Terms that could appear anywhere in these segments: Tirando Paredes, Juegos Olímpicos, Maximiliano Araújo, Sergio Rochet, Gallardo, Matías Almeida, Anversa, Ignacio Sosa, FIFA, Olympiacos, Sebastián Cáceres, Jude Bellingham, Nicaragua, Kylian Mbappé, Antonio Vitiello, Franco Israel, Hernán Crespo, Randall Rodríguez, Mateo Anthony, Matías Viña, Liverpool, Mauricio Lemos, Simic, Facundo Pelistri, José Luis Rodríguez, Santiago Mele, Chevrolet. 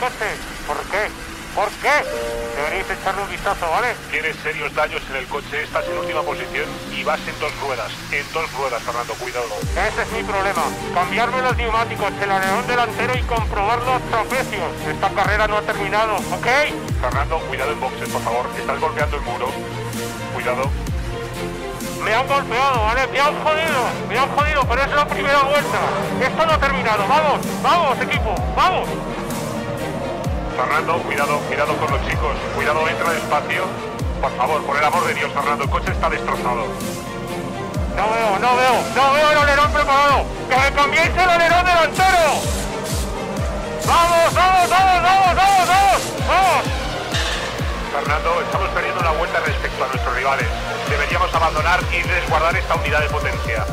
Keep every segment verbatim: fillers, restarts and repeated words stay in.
Ponte. ¿Por qué? ¿Por qué? Deberíais echarle un vistazo, ¿vale? Tienes serios daños en el coche, estás en última posición y vas en dos ruedas. En dos ruedas, Fernando, cuidado. Ese es mi problema. Cambiarme los neumáticos, el alerón delantero y comprobar los trapecios. Esta carrera no ha terminado, ¿ok? Fernando, cuidado en boxes, por favor. Estás golpeando el muro. Cuidado. Me han golpeado, ¿vale? Me han jodido, me han jodido, pero es la primera vuelta. Esto no ha terminado, vamos, vamos, equipo, vamos. Fernando, cuidado, cuidado con los chicos, cuidado, entra despacio. Por favor, por el amor de Dios, Fernando, el coche está destrozado. No veo, no veo, no veo el alerón preparado. ¡Que me cambiéis el alerón delantero! ¡Vamos, vamos, vamos, vamos, vamos, vamos! ¡Vamos! Fernando, estamos perdiendo una vuelta respecto a nuestros rivales. Deberíamos abandonar y resguardar esta unidad de potencia.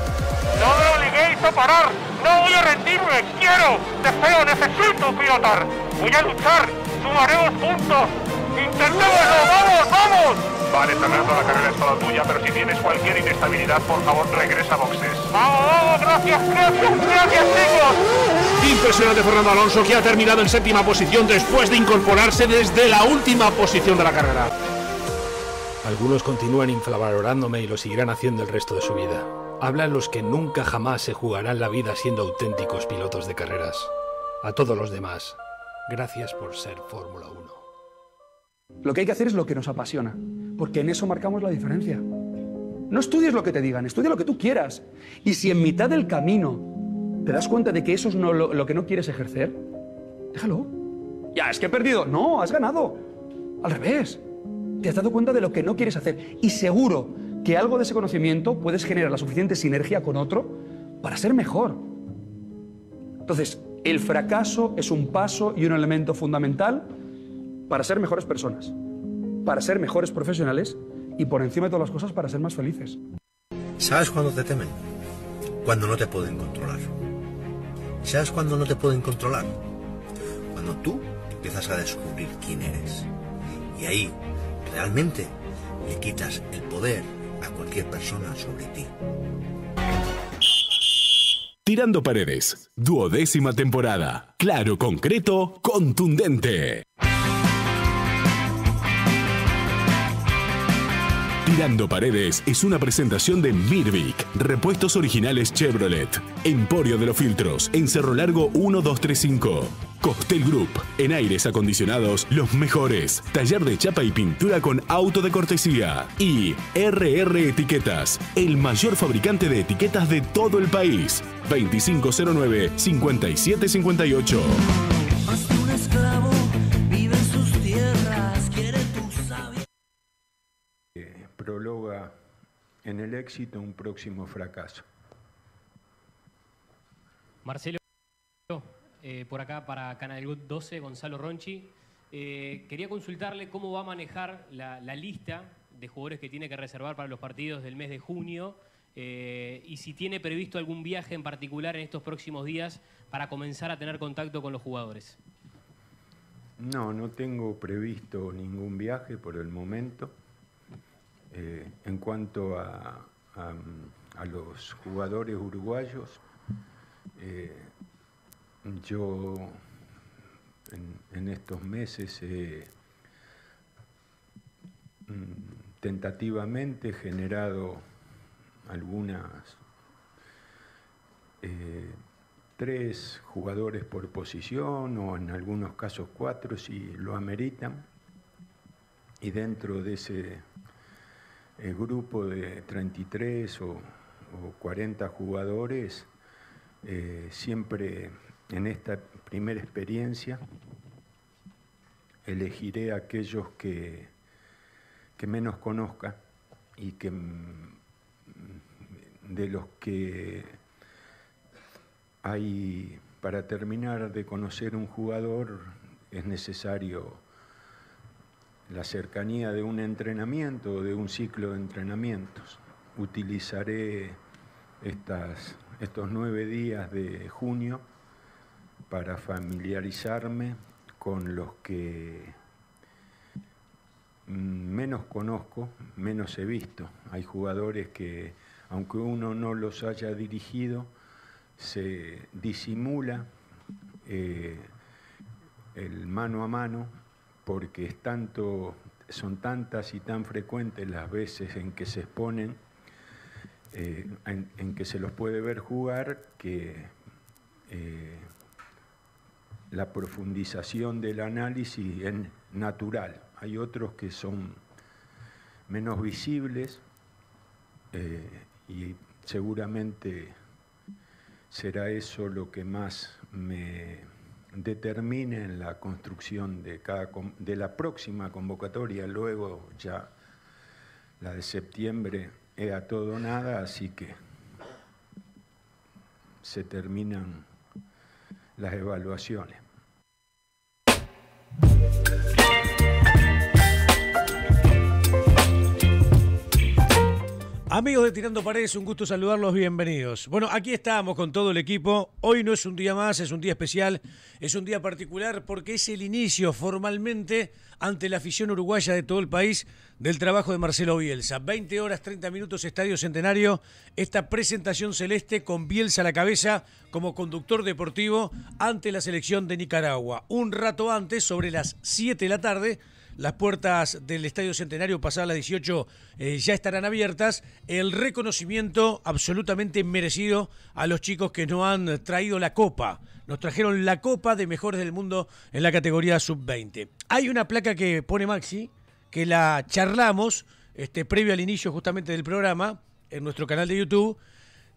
¡No me obliguéis a parar! ¡No voy a rendirme! ¡Quiero! ¡Deseo! ¡Necesito pilotar! ¡Voy a luchar! ¡Sumaremos juntos! ¡Intentémoslo! ¡Vamos! ¡Vamos! Vale, Fernando, la carrera es toda tuya, pero si tienes cualquier inestabilidad, por favor, regresa a boxes. ¡Vamos, vamos! ¡Gracias, gracias, gracias, chicos! Impresionante Fernando Alonso, que ha terminado en séptima posición después de incorporarse desde la última posición de la carrera. Algunos continúan infravalorándome y lo seguirán haciendo el resto de su vida. Hablan los que nunca jamás se jugarán la vida siendo auténticos pilotos de carreras. A todos los demás, gracias por ser Fórmula uno. Lo que hay que hacer es lo que nos apasiona, porque en eso marcamos la diferencia. No estudies lo que te digan, estudia lo que tú quieras. Y si en mitad del camino ¿te das cuenta de que eso es no, lo, lo que no quieres ejercer? Déjalo. Ya, es que he perdido. No, has ganado. Al revés. Te has dado cuenta de lo que no quieres hacer. Y seguro que algo de ese conocimiento puedes generar la suficiente sinergia con otro para ser mejor. Entonces, el fracaso es un paso y un elemento fundamental para ser mejores personas, para ser mejores profesionales y, por encima de todas las cosas, para ser más felices. ¿Sabes cuándo te temen? Cuando no te pueden controlar. ¿Sabes cuándo no te pueden controlar? Cuando tú empiezas a descubrir quién eres. Y ahí, realmente, le quitas el poder a cualquier persona sobre ti. Tirando Paredes, duodécima temporada. Claro, concreto, contundente. Tirando Paredes es una presentación de Mirvik, repuestos originales Chevrolet, Emporio de los Filtros, en Cerro Largo uno dos tres cinco, Costel Group, en aires acondicionados los mejores, taller de chapa y pintura con auto de cortesía, y R R Etiquetas, el mayor fabricante de etiquetas de todo el país, veinticinco cero nueve cincuenta y siete cincuenta y ocho. Prologa en el éxito un próximo fracaso. Marcelo, eh, por acá para Canal Gut doce, Gonzalo Ronchi. Eh, quería consultarle cómo va a manejar la, la lista de jugadores que tiene que reservar para los partidos del mes de junio eh, y si tiene previsto algún viaje en particular en estos próximos días para comenzar a tener contacto con los jugadores. No, no tengo previsto ningún viaje por el momento. Eh, en cuanto a, a, a los jugadores uruguayos, eh, yo en, en estos meses he tentativamente generado algunas eh, tres jugadores por posición o en algunos casos cuatro si lo ameritan, y dentro de ese el grupo de treinta y tres o, o cuarenta jugadores, eh, siempre en esta primera experiencia elegiré a aquellos que, que menos conozca y que de los que hay, para terminar de conocer un jugador es necesario la cercanía de un entrenamiento o de un ciclo de entrenamientos. Utilizaré estas, estos nueve días de junio para familiarizarme con los que menos conozco, menos he visto. Hay jugadores que, aunque uno no los haya dirigido, se disimula eh, el mano a mano, porque es tanto, son tantas y tan frecuentes las veces en que se exponen, eh, en, en que se los puede ver jugar, que eh, la profundización del análisis es natural. Hay otros que son menos visibles eh, y seguramente será eso lo que más me determine en la construcción de, cada, de la próxima convocatoria. Luego ya la de septiembre es a todo o nada, así que se terminan las evaluaciones. Amigos de Tirando Paredes, un gusto saludarlos, bienvenidos. Bueno, aquí estamos con todo el equipo. Hoy no es un día más, es un día especial, es un día particular porque es el inicio formalmente ante la afición uruguaya de todo el país del trabajo de Marcelo Bielsa. veinte horas treinta minutos, Estadio Centenario, esta presentación celeste con Bielsa a la cabeza como conductor deportivo ante la selección de Nicaragua. Un rato antes, sobre las siete de la tarde, las puertas del Estadio Centenario, pasadas las dieciocho, eh, ya estarán abiertas. El reconocimiento absolutamente merecido a los chicos que nos han traído la Copa. Nos trajeron la Copa de Mejores del Mundo en la categoría sub veinte. Hay una placa que pone Maxi, que la charlamos este, previo al inicio justamente del programa, en nuestro canal de YouTube,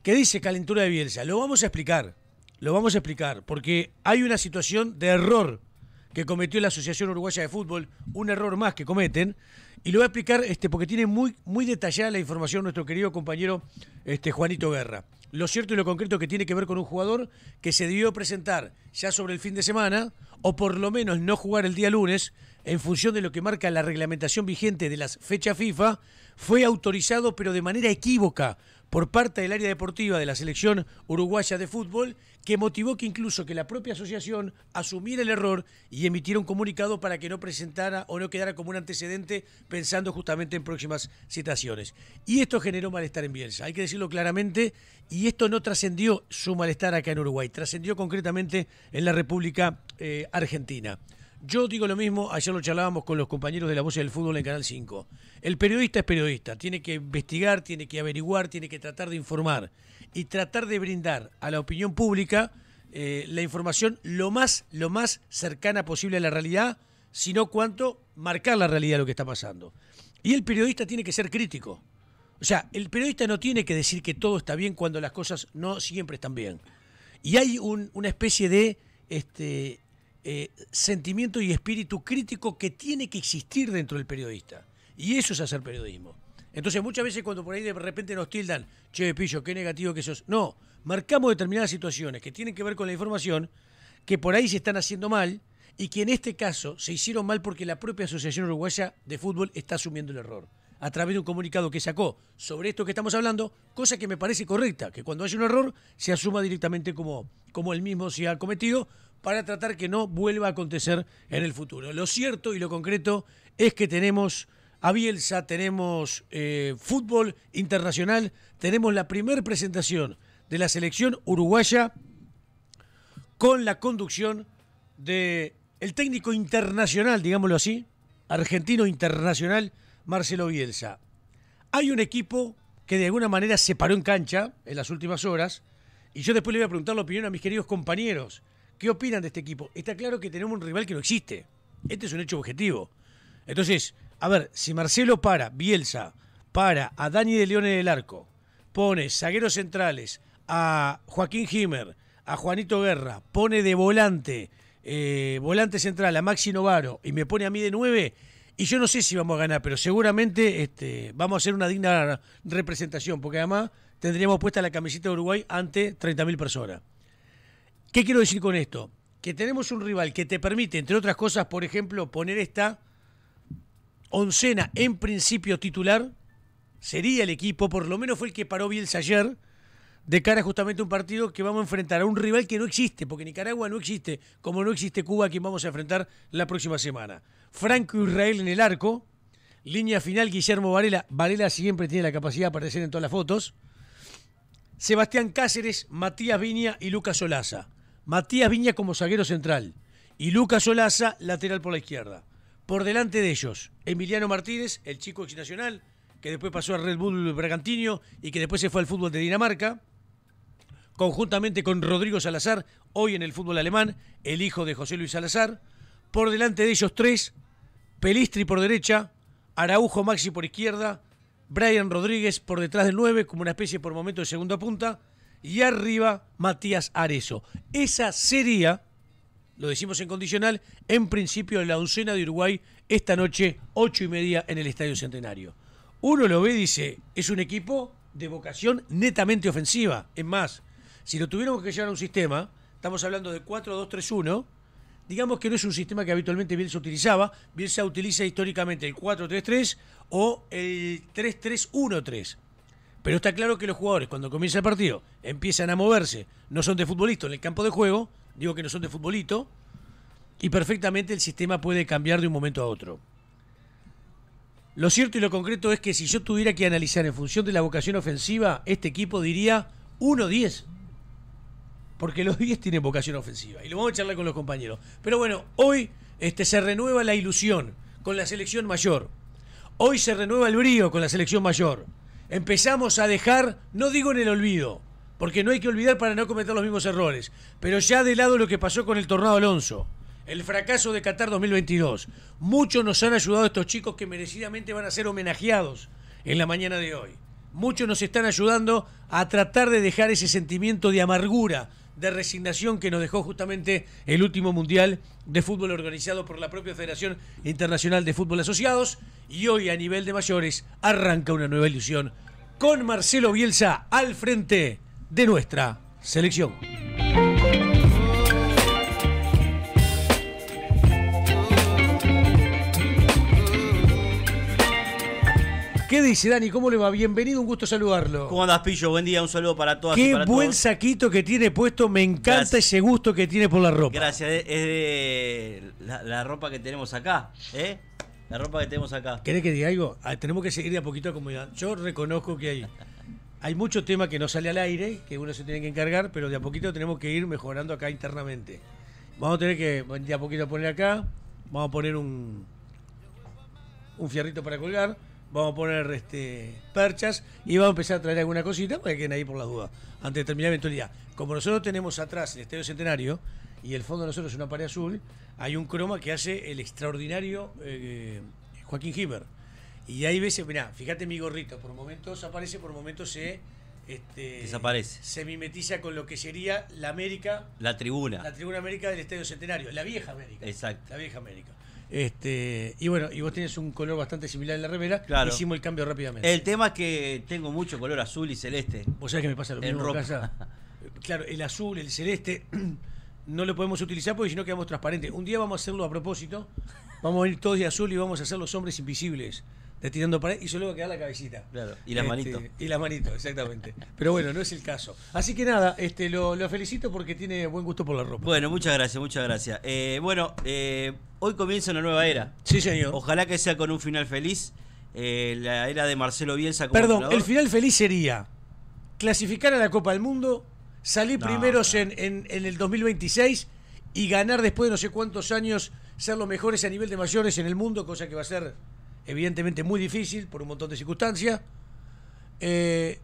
que dice calentura de Bielsa. Lo vamos a explicar, lo vamos a explicar, porque hay una situación de error que cometió la Asociación Uruguaya de Fútbol, un error más que cometen, y lo voy a explicar este, porque tiene muy, muy detallada la información nuestro querido compañero este, Juanito Guerra. Lo cierto y lo concreto que tiene que ver con un jugador que se debió presentar ya sobre el fin de semana, o por lo menos no jugar el día lunes, en función de lo que marca la reglamentación vigente de las fechas FIFA, fue autorizado pero de manera equívoca por parte del área deportiva de la selección uruguaya de fútbol, que motivó que incluso que la propia asociación asumiera el error y emitiera un comunicado para que no presentara o no quedara como un antecedente pensando justamente en próximas citaciones. Y esto generó malestar en Bielsa, hay que decirlo claramente, y esto no trascendió su malestar acá en Uruguay, trascendió concretamente en la República eh, Argentina. Yo digo lo mismo, ayer lo charlábamos con los compañeros de La Voz del Fútbol en Canal cinco. El periodista es periodista, tiene que investigar, tiene que averiguar, tiene que tratar de informar y tratar de brindar a la opinión pública eh, la información lo más, lo más cercana posible a la realidad, sino cuanto marcar la realidad de lo que está pasando. Y el periodista tiene que ser crítico. O sea, el periodista no tiene que decir que todo está bien cuando las cosas no siempre están bien. Y hay un, una especie de... este, Eh, sentimiento y espíritu crítico que tiene que existir dentro del periodista. Y eso es hacer periodismo. Entonces muchas veces cuando por ahí de repente nos tildan, che, Pillo, qué negativo que sos. No, marcamos determinadas situaciones que tienen que ver con la información, que por ahí se están haciendo mal y que en este caso se hicieron mal porque la propia Asociación Uruguaya de Fútbol está asumiendo el error a través de un comunicado que sacó sobre esto que estamos hablando, cosa que me parece correcta, que cuando hay un error se asuma directamente como, como el mismo se ha cometido, para tratar que no vuelva a acontecer en el futuro. Lo cierto y lo concreto es que tenemos a Bielsa, tenemos eh, fútbol internacional, tenemos la primer presentación de la selección uruguaya con la conducción del técnico internacional, digámoslo así, argentino internacional, Marcelo Bielsa. Hay un equipo que de alguna manera se paró en cancha en las últimas horas, y yo después le voy a preguntar la opinión a mis queridos compañeros. ¿Qué opinan de este equipo? Está claro que tenemos un rival que no existe. Este es un hecho objetivo. Entonces, a ver, si Marcelo para, Bielsa, para a Dani de León en el arco, pone zagueros centrales a Joaquín Himer, a Juanito Guerra, pone de volante, eh, volante central a Maxi Novaro y me pone a mí de nueve, y yo no sé si vamos a ganar, pero seguramente este, vamos a hacer una digna representación, porque además tendríamos puesta la camiseta de Uruguay ante treinta mil personas. ¿Qué quiero decir con esto? Que tenemos un rival que te permite, entre otras cosas, por ejemplo, poner esta oncena en principio titular, sería el equipo, por lo menos fue el que paró Bielsa ayer, de cara justamente a un partido que vamos a enfrentar a un rival que no existe, porque Nicaragua no existe, como no existe Cuba, a quien vamos a enfrentar la próxima semana. Franco Israel en el arco, línea final Guillermo Varela, Varela siempre tiene la capacidad de aparecer en todas las fotos, Sebastián Cáceres, Matías Viña y Lucas Olaza. Matías Viña como zaguero central y Lucas Olaza, lateral por la izquierda. Por delante de ellos, Emiliano Martínez, el chico exnacional, que después pasó al Red Bull Bragantino y que después se fue al fútbol de Dinamarca, conjuntamente con Rodrigo Salazar, hoy en el fútbol alemán, el hijo de José Luis Salazar. Por delante de ellos tres, Pelistri por derecha, Araújo Maxi por izquierda, Brian Rodríguez por detrás del nueve, como una especie por momento de segunda punta, y arriba Matías Arezzo. Esa sería, lo decimos en condicional, en principio la oncena de Uruguay esta noche, ocho y media en el Estadio Centenario. Uno lo ve y dice, es un equipo de vocación netamente ofensiva. Es más, si lo tuviéramos que llevar a un sistema, estamos hablando de cuatro dos tres uno, digamos que no es un sistema que habitualmente Bielsa utilizaba. Bielsa utiliza históricamente el cuatro tres tres o el tres tres uno tres. Pero está claro que los jugadores, cuando comienza el partido, empiezan a moverse, no son de futbolito en el campo de juego, digo que no son de futbolito, y perfectamente el sistema puede cambiar de un momento a otro. Lo cierto y lo concreto es que si yo tuviera que analizar en función de la vocación ofensiva, este equipo diría uno diez. Porque los diez tienen vocación ofensiva. Y lo vamos a charlar con los compañeros. Pero bueno, hoy este, se renueva la ilusión con la selección mayor. Hoy se renueva el brío con la selección mayor. Empezamos a dejar, no digo en el olvido, porque no hay que olvidar para no cometer los mismos errores, pero ya de lado lo que pasó con el Tornado Alonso, el fracaso de Qatar dos mil veintidós. Muchos nos han ayudado estos chicos que merecidamente van a ser homenajeados en la mañana de hoy. Muchos nos están ayudando a tratar de dejar ese sentimiento de amargura, de resignación que nos dejó justamente el último Mundial de Fútbol organizado por la propia Federación Internacional de Fútbol Asociados. Y hoy, a nivel de mayores, arranca una nueva ilusión con Marcelo Bielsa al frente de nuestra selección. ¿Qué dice, Dani? ¿Cómo le va? Bienvenido, un gusto saludarlo. ¿Cómo andás, Pillo? Buen día, un saludo para todas y para todos. Qué buen saquito que tiene puesto, me encanta. Gracias. Ese gusto que tiene por la ropa. Gracias, es de la, la ropa que tenemos acá, ¿eh? La ropa que tenemos acá. ¿Querés que diga algo? Ah, tenemos que seguir de a poquito a comodidad. Yo reconozco que hay... Hay mucho tema que no sale al aire, que uno se tiene que encargar, pero de a poquito tenemos que ir mejorando acá internamente. Vamos a tener que de a poquito poner acá, vamos a poner un, un fierrito para colgar, vamos a poner este, perchas y vamos a empezar a traer alguna cosita para que queden ahí por las dudas, antes de terminar la eventualidad. Como nosotros tenemos atrás el Estadio Centenario y el fondo de nosotros es una pared azul, hay un croma que hace el extraordinario eh, Joaquín Hiver. Y hay veces, mirá, fíjate mi gorrito, por momentos aparece, por momentos se este, desaparece. Se mimetiza con lo que sería la América. La tribuna. La tribuna América del Estadio Centenario, la vieja América. Exacto. La vieja América. Este, y bueno, y vos tenés un color bastante similar en la remera. Claro. Hicimos el cambio rápidamente. El tema es que tengo mucho color azul y celeste. Vos sabés que me pasa lo mismo en casa. Claro, el azul, el celeste, no lo podemos utilizar porque si no quedamos transparentes. Un día vamos a hacerlo a propósito, vamos a ir todos de azul y vamos a hacer los hombres invisibles. Tirando pared y solo va a quedar la cabecita. Claro, y las este, manitos. Y las manitos, exactamente. Pero bueno, no es el caso. Así que nada, este lo, lo felicito porque tiene buen gusto por la ropa. Bueno, muchas gracias, muchas gracias. Eh, bueno, eh, hoy comienza una nueva era. Sí, señor. Ojalá que sea con un final feliz. Eh, la era de Marcelo Bielsa como Perdón, entrenador. El final feliz sería clasificar a la Copa del Mundo, salir no, primeros no. En, en, en el dos mil veintiséis y ganar después de no sé cuántos años, ser los mejores a nivel de mayores en el mundo, cosa que va a ser... evidentemente muy difícil por un montón de circunstancias. Eh,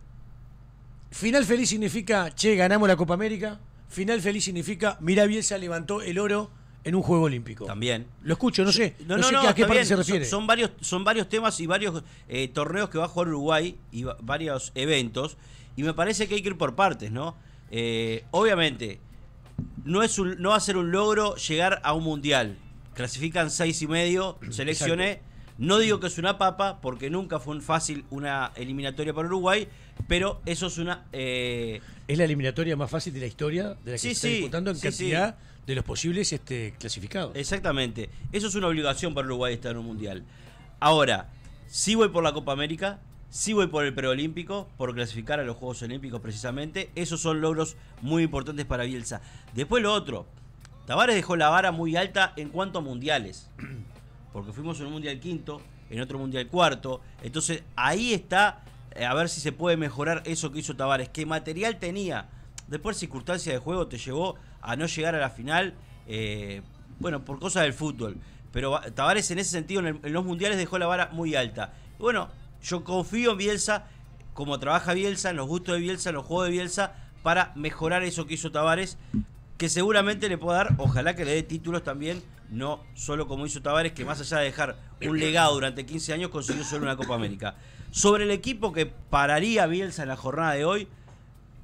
final feliz significa, che, ganamos la Copa América. Final feliz significa, mirá, Bielsa levantó el oro en un Juego Olímpico. También. Lo escucho, no sé, no, no, no sé no, a qué parte bien. Se refiere. Son, son, varios, son varios temas y varios eh, torneos que va a jugar Uruguay y va, varios eventos. Y me parece que hay que ir por partes, ¿no? Eh, obviamente, no, es un, no va a ser un logro llegar a un mundial. Clasifican seis y medio, seleccioné. No digo que es una papa, porque nunca fue un fácil una eliminatoria para Uruguay, pero eso es una... Eh... Es la eliminatoria más fácil de la historia, de la que sí, se está sí, disputando en sí, cantidad sí. de los posibles este, clasificados. Exactamente. Eso es una obligación para Uruguay estar en un mundial. Ahora, sí voy por la Copa América, sí voy por el preolímpico, por clasificar a los Juegos Olímpicos precisamente. Esos son logros muy importantes para Bielsa. Después lo otro, Tabárez dejó la vara muy alta en cuanto a mundiales. Porque fuimos en un mundial quinto, en otro mundial cuarto. Entonces ahí está, a ver si se puede mejorar eso que hizo Tabárez. ¿Qué material tenía? Después circunstancias de juego te llevó a no llegar a la final. Eh, bueno, por cosas del fútbol. Pero Tabárez en ese sentido en, el, en los mundiales dejó la vara muy alta. Bueno, yo confío en Bielsa, como trabaja Bielsa, en los gustos de Bielsa, en los juegos de Bielsa, para mejorar eso que hizo Tabárez, que seguramente le pueda dar, ojalá que le dé títulos también, no solo como hizo Tabárez, que más allá de dejar un legado durante quince años, consiguió solo una Copa América. Sobre el equipo que pararía Bielsa en la jornada de hoy,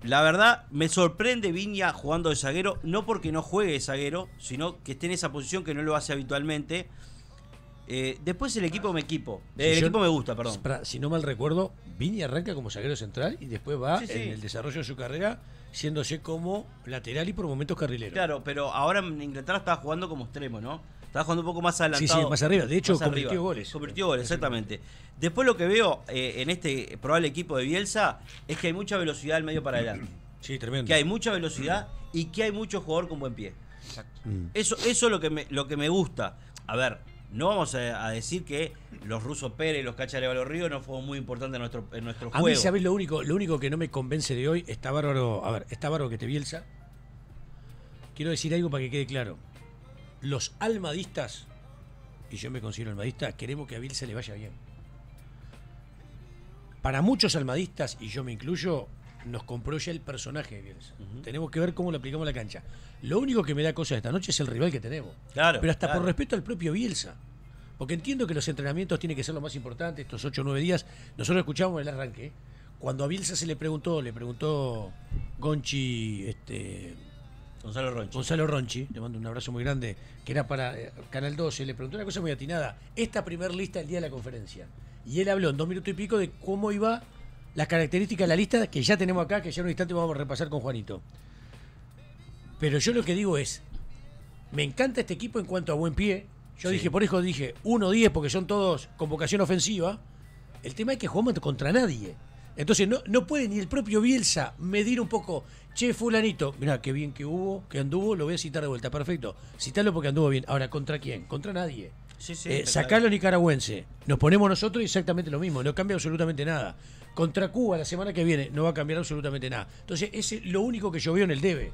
la verdad me sorprende Viña jugando de zaguero, no porque no juegue de zaguero, sino que esté en esa posición que no lo hace habitualmente. Eh, después el equipo me equipo, eh, si el yo, equipo me gusta, perdón. Si no mal recuerdo, Viña arranca como zaguero central y después va sí, sí. en el desarrollo de su carrera siéndose como lateral y por momentos carrilero. Claro, pero ahora en Inglaterra estaba jugando como extremo, ¿no? Estaba jugando un poco más adelantado. Sí, sí, más arriba. De hecho, convirtió arriba. goles. Convirtió goles, exactamente. Después lo que veo eh, en este probable equipo de Bielsa es que hay mucha velocidad del medio para adelante. Sí, tremendo. Que hay mucha velocidad y que hay mucho jugador con buen pie. Exacto. Mm. Eso, eso es lo que, me, lo que me gusta. A ver, no vamos a, a decir que los rusos Pérez y los Cacharevalo Río no fueron muy importantes en nuestro, en nuestro juego. A mí, ¿sabés? Lo único, lo único que no me convence de hoy, está bárbaro, a ver, está bárbaro que te Bielsa. Quiero decir algo para que quede claro. Los almadistas, y yo me considero almadista, queremos que a Bielsa le vaya bien. Para muchos almadistas, y yo me incluyo, nos compró ya el personaje de Bielsa. Uh-huh. Tenemos que ver cómo lo aplicamos a la cancha. Lo único que me da cosa esta noche es el rival que tenemos. Claro, Pero hasta claro. por respeto al propio Bielsa. Porque entiendo que los entrenamientos tienen que ser lo más importante, estos ocho o nueve días. Nosotros escuchamos el arranque. Cuando a Bielsa se le preguntó, le preguntó Gonchi... este Gonzalo Ronchi. Gonzalo Ronchi, le mando un abrazo muy grande, que era para Canal doce, le preguntó una cosa muy atinada, esta primer lista el día de la conferencia. Y él habló en dos minutos y pico de cómo iba las características de la lista que ya tenemos acá, que ya en un instante vamos a repasar con Juanito. Pero yo lo que digo es, me encanta este equipo en cuanto a buen pie. Yo sí. dije, por eso dije, uno diez, porque son todos con vocación ofensiva. El tema es que jugamos contra nadie. Entonces no, no puede ni el propio Bielsa medir un poco, che, fulanito, mirá, qué bien que hubo, que anduvo, lo voy a citar de vuelta, perfecto, citalo porque anduvo bien. Ahora, ¿contra quién? Contra nadie. Sí, sí, eh, sacarlo nicaragüense, nos ponemos nosotros exactamente lo mismo, no cambia absolutamente nada. Contra Cuba la semana que viene no va a cambiar absolutamente nada. Entonces ese es lo único que yo veo en el debe,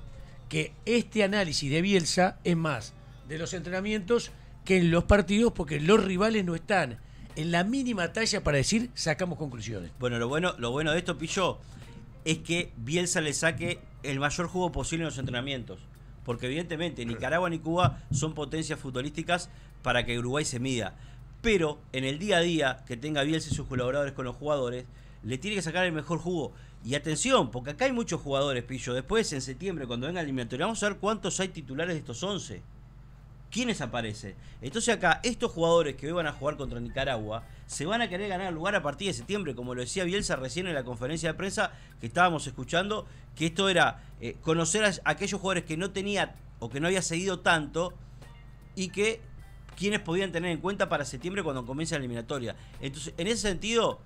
que este análisis de Bielsa es más de los entrenamientos que en los partidos, porque los rivales no están en la mínima talla para decir, sacamos conclusiones. Bueno, lo bueno, lo bueno de esto, Pillo, es que Bielsa le saque el mayor jugo posible en los entrenamientos. Porque evidentemente Nicaragua ni Cuba son potencias futbolísticas para que Uruguay se mida. Pero en el día a día que tenga Bielsa y sus colaboradores con los jugadores, le tiene que sacar el mejor jugo. Y atención, porque acá hay muchos jugadores, Pillo. Después, en septiembre, cuando venga el eliminatorio, vamos a ver cuántos hay titulares de estos once. ¿Quiénes aparecen? Entonces acá, estos jugadores que hoy van a jugar contra Nicaragua se van a querer ganar lugar a partir de septiembre, como lo decía Bielsa recién en la conferencia de prensa que estábamos escuchando, que esto era eh, conocer a aquellos jugadores que no tenía o que no había seguido tanto y que quienes podían tener en cuenta para septiembre cuando comience la eliminatoria. Entonces, en ese sentido,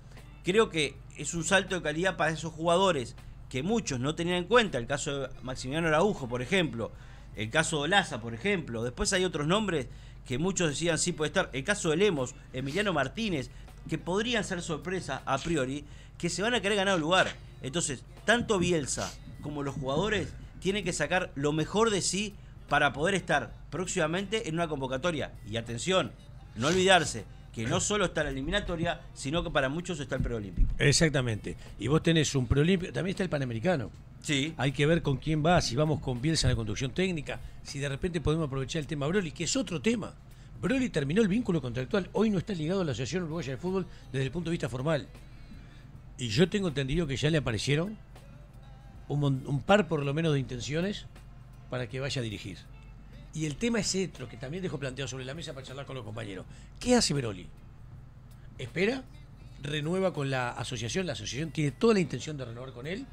creo que es un salto de calidad para esos jugadores que muchos no tenían en cuenta, el caso de Maximiliano Araújo, por ejemplo. El caso de Olaza, por ejemplo. Después hay otros nombres que muchos decían sí puede estar. El caso de Lemos, Emiliano Martínez, que podrían ser sorpresas a priori, que se van a querer ganar lugar. Entonces, tanto Bielsa como los jugadores tienen que sacar lo mejor de sí para poder estar próximamente en una convocatoria. Y atención, no olvidarse que no solo está la eliminatoria, sino que para muchos está el preolímpico. Exactamente. Y vos tenés un preolímpico, también está el Panamericano. Sí. Hay que ver con quién va, si vamos con Bielsa en la conducción técnica, si de repente podemos aprovechar el tema Broli, que es otro tema. Broli terminó el vínculo contractual, hoy no está ligado a la Asociación Uruguaya de Fútbol desde el punto de vista formal. Y yo tengo entendido que ya le aparecieron un, un par por lo menos de intenciones para que vaya a dirigir. Y el tema es otro, que también dejo planteado sobre la mesa para charlar con los compañeros. ¿Qué hace Broli? Espera, renueva con la asociación, la asociación tiene toda la intención de renovar con él.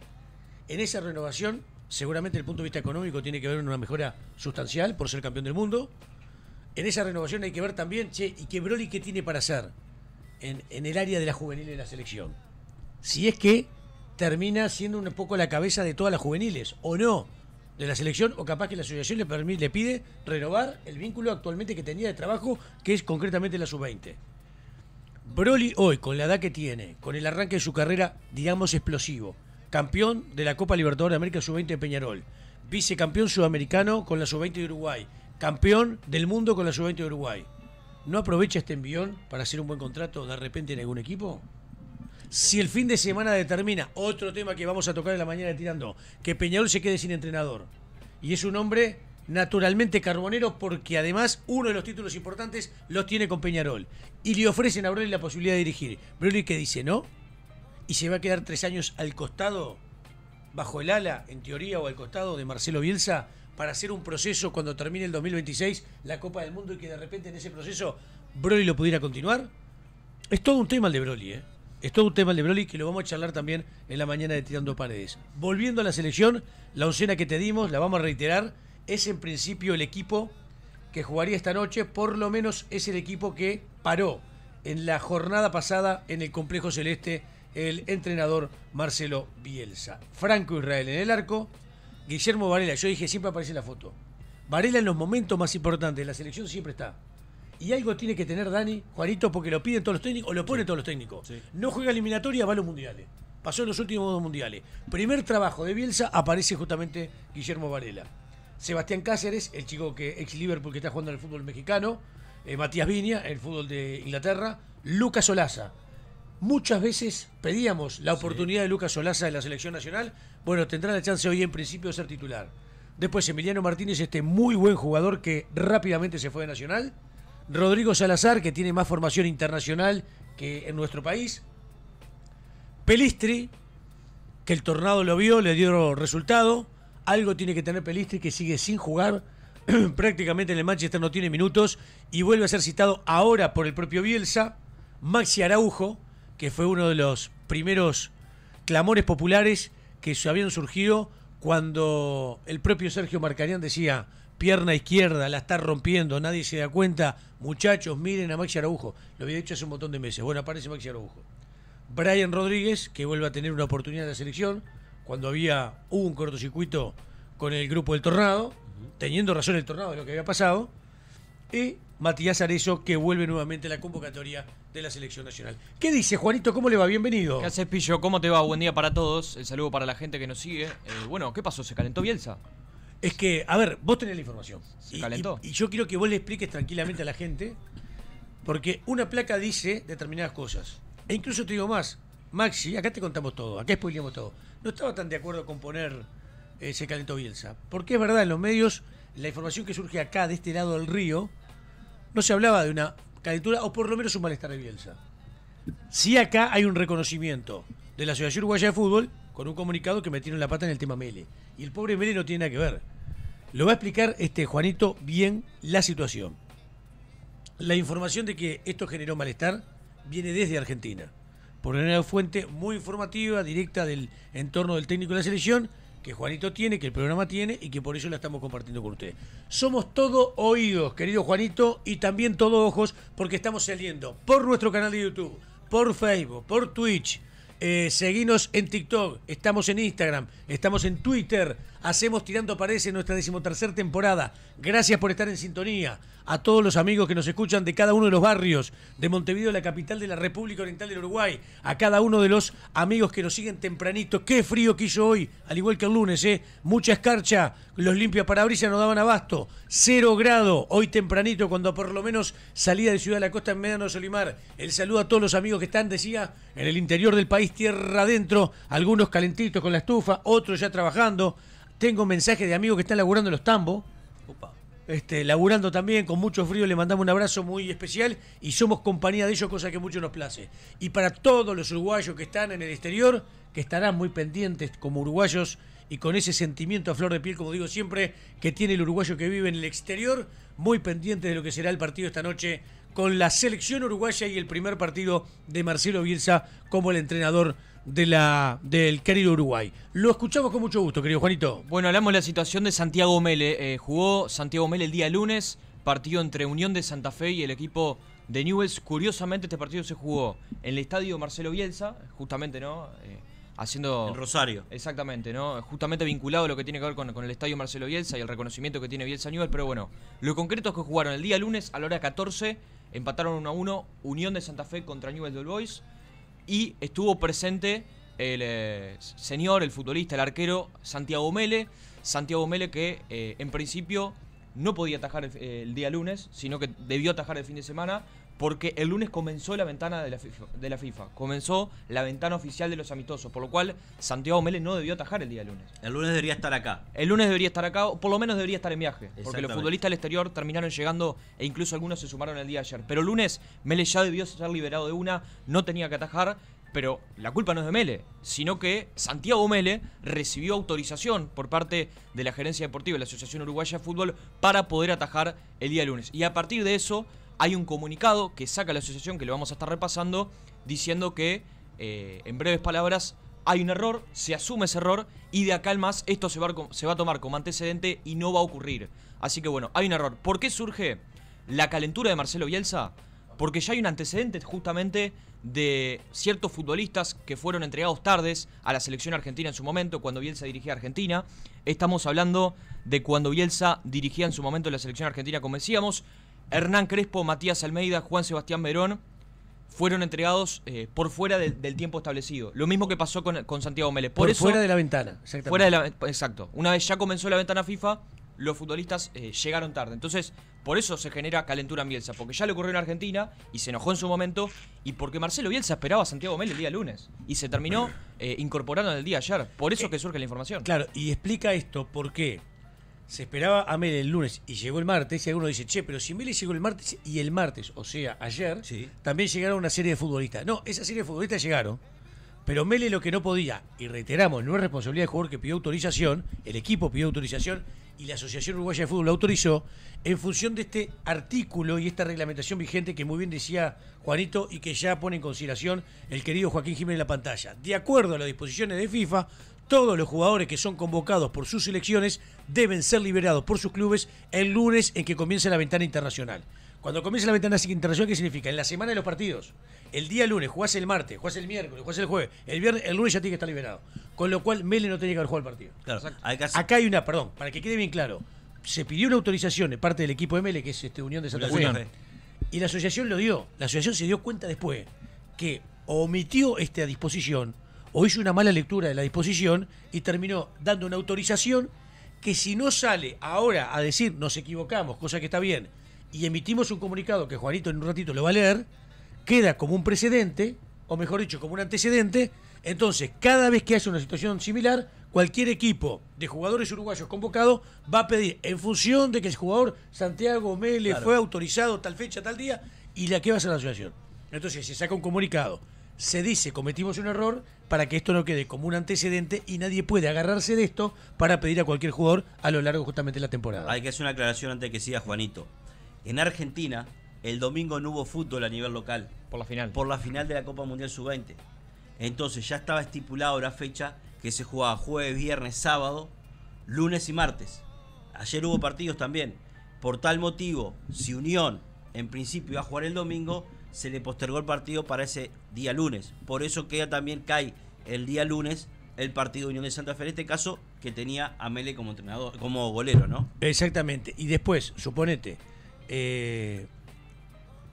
En esa renovación, seguramente desde el punto de vista económico tiene que haber una mejora sustancial por ser campeón del mundo. En esa renovación hay que ver también, che, ¿y qué Broli qué tiene para hacer en, en el área de la juvenil de la selección? Si es que termina siendo un poco la cabeza de todas las juveniles, o no, de la selección, o capaz que la asociación le, permite, le pide renovar el vínculo actualmente que tenía de trabajo, que es concretamente la sub veinte. Broli hoy, con la edad que tiene, con el arranque de su carrera, digamos, explosivo, campeón de la Copa Libertadores de América sub veinte de Peñarol, vicecampeón sudamericano con la sub veinte de Uruguay, campeón del mundo con la sub veinte de Uruguay, ¿no aprovecha este envión para hacer un buen contrato de repente en algún equipo? Si el fin de semana determina, otro tema que vamos a tocar en la mañana de Tirando, que Peñarol se quede sin entrenador. Y es un hombre naturalmente carbonero porque además uno de los títulos importantes los tiene con Peñarol. Y le ofrecen a Broli la posibilidad de dirigir. Broli que dice no y se va a quedar tres años al costado, bajo el ala, en teoría, o al costado de Marcelo Bielsa para hacer un proceso cuando termine el dos mil veintiséis la Copa del Mundo y que de repente en ese proceso Broli lo pudiera continuar. Es todo un tema el de Broli, ¿eh? Es todo un tema el de Broli que lo vamos a charlar también en la mañana de Tirando Paredes. Volviendo a la selección, la oncena que te dimos, la vamos a reiterar, es en principio el equipo que jugaría esta noche, por lo menos es el equipo que paró en la jornada pasada en el Complejo Celeste el entrenador Marcelo Bielsa. Franco Israel en el arco, Guillermo Varela, yo dije siempre aparece en la foto. Varela en los momentos más importantes, la selección siempre está. Y algo tiene que tener Dani, Juanito, porque lo piden todos los técnicos, o lo ponen sí. todos los técnicos. Sí. No juega eliminatoria, va a los mundiales. Pasó en los últimos dos mundiales. Primer trabajo de Bielsa, aparece justamente Guillermo Varela. Sebastián Cáceres, el chico que ex Liverpool que está jugando en el fútbol mexicano. Eh, Matías Viña, el fútbol de Inglaterra. Lucas Olaza. Muchas veces pedíamos la oportunidad sí. de Lucas Olaza en la selección nacional. Bueno, tendrá la chance hoy en principio de ser titular. Después Emiliano Martínez, este muy buen jugador que rápidamente se fue de Nacional. Rodrigo Salazar, que tiene más formación internacional que en nuestro país. Pelistri, que el Tornado lo vio, le dio resultado. Algo tiene que tener Pelistri, que sigue sin jugar. Prácticamente en el Manchester no tiene minutos. Y vuelve a ser citado ahora por el propio Bielsa. Maxi Araujo, que fue uno de los primeros clamores populares que habían surgido cuando el propio Sergio Marcarián decía... Pierna izquierda, la está rompiendo, nadie se da cuenta. Muchachos, miren a Maxi Araújo. Lo había hecho hace un montón de meses. Bueno, aparece Maxi Araújo. Brian Rodríguez, que vuelve a tener una oportunidad en la selección, cuando había hubo un cortocircuito con el grupo del Tornado, teniendo razón el Tornado de lo que había pasado. Y Matías Arezzo, que vuelve nuevamente a la convocatoria de la Selección Nacional. ¿Qué dice, Juanito? ¿Cómo le va? Bienvenido. ¿Qué haces, Pillo? ¿Cómo te va? Buen día para todos. El saludo para la gente que nos sigue. Eh, bueno, ¿qué pasó? ¿Se calentó Bielsa? Es que, a ver, vos tenés la información. Se y, calentó. Y, y yo quiero que vos le expliques tranquilamente a la gente, porque una placa dice determinadas cosas. E incluso te digo más, Maxi, acá te contamos todo, acá spoileamos todo. No estaba tan de acuerdo con poner eh, se calentó Bielsa, porque es verdad, en los medios, la información que surge acá, de este lado del río, no se hablaba de una calentura, o por lo menos un malestar de Bielsa. Sí, acá hay un reconocimiento de la Asociación Uruguaya de Fútbol, con un comunicado que metieron la pata en el tema Mele. Y el pobre Mele no tiene nada que ver. Lo va a explicar este Juanito bien la situación. La información de que esto generó malestar viene desde Argentina. Por una fuente muy informativa, directa del entorno del técnico de la selección, que Juanito tiene, que el programa tiene y que por eso la estamos compartiendo con usted. Somos todo oídos, querido Juanito, y también todo ojos, porque estamos saliendo por nuestro canal de YouTube, por Facebook, por Twitch. Eh, seguinos en TikTok, estamos en Instagram, estamos en Twitter, hacemos Tirando Paredes en nuestra decimotercera temporada. Gracias por estar en sintonía a todos los amigos que nos escuchan de cada uno de los barrios de Montevideo, la capital de la República Oriental del Uruguay, a cada uno de los amigos que nos siguen tempranito. Qué frío que hizo hoy, al igual que el lunes, eh. Mucha escarcha, los limpiaparabrisas no daban abasto, cero grado hoy tempranito, cuando por lo menos salía de Ciudad de la Costa en Médanos Solimar. El saludo a todos los amigos que están, decía, en el interior del país, tierra adentro, algunos calentitos con la estufa, otros ya trabajando. Tengo mensajes de amigos que están laburando en los tambos, este, laburando también con mucho frío. Le mandamos un abrazo muy especial y somos compañía de ellos, cosa que mucho nos place. Y para todos los uruguayos que están en el exterior, que estarán muy pendientes como uruguayos y con ese sentimiento a flor de piel, como digo siempre, que tiene el uruguayo que vive en el exterior, muy pendientes de lo que será el partido esta noche con la selección uruguaya y el primer partido de Marcelo Bielsa como el entrenador de la, del querido Uruguay. Lo escuchamos con mucho gusto, querido Juanito. Bueno, hablamos de la situación de Santiago Mele. Eh, jugó Santiago Mele el día lunes, partido entre Unión de Santa Fe y el equipo de Newell's. Curiosamente, este partido se jugó en el estadio Marcelo Bielsa, justamente, ¿no? Eh, haciendo... En Rosario. Exactamente, ¿no? Justamente vinculado a lo que tiene que ver con, con el estadio Marcelo Bielsa y el reconocimiento que tiene Bielsa Newell's. Pero bueno, lo concreto es que jugaron el día lunes a la hora catorce. Empataron uno a uno, Unión de Santa Fe contra Newell's Old Boys. Y estuvo presente el eh, señor, el futbolista, el arquero Santiago Mele. Santiago Mele que eh, en principio no podía atajar el, el día lunes, sino que debió atajar el fin de semana, porque el lunes comenzó la ventana de la, FIFA, de la FIFA, comenzó la ventana oficial de los amistosos, por lo cual Santiago Mele no debió atajar el día lunes. El lunes debería estar acá. El lunes debería estar acá, o por lo menos debería estar en viaje, porque los futbolistas del exterior terminaron llegando e incluso algunos se sumaron el día de ayer. Pero el lunes Mele ya debió ser liberado de una, no tenía que atajar. Pero la culpa no es de Mele, sino que Santiago Mele recibió autorización por parte de la gerencia deportiva de la Asociación Uruguaya de Fútbol para poder atajar el día lunes. Y a partir de eso hay un comunicado que saca la asociación, que lo vamos a estar repasando, diciendo que, eh, en breves palabras, hay un error, se asume ese error y de acá al más esto se va, se va a tomar como antecedente y no va a ocurrir. Así que bueno, hay un error. ¿Por qué surge la calentura de Marcelo Bielsa? Porque ya hay un antecedente justamente de ciertos futbolistas que fueron entregados tardes a la selección argentina en su momento, cuando Bielsa dirigía a Argentina. Estamos hablando de cuando Bielsa dirigía en su momento la selección argentina, como decíamos. Hernán Crespo, Matías Almeida, Juan Sebastián Verón fueron entregados eh, por fuera de, del tiempo establecido. Lo mismo que pasó con, con Santiago Mele. Por, por eso, fuera de la ventana, exactamente. Fuera de la, exacto. Una vez ya comenzó la ventana FIFA, los futbolistas eh, llegaron tarde. Entonces, por eso se genera calentura en Bielsa, porque ya le ocurrió en Argentina y se enojó en su momento, y porque Marcelo Bielsa esperaba a Santiago Mele el día lunes y se terminó eh, incorporando en el día ayer. Por eso eh, que surge la información. Claro, y explica esto por qué se esperaba a Mele el lunes y llegó el martes, y alguno dice, che, pero si Mele llegó el martes y el martes, o sea, ayer, sí, también llegaron una serie de futbolistas. No, esa serie de futbolistas llegaron, pero Mele lo que no podía, y reiteramos, no es responsabilidad del jugador que pidió autorización, el equipo pidió autorización, y la Asociación Uruguaya de Fútbol lo autorizó en función de este artículo y esta reglamentación vigente que muy bien decía Juanito y que ya pone en consideración el querido Joaquín Jiménez en la pantalla. De acuerdo a las disposiciones de FIFA, todos los jugadores que son convocados por sus selecciones deben ser liberados por sus clubes el lunes en que comience la ventana internacional. Cuando comience la ventana internacional, ¿qué significa? En la semana de los partidos. El día lunes, jugás el martes, jugás el miércoles, jugás el jueves, el viernes, el lunes ya tiene que estar liberado. Con lo cual, Mele no tenía que haber jugado el partido. Claro, hay que hacer... Acá hay una, perdón, para que quede bien claro. Se pidió una autorización de parte del equipo de Mele, que es este Unión de Santa Fe. Y la asociación lo dio. La asociación se dio cuenta después que omitió esta disposición o hizo una mala lectura de la disposición y terminó dando una autorización que, si no sale ahora a decir nos equivocamos, cosa que está bien, y emitimos un comunicado que Juanito en un ratito lo va a leer, queda como un precedente, o mejor dicho, como un antecedente. Entonces, cada vez que haya una situación similar, cualquier equipo de jugadores uruguayos convocados va a pedir, en función de que el jugador Santiago Mele, claro, fue autorizado tal fecha, tal día, y la que va a ser la asociación. Entonces, se saca un comunicado, se dice, cometimos un error, para que esto no quede como un antecedente y nadie puede agarrarse de esto para pedir a cualquier jugador a lo largo justamente de la temporada. Hay que hacer una aclaración antes de que siga Juanito. En Argentina, el domingo no hubo fútbol a nivel local. Por la final. Por la final de la Copa Mundial sub veinte. Entonces ya estaba estipulado la fecha que se jugaba jueves, viernes, sábado, lunes y martes. Ayer hubo partidos también. Por tal motivo, si Unión en principio iba a jugar el domingo, se le postergó el partido para ese día lunes. Por eso queda también, cae el día lunes, el partido de Unión de Santa Fe, en este caso, que tenía a Mele como entrenador, como golero, ¿no? Exactamente. Y después, suponete, eh...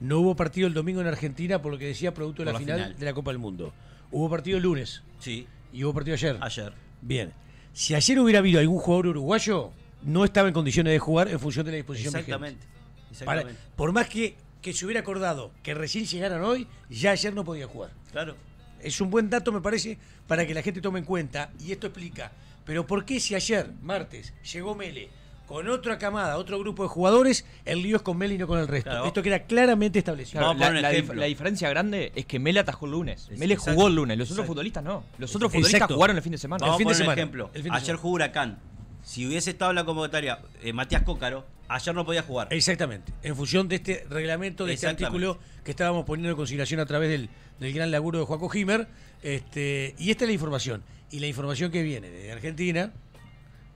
no hubo partido el domingo en Argentina, por lo que decía, producto de la, la final, final de la Copa del Mundo. Hubo partido el lunes. Sí. Y hubo partido ayer. Ayer. Bien. Si ayer hubiera habido algún jugador uruguayo, no estaba en condiciones de jugar en función de la disposición vigente. Exactamente. Exactamente. Para, por más que, que se hubiera acordado que recién llegaran hoy, ya ayer no podía jugar. Claro. Es un buen dato, me parece, para que la gente tome en cuenta. Y esto explica. Pero ¿por qué si ayer, martes, llegó Mele con otra camada, otro grupo de jugadores, el lío es con Mele y no con el resto? Claro. Esto queda claramente establecido. Claro, la, la, dif la diferencia grande es que Mele atajó el lunes. Mele jugó exacto el lunes. Los otros exacto futbolistas no. Los otros futbolistas exacto jugaron el fin de semana. Vamos el fin a poner de semana. Un ejemplo. El fin de ayer semana jugó Huracán. Si hubiese estado en la convocatoria eh, Matías Cócaro, ayer no podía jugar. Exactamente. En función de este reglamento, de este artículo que estábamos poniendo en consideración a través del, del gran laburo de Joaco Himer. Este, y esta es la información. Y la información que viene desde Argentina,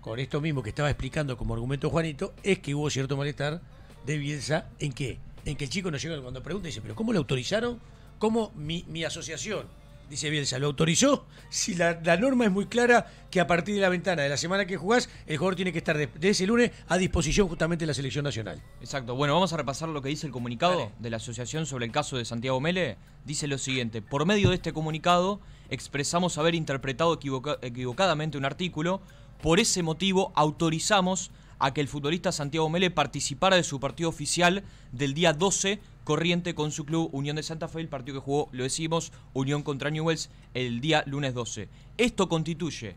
con esto mismo que estaba explicando como argumento Juanito, es que hubo cierto malestar de Bielsa. ¿En qué? En que el chico nos llega cuando pregunta y dice, ¿pero cómo lo autorizaron? ¿Cómo mi, mi asociación, dice Bielsa, lo autorizó? Si la, la norma es muy clara que a partir de la ventana de la semana que jugás, el jugador tiene que estar de, de ese lunes a disposición justamente de la selección nacional. Exacto. Bueno, vamos a repasar lo que dice el comunicado, dale, de la asociación sobre el caso de Santiago Mele. Dice lo siguiente: por medio de este comunicado expresamos haber interpretado equivoca- equivocadamente un artículo. Por ese motivo autorizamos a que el futbolista Santiago Mele participara de su partido oficial del día doce corriente con su club Unión de Santa Fe, el partido que jugó, lo decimos, Unión contra Newell's el día lunes doce. Esto constituye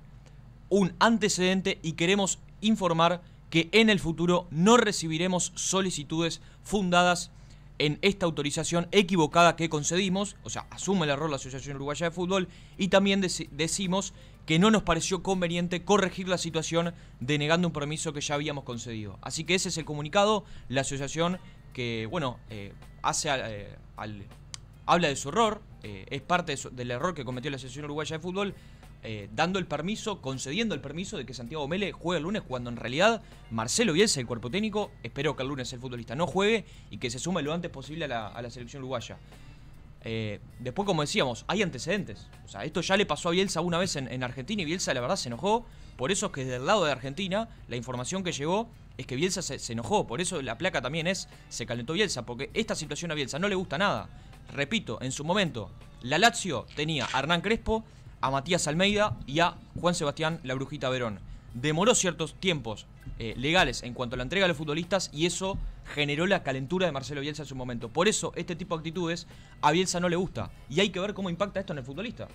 un antecedente y queremos informar que en el futuro no recibiremos solicitudes fundadas en esta autorización equivocada que concedimos, o sea, asume el error la Asociación Uruguaya de Fútbol, y también dec- decimos que no nos pareció conveniente corregir la situación denegando un permiso que ya habíamos concedido. Así que ese es el comunicado, la asociación que, bueno, eh, hace al, eh, al, habla de su error, eh, es parte de su, del error que cometió la Asociación Uruguaya de Fútbol, Eh, dando el permiso, concediendo el permiso de que Santiago Mele juegue el lunes, cuando en realidad Marcelo Bielsa, el cuerpo técnico, espero que el lunes el futbolista no juegue y que se sume lo antes posible a la, a la selección uruguaya. Eh, después, como decíamos, hay antecedentes. O sea, esto ya le pasó a Bielsa una vez en, en Argentina y Bielsa la verdad se enojó. Por eso es que desde el lado de Argentina la información que llegó es que Bielsa se, se enojó. Por eso la placa también es, se calentó Bielsa, porque esta situación a Bielsa no le gusta nada. Repito, en su momento la Lazio tenía a Hernán Crespo, a Matías Almeida y a Juan Sebastián La Brujita Verón. Demoró ciertos tiempos eh, legales en cuanto a la entrega de los futbolistas y eso generó la calentura de Marcelo Bielsa en su momento. Por eso este tipo de actitudes a Bielsa no le gusta y hay que ver cómo impacta esto en el futbolista.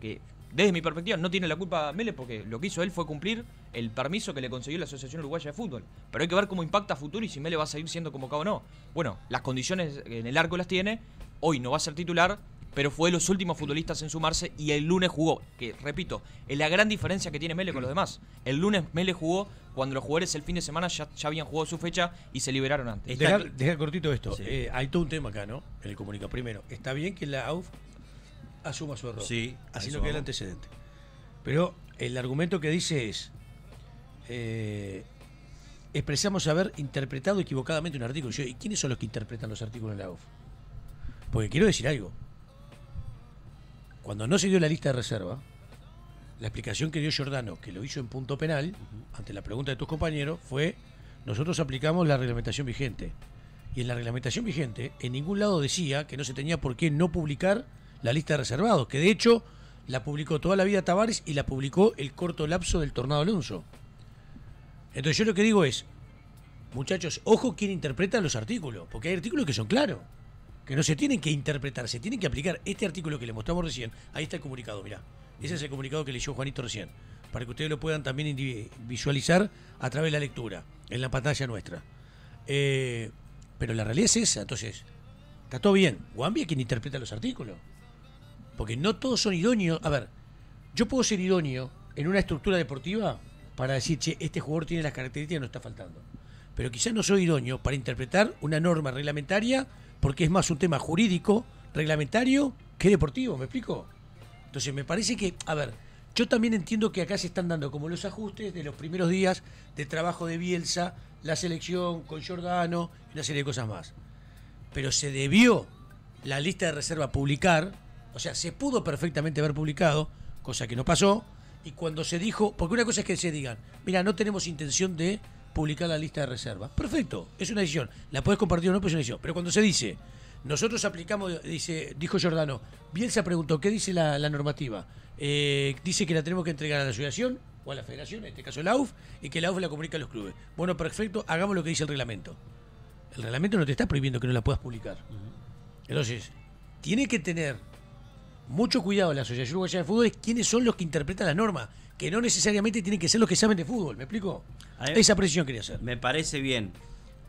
Que desde mi perspectiva no tiene la culpa Mele, porque lo que hizo él fue cumplir el permiso que le consiguió la Asociación Uruguaya de Fútbol. Pero hay que ver cómo impacta a futuro y si Mele va a seguir siendo convocado o no. Bueno, las condiciones en el arco las tiene, hoy no va a ser titular, pero fue de los últimos futbolistas en sumarse y el lunes jugó. Que, repito, es la gran diferencia que tiene Mele con los demás. El lunes Mele jugó cuando los jugadores el fin de semana ya, ya habían jugado su fecha y se liberaron antes. Dejar, dejar cortito esto. Sí. Eh, hay todo un tema acá, ¿no? En el comunicado. Primero, está bien que la A U F asuma su error. Sí. Así no queda el antecedente. Pero el argumento que dice es... Eh, expresamos haber interpretado equivocadamente un artículo. Yo, ¿y quiénes son los que interpretan los artículos en la A U F? Porque quiero decir algo. Cuando no se dio la lista de reserva, la explicación que dio Giordano, que lo hizo en punto penal, ante la pregunta de tus compañeros, fue: nosotros aplicamos la reglamentación vigente. Y en la reglamentación vigente, en ningún lado decía que no se tenía por qué no publicar la lista de reservados, que de hecho la publicó toda la vida Tabárez y la publicó el corto lapso del Tornado Alonso. Entonces yo lo que digo es, muchachos, ojo quién interpreta los artículos, porque hay artículos que son claros, que no se tienen que interpretar, se tienen que aplicar. Este artículo que le mostramos recién, ahí está el comunicado, mirá. Ese es el comunicado que leyó Juanito recién, para que ustedes lo puedan también visualizar a través de la lectura, en la pantalla nuestra. Eh, pero la realidad es esa, entonces, está todo bien. Guambi es quien interpreta los artículos, porque no todos son idóneos. A ver, yo puedo ser idóneo en una estructura deportiva para decir, che, este jugador tiene las características que nos está faltando. Pero quizás no soy idóneo para interpretar una norma reglamentaria, porque es más un tema jurídico, reglamentario, que deportivo, ¿me explico? Entonces me parece que, a ver, yo también entiendo que acá se están dando como los ajustes de los primeros días de trabajo de Bielsa, la selección con Giordano y una serie de cosas más. Pero se debió la lista de reserva publicar, o sea, se pudo perfectamente haber publicado, cosa que no pasó, y cuando se dijo, porque una cosa es que se digan, mira, no tenemos intención de publicar la lista de reserva. Perfecto, es una decisión. La podés compartir o no, pues es una decisión. Pero cuando se dice, nosotros aplicamos, dice, dijo Giordano, Bielsa preguntó, ¿qué dice la, la normativa? Eh, dice que la tenemos que entregar a la asociación o a la federación, en este caso la A U F, y que la A U F la comunica a los clubes. Bueno, perfecto, hagamos lo que dice el reglamento. El reglamento no te está prohibiendo que no la puedas publicar. Entonces, tiene que tener mucho cuidado la Asociación Uruguaya de Fútbol, es quiénes son los que interpretan la norma, que no necesariamente tienen que ser los que saben de fútbol, ¿me explico? Mí, esa precisión quería hacer. Me parece bien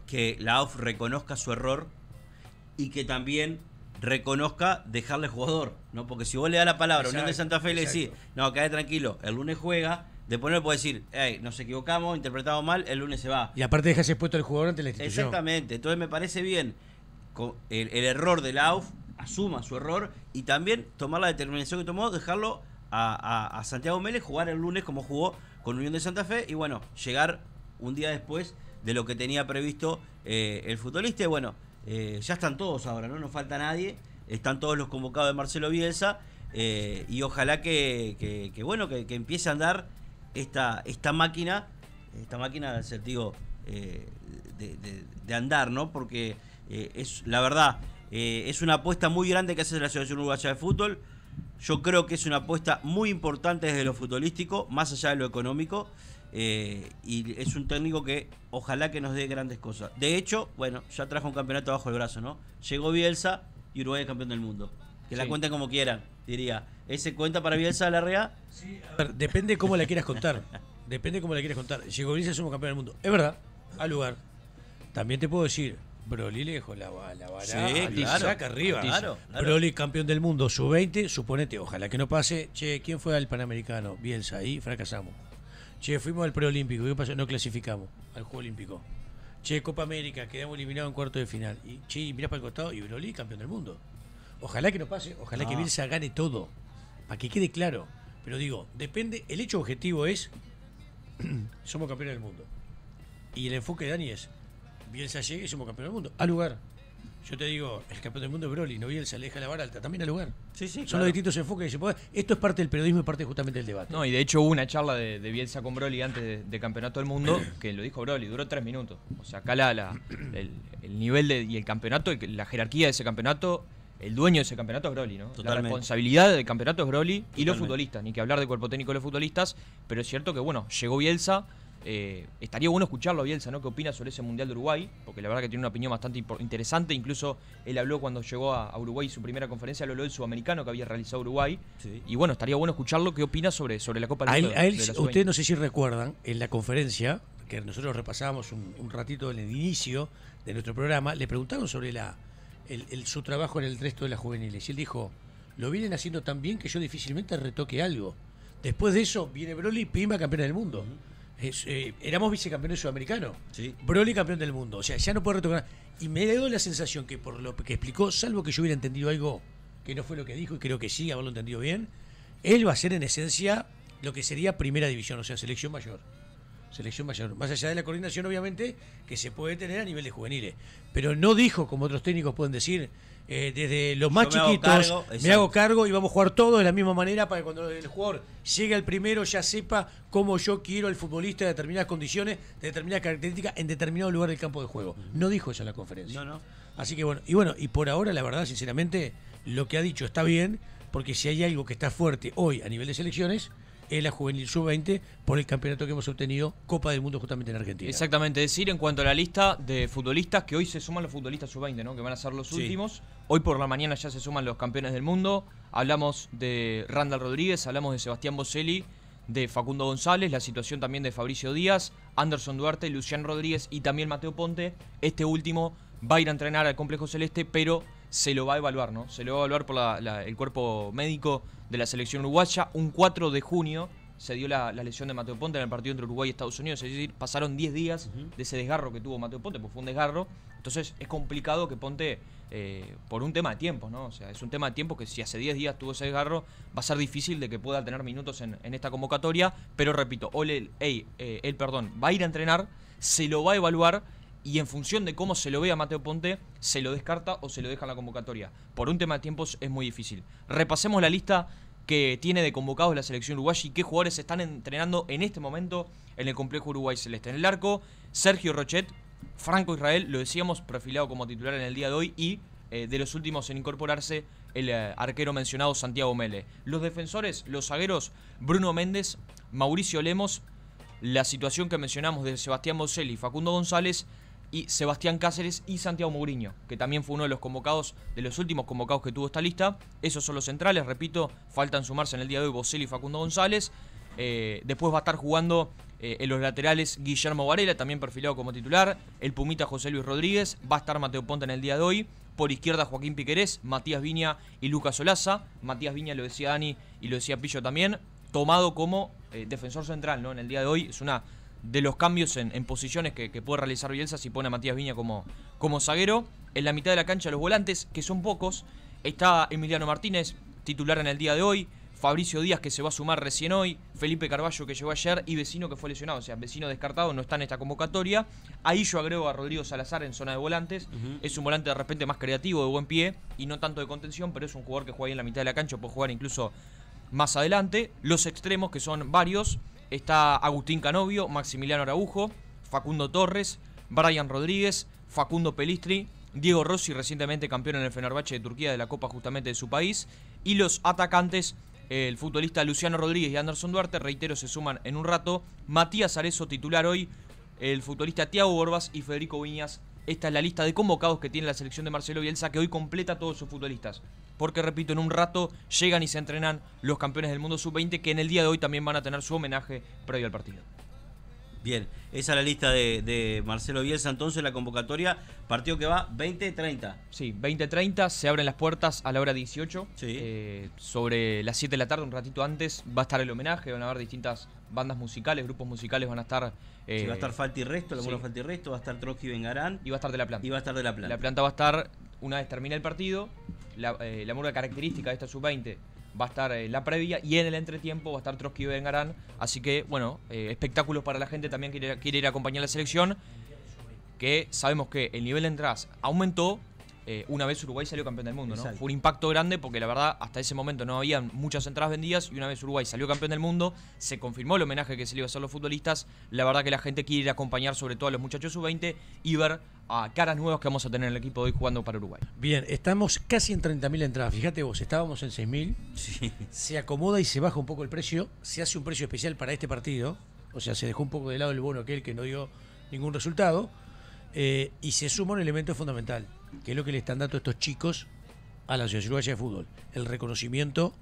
que la A U F reconozca su error y que también reconozca dejarle jugador, ¿no? Porque si vos le das la palabra a Unión de Santa Fe y le decís, no, quedate tranquilo, el lunes juega, después no le podés decir, hey, nos equivocamos, interpretamos mal, el lunes se va. Y aparte dejas expuesto al jugador ante la institución. Exactamente, entonces me parece bien el, el error de la A U F, asuma su error y también tomar la determinación que tomó, dejarlo a, a, a Santiago Mele jugar el lunes como jugó con Unión de Santa Fe y bueno, llegar un día después de lo que tenía previsto eh, el futbolista. Y bueno, eh, ya están todos ahora, no nos falta nadie, están todos los convocados de Marcelo Bielsa eh, y ojalá que, que, que bueno, que, que empiece a andar esta, esta máquina, esta máquina digo, eh, de, de, de andar, ¿no? Porque eh, es la verdad. Eh, es una apuesta muy grande que hace la Asociación Uruguaya de Fútbol. Yo creo que es una apuesta muy importante desde lo futbolístico, más allá de lo económico. Eh, y es un técnico que ojalá que nos dé grandes cosas. De hecho, bueno, ya trajo un campeonato bajo el brazo, ¿no? Llegó Bielsa y Uruguay es campeón del mundo. Que sí. La cuenten como quieran, diría. ¿Ese cuenta para Bielsa la R A? Sí, a ver, depende cómo la quieras contar. Depende cómo la quieras contar. Llegó Bielsa y somos campeón del mundo. Es verdad, al lugar. También te puedo decir, Broli lejos la bala, la sí, claro, saca arriba. Claro, claro. Broli campeón del mundo, sub veinte, suponete, ojalá que no pase. Che, ¿quién fue al Panamericano? Bielsa, ahí fracasamos. Che, fuimos al preolímpico, ¿qué pasó? No clasificamos al Juego Olímpico. Che, Copa América, quedamos eliminados en cuarto de final. Y che, mirás para el costado y Broli campeón del mundo. Ojalá que no pase, ojalá no. que Bielsa gane todo, para que quede claro. Pero digo, depende, el hecho objetivo es, somos campeones del mundo. Y el enfoque de Dani es, Bielsa llega y somos campeones del mundo, al lugar. Yo te digo, el campeón del mundo es Broli, no Bielsa, le deja la vara alta, también al lugar. Sí, sí, Son claro. los distintos enfoques que se pueden. Esto es parte del periodismo y parte justamente del debate. No, y de hecho hubo una charla de, de Bielsa con Broli antes de, de Campeonato del Mundo, que lo dijo Broli, duró tres minutos. O sea, acá la, la, el, el nivel de, y el campeonato, la jerarquía de ese campeonato, el dueño de ese campeonato es Broli, ¿no? Totalmente. La responsabilidad del campeonato es Broli y Totalmente. los futbolistas, ni que hablar de cuerpo técnico de los futbolistas, pero es cierto que, bueno, llegó Bielsa. Eh, estaría bueno escucharlo a Bielsa, ¿no? ¿Qué opina sobre ese Mundial de Uruguay? Porque la verdad que tiene una opinión bastante interesante. Incluso él habló cuando llegó a, a Uruguay, su primera conferencia, habló del Sudamericano que había realizado Uruguay. Sí. Y bueno, estaría bueno escucharlo. ¿Qué opina sobre, sobre la Copa del Mundo? A él, ustedes no sé si recuerdan, en la conferencia, que nosotros repasábamos un, un ratito en el inicio de nuestro programa, le preguntaron sobre la, el, el, su trabajo en el resto de las juveniles. Y él dijo, lo vienen haciendo tan bien que yo difícilmente retoque algo. Después de eso viene Broli, pimba, campeona del mundo. Uh-huh. Es, eh, éramos vicecampeones sudamericanos. Sí. Broli campeón del mundo. O sea, ya no puede retocar. Y me dio la sensación que por lo que explicó, salvo que yo hubiera entendido algo que no fue lo que dijo, y creo que sí, haberlo entendido bien, él va a ser en esencia lo que sería primera división, o sea, selección mayor. Selección mayor. Más allá de la coordinación, obviamente, que se puede tener a nivel de juveniles. Pero no dijo, como otros técnicos pueden decir, eh, desde los más yo chiquitos, me hago, cargo, me hago cargo y vamos a jugar todos de la misma manera para que cuando el jugador llegue al primero ya sepa cómo yo quiero al futbolista de determinadas condiciones, de determinadas características, en determinado lugar del campo de juego. No dijo eso en la conferencia. No, no. Así que bueno, y bueno, y por ahora, la verdad, sinceramente, lo que ha dicho está bien, porque si hay algo que está fuerte hoy a nivel de selecciones, es la Juvenil sub veinte por el campeonato que hemos obtenido, Copa del Mundo justamente en Argentina. Exactamente, es decir, en cuanto a la lista de futbolistas, que hoy se suman los futbolistas sub veinte, ¿no? Que van a ser los sí. últimos. Hoy por la mañana ya se suman los campeones del mundo. Hablamos de Randall Rodríguez, hablamos de Sebastián Boselli, de Facundo González, la situación también de Fabricio Díaz, Anderson Duarte, Lucián Rodríguez y también Mateo Ponte. Este último va a ir a entrenar al Complejo Celeste, pero se lo va a evaluar, ¿no? Se lo va a evaluar por la, la, el cuerpo médico de la selección uruguaya. Un cuatro de junio se dio la, la lesión de Mateo Ponte en el partido entre Uruguay y Estados Unidos. Es decir, pasaron diez días uh-huh. de ese desgarro que tuvo Mateo Ponte, pues fue un desgarro. Entonces es complicado que Ponte, eh, por un tema de tiempo, ¿no? O sea, es un tema de tiempo que si hace diez días tuvo ese desgarro, va a ser difícil de que pueda tener minutos en, en esta convocatoria. Pero repito, él, él, él, él perdón, va a ir a entrenar, se lo va a evaluar. Y en función de cómo se lo vea Mateo Ponte, se lo descarta o se lo deja en la convocatoria. Por un tema de tiempos es muy difícil. Repasemos la lista que tiene de convocados la selección uruguaya y qué jugadores están entrenando en este momento en el complejo Uruguay Celeste. En el arco, Sergio Rochet, Franco Israel, lo decíamos, perfilado como titular en el día de hoy, y eh, de los últimos en incorporarse, el eh, arquero mencionado Santiago Mele. Los defensores, los zagueros, Bruno Méndez, Mauricio Lemos, la situación que mencionamos de Sebastián Boselli y Facundo González, y Sebastián Cáceres y Santiago Mourinho, que también fue uno de los convocados, de los últimos convocados que tuvo esta lista. Esos son los centrales, repito, faltan sumarse en el día de hoy Boselli y Facundo González. Eh, después va a estar jugando eh, en los laterales Guillermo Varela, también perfilado como titular, el Pumita José Luis Rodríguez, va a estar Mateo Ponte en el día de hoy. Por izquierda Joaquín Piquerés, Matías Viña y Lucas Olaza. Matías Viña lo decía Dani y lo decía Pillo también, tomado como eh, defensor central, ¿no? En el día de hoy es una de los cambios en, en posiciones que, que puede realizar Bielsa si pone a Matías Viña como, como zaguero. En la mitad de la cancha los volantes, que son pocos, está Emiliano Martínez, titular en el día de hoy, Fabricio Díaz, que se va a sumar recién hoy, Felipe Carballo, que llegó ayer, y Vecino, que fue lesionado. O sea, Vecino descartado, no está en esta convocatoria. Ahí yo agrego a Rodrigo Salazar en zona de volantes. Uh-huh. Es un volante de repente más creativo, de buen pie y no tanto de contención, pero es un jugador que juega ahí en la mitad de la cancha, puede jugar incluso más adelante. Los extremos, que son varios, está Agustín Canovio, Maximiliano Araújo, Facundo Torres, Brian Rodríguez, Facundo Pelistri, Diego Rossi, recientemente campeón en el Fenerbahce de Turquía de la Copa justamente de su país. Y los atacantes, el futbolista Luciano Rodríguez y Anderson Duarte, reitero, se suman en un rato. Matías Arezzo titular hoy, el futbolista Thiago Borvás y Federico Viñas. Esta es la lista de convocados que tiene la selección de Marcelo Bielsa, que hoy completa a todos sus futbolistas. Porque, repito, en un rato llegan y se entrenan los campeones del mundo sub veinte, que en el día de hoy también van a tener su homenaje previo al partido. Bien, esa es la lista de, de Marcelo Bielsa, entonces la convocatoria, partido que va veinte treinta. Sí, veinte treinta, se abren las puertas a la hora dieciocho, sí. eh, sobre las siete de la tarde, un ratito antes, va a estar el homenaje, van a haber distintas bandas musicales, grupos musicales, van a estar... Eh, sí, va a estar Falta y Resto, la Mula sí. Falta y Resto, va a estar Trotsky Vengarán. Y va a estar De La Planta. Y va a estar De La Planta. La Planta va a estar, una vez termina el partido, la, eh, la murga característica de esta sub veinte... va a estar eh, la previa, y en el entretiempo va a estar Trotsky Vengarán. Así que, bueno, eh, espectáculos para la gente también que quiere ir a acompañar la selección, que sabemos que el nivel de entradas aumentó eh, una vez Uruguay salió campeón del mundo, ¿no? Fue un impacto grande porque, la verdad, hasta ese momento no había muchas entradas vendidas, y una vez Uruguay salió campeón del mundo, se confirmó el homenaje que se le iba a hacer a los futbolistas. La verdad que la gente quiere ir a acompañar, sobre todo a los muchachos sub veinte, y ver a caras nuevas que vamos a tener en el equipo de hoy jugando para Uruguay. Bien, estamos casi en treinta mil entradas. Fíjate vos, estábamos en seis mil. Sí. Se acomoda y se baja un poco el precio. Se hace un precio especial para este partido. O sea, se dejó un poco de lado el bono aquel que no dio ningún resultado. Eh, y se suma un elemento fundamental, que es lo que le están dando estos chicos a la Asociación Uruguaya de Fútbol. El reconocimiento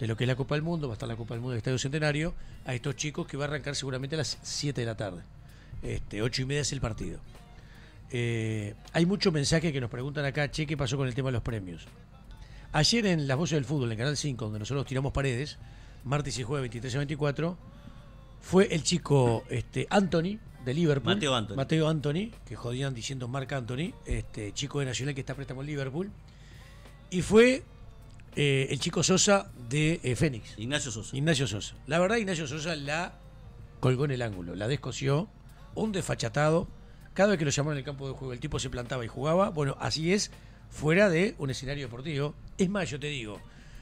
de lo que es la Copa del Mundo. Va a estar la Copa del Mundo del Estadio Centenario. A estos chicos, que va a arrancar seguramente a las siete de la tarde. Este, ocho y media es el partido. Eh, hay muchos mensajes que nos preguntan acá, che, ¿qué pasó con el tema de los premios? Ayer en Las Voces del Fútbol, en Canal cinco, donde nosotros tiramos paredes, martes y jueves veintitrés a veinticuatro, fue el chico este, Anthony, de Liverpool. Mateo Anthony. Mateo Anthony, que jodían diciendo Marc Anthony, este chico de Nacional que está préstamo en Liverpool. Y fue eh, el chico Sosa de eh, Fénix. Ignacio Sosa. Ignacio Sosa. La verdad, Ignacio Sosa la colgó en el ángulo, la descoció, un desfachatado. Cada vez que lo llamaron en el campo de juego, el tipo se plantaba y jugaba. Bueno, así es, fuera de un escenario deportivo. Es más, yo te digo,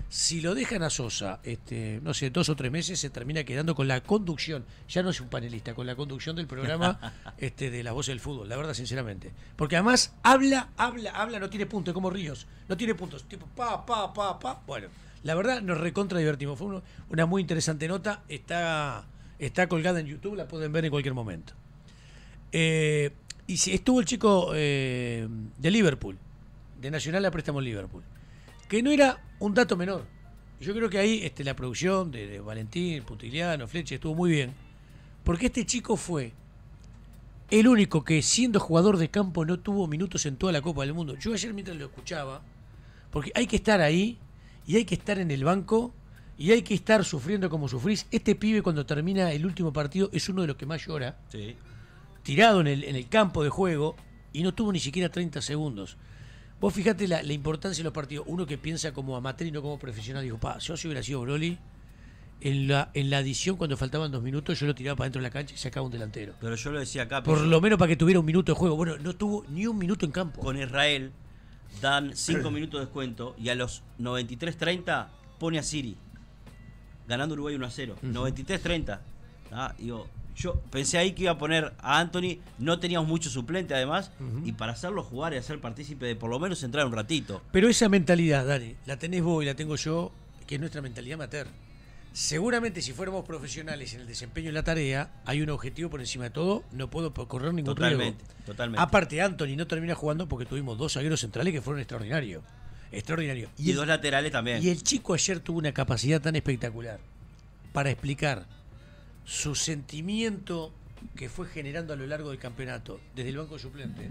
si lo dejan a Sosa, este, no sé, dos o tres meses, se termina quedando con la conducción. Ya no es un panelista, con la conducción del programa este, de Las Voces del Fútbol, la verdad, sinceramente. Porque además, habla, habla, habla, no tiene puntos, como Ríos. No tiene puntos, tipo pa, pa, pa, pa. Bueno, la verdad, nos recontra divertimos. Fue uno, una muy interesante nota, está, está colgada en YouTube, la pueden ver en cualquier momento. Eh, y si estuvo el chico eh, de Liverpool, de Nacional a préstamo en Liverpool, que no era un dato menor. Yo creo que ahí este, la producción de, de Valentín, Puntigliano, Fleche estuvo muy bien, porque este chico fue el único que, siendo jugador de campo, no tuvo minutos en toda la Copa del Mundo. Yo ayer, mientras lo escuchaba, porque hay que estar ahí y hay que estar en el banco y hay que estar sufriendo como sufrís. Este pibe, cuando termina el último partido, es uno de los que más llora. Sí. Tirado en el, en el campo de juego, y no tuvo ni siquiera treinta segundos. Vos fijate la, la importancia de los partidos. Uno que piensa como amateur y no como profesional, digo, pa, yo si hubiera sido Broli, en la, en la adición, cuando faltaban dos minutos, yo lo tiraba para dentro de la cancha y sacaba un delantero. Pero yo lo decía acá. Por yo... lo menos para que tuviera un minuto de juego. Bueno, no tuvo ni un minuto en campo. Con Israel dan cinco minutos de descuento y a los noventa y tres treinta pone a Siri, ganando Uruguay uno a cero. Uh-huh. noventa y tres treinta. Ah, digo... Yo pensé ahí que iba a poner a Anthony, no teníamos mucho suplente además, uh-huh. y para hacerlo jugar y hacer partícipe de por lo menos entrar un ratito. Pero esa mentalidad, Dani, la tenés vos y la tengo yo, que es nuestra mentalidad amateur. Seguramente si fuéramos profesionales en el desempeño de la tarea, hay un objetivo por encima de todo, no puedo correr ningún totalmente, riesgo. Totalmente. Aparte, Anthony no termina jugando porque tuvimos dos zagueros centrales que fueron extraordinarios. Extraordinarios. Y, y el, dos laterales también. Y el chico ayer tuvo una capacidad tan espectacular para explicar su sentimiento que fue generando a lo largo del campeonato, desde el banco de suplente,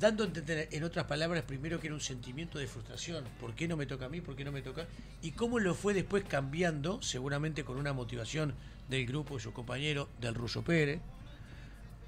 dando a entender, en otras palabras, primero que era un sentimiento de frustración. ¿Por qué no me toca a mí? ¿Por qué no me toca? Y cómo lo fue después cambiando, seguramente con una motivación del grupo, de sus compañeros, del Ruso Pérez,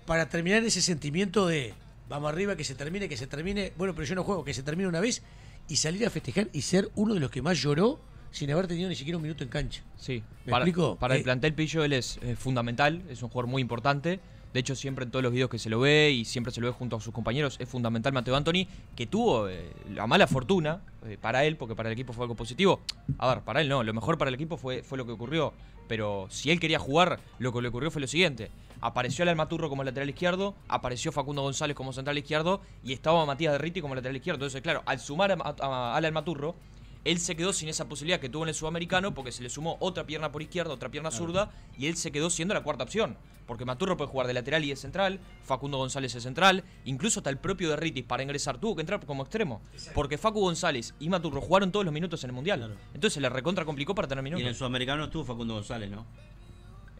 para terminar ese sentimiento de vamos arriba, que se termine, que se termine. Bueno, pero yo no juego, que se termine una vez, y salir a festejar y ser uno de los que más lloró sin haber tenido ni siquiera un minuto en cancha. Sí. ¿Me para, explico? Para eh. el plantel Pillo él es, es fundamental, es un jugador muy importante. De hecho, siempre en todos los videos que se lo ve y siempre se lo ve junto a sus compañeros, es fundamental Mateo Anthony, que tuvo eh, la mala fortuna eh, para él, porque para el equipo fue algo positivo. A ver, para él no, lo mejor para el equipo fue, fue lo que ocurrió. Pero si él quería jugar, lo que le ocurrió fue lo siguiente. Apareció Alan Matturro como lateral izquierdo, apareció Facundo González como central izquierdo y estaba Matías Derriti como lateral izquierdo. Entonces, claro, al sumar a, a, a Alan Matturro, Él se quedó sin esa posibilidad que tuvo en el Sudamericano porque se le sumó otra pierna por izquierda, otra pierna zurda, y él se quedó siendo la cuarta opción. Porque Matturro puede jugar de lateral y de central, Facundo González es central, incluso hasta el propio de Ritis para ingresar tuvo que entrar como extremo. Porque Facu González y Matturro jugaron todos los minutos en el Mundial. Claro. Entonces se le recontra complicó para tener minutos. Y en el Sudamericano estuvo Facundo González, ¿no?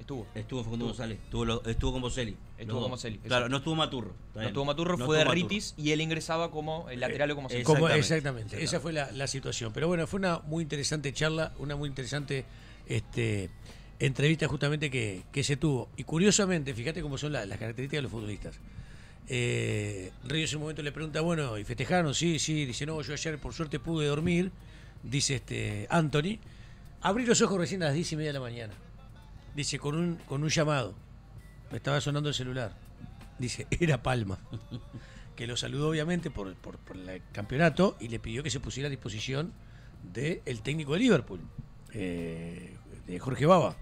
Estuvo. Estuvo Facundo González. Estuvo, lo, estuvo con Boselli. Estuvo con Boselli. Claro, no estuvo Matturro. No estuvo Matturro, no fue de Ritis y él ingresaba como el lateral eh, o como central. Exactamente, exactamente. Esa fue la, la situación. Pero bueno, fue una muy interesante charla, una muy interesante este, entrevista justamente que, que se tuvo. Y curiosamente, fíjate cómo son la, las características de los futbolistas. Eh, Ríos en un momento le pregunta, bueno, ¿y festejaron? Sí, sí. Dice, no, yo ayer por suerte pude dormir. Dice este Anthony. Abrí los ojos recién a las diez y media de la mañana. Dice, con un, con un llamado. Me estaba sonando el celular. Dice, era Palma. Que lo saludó obviamente por, por, por el campeonato y le pidió que se pusiera a disposición del técnico de Liverpool, eh, de Jorge Baba.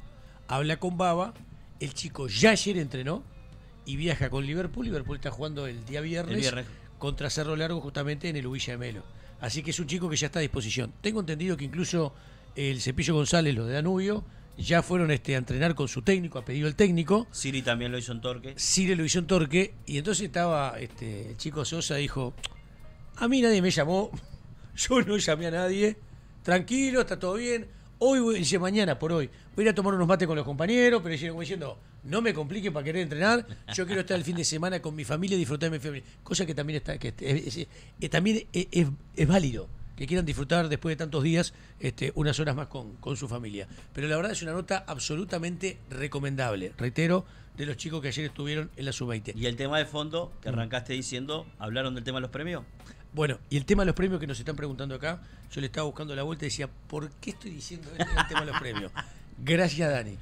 Habla con Baba. El chico ya ayer entrenó y viaja con Liverpool. Liverpool está jugando el día viernes, el viernes. contra Cerro Largo, justamente en el Huilla de Melo. Así que es un chico que ya está a disposición. Tengo entendido que incluso el Cepillo González, los de Danubio, ya fueron este, a entrenar con su técnico, a pedido del técnico. Siri también lo hizo en Torque. Siri lo hizo en Torque. Y entonces estaba este, el chico Sosa, dijo, a mí nadie me llamó, yo no llamé a nadie, tranquilo, está todo bien. Hoy, voy, dice, mañana por hoy, voy a ir a tomar unos mates con los compañeros, pero dijeron como diciendo, no me compliquen para querer entrenar, yo quiero estar el fin de semana con mi familia y disfrutar de mi familia. Cosa que también está, que es, es, es, también es, es, es válido. Que quieran disfrutar después de tantos días este, unas horas más con, con su familia. Pero la verdad es una nota absolutamente recomendable, reitero, de los chicos que ayer estuvieron en la sub veinte. Y el tema de fondo que arrancaste diciendo, ¿hablaron del tema de los premios? Bueno, y el tema de los premios que nos están preguntando acá, yo le estaba buscando la vuelta y decía, ¿por qué estoy diciendo este el tema de los premios? Gracias, Dani.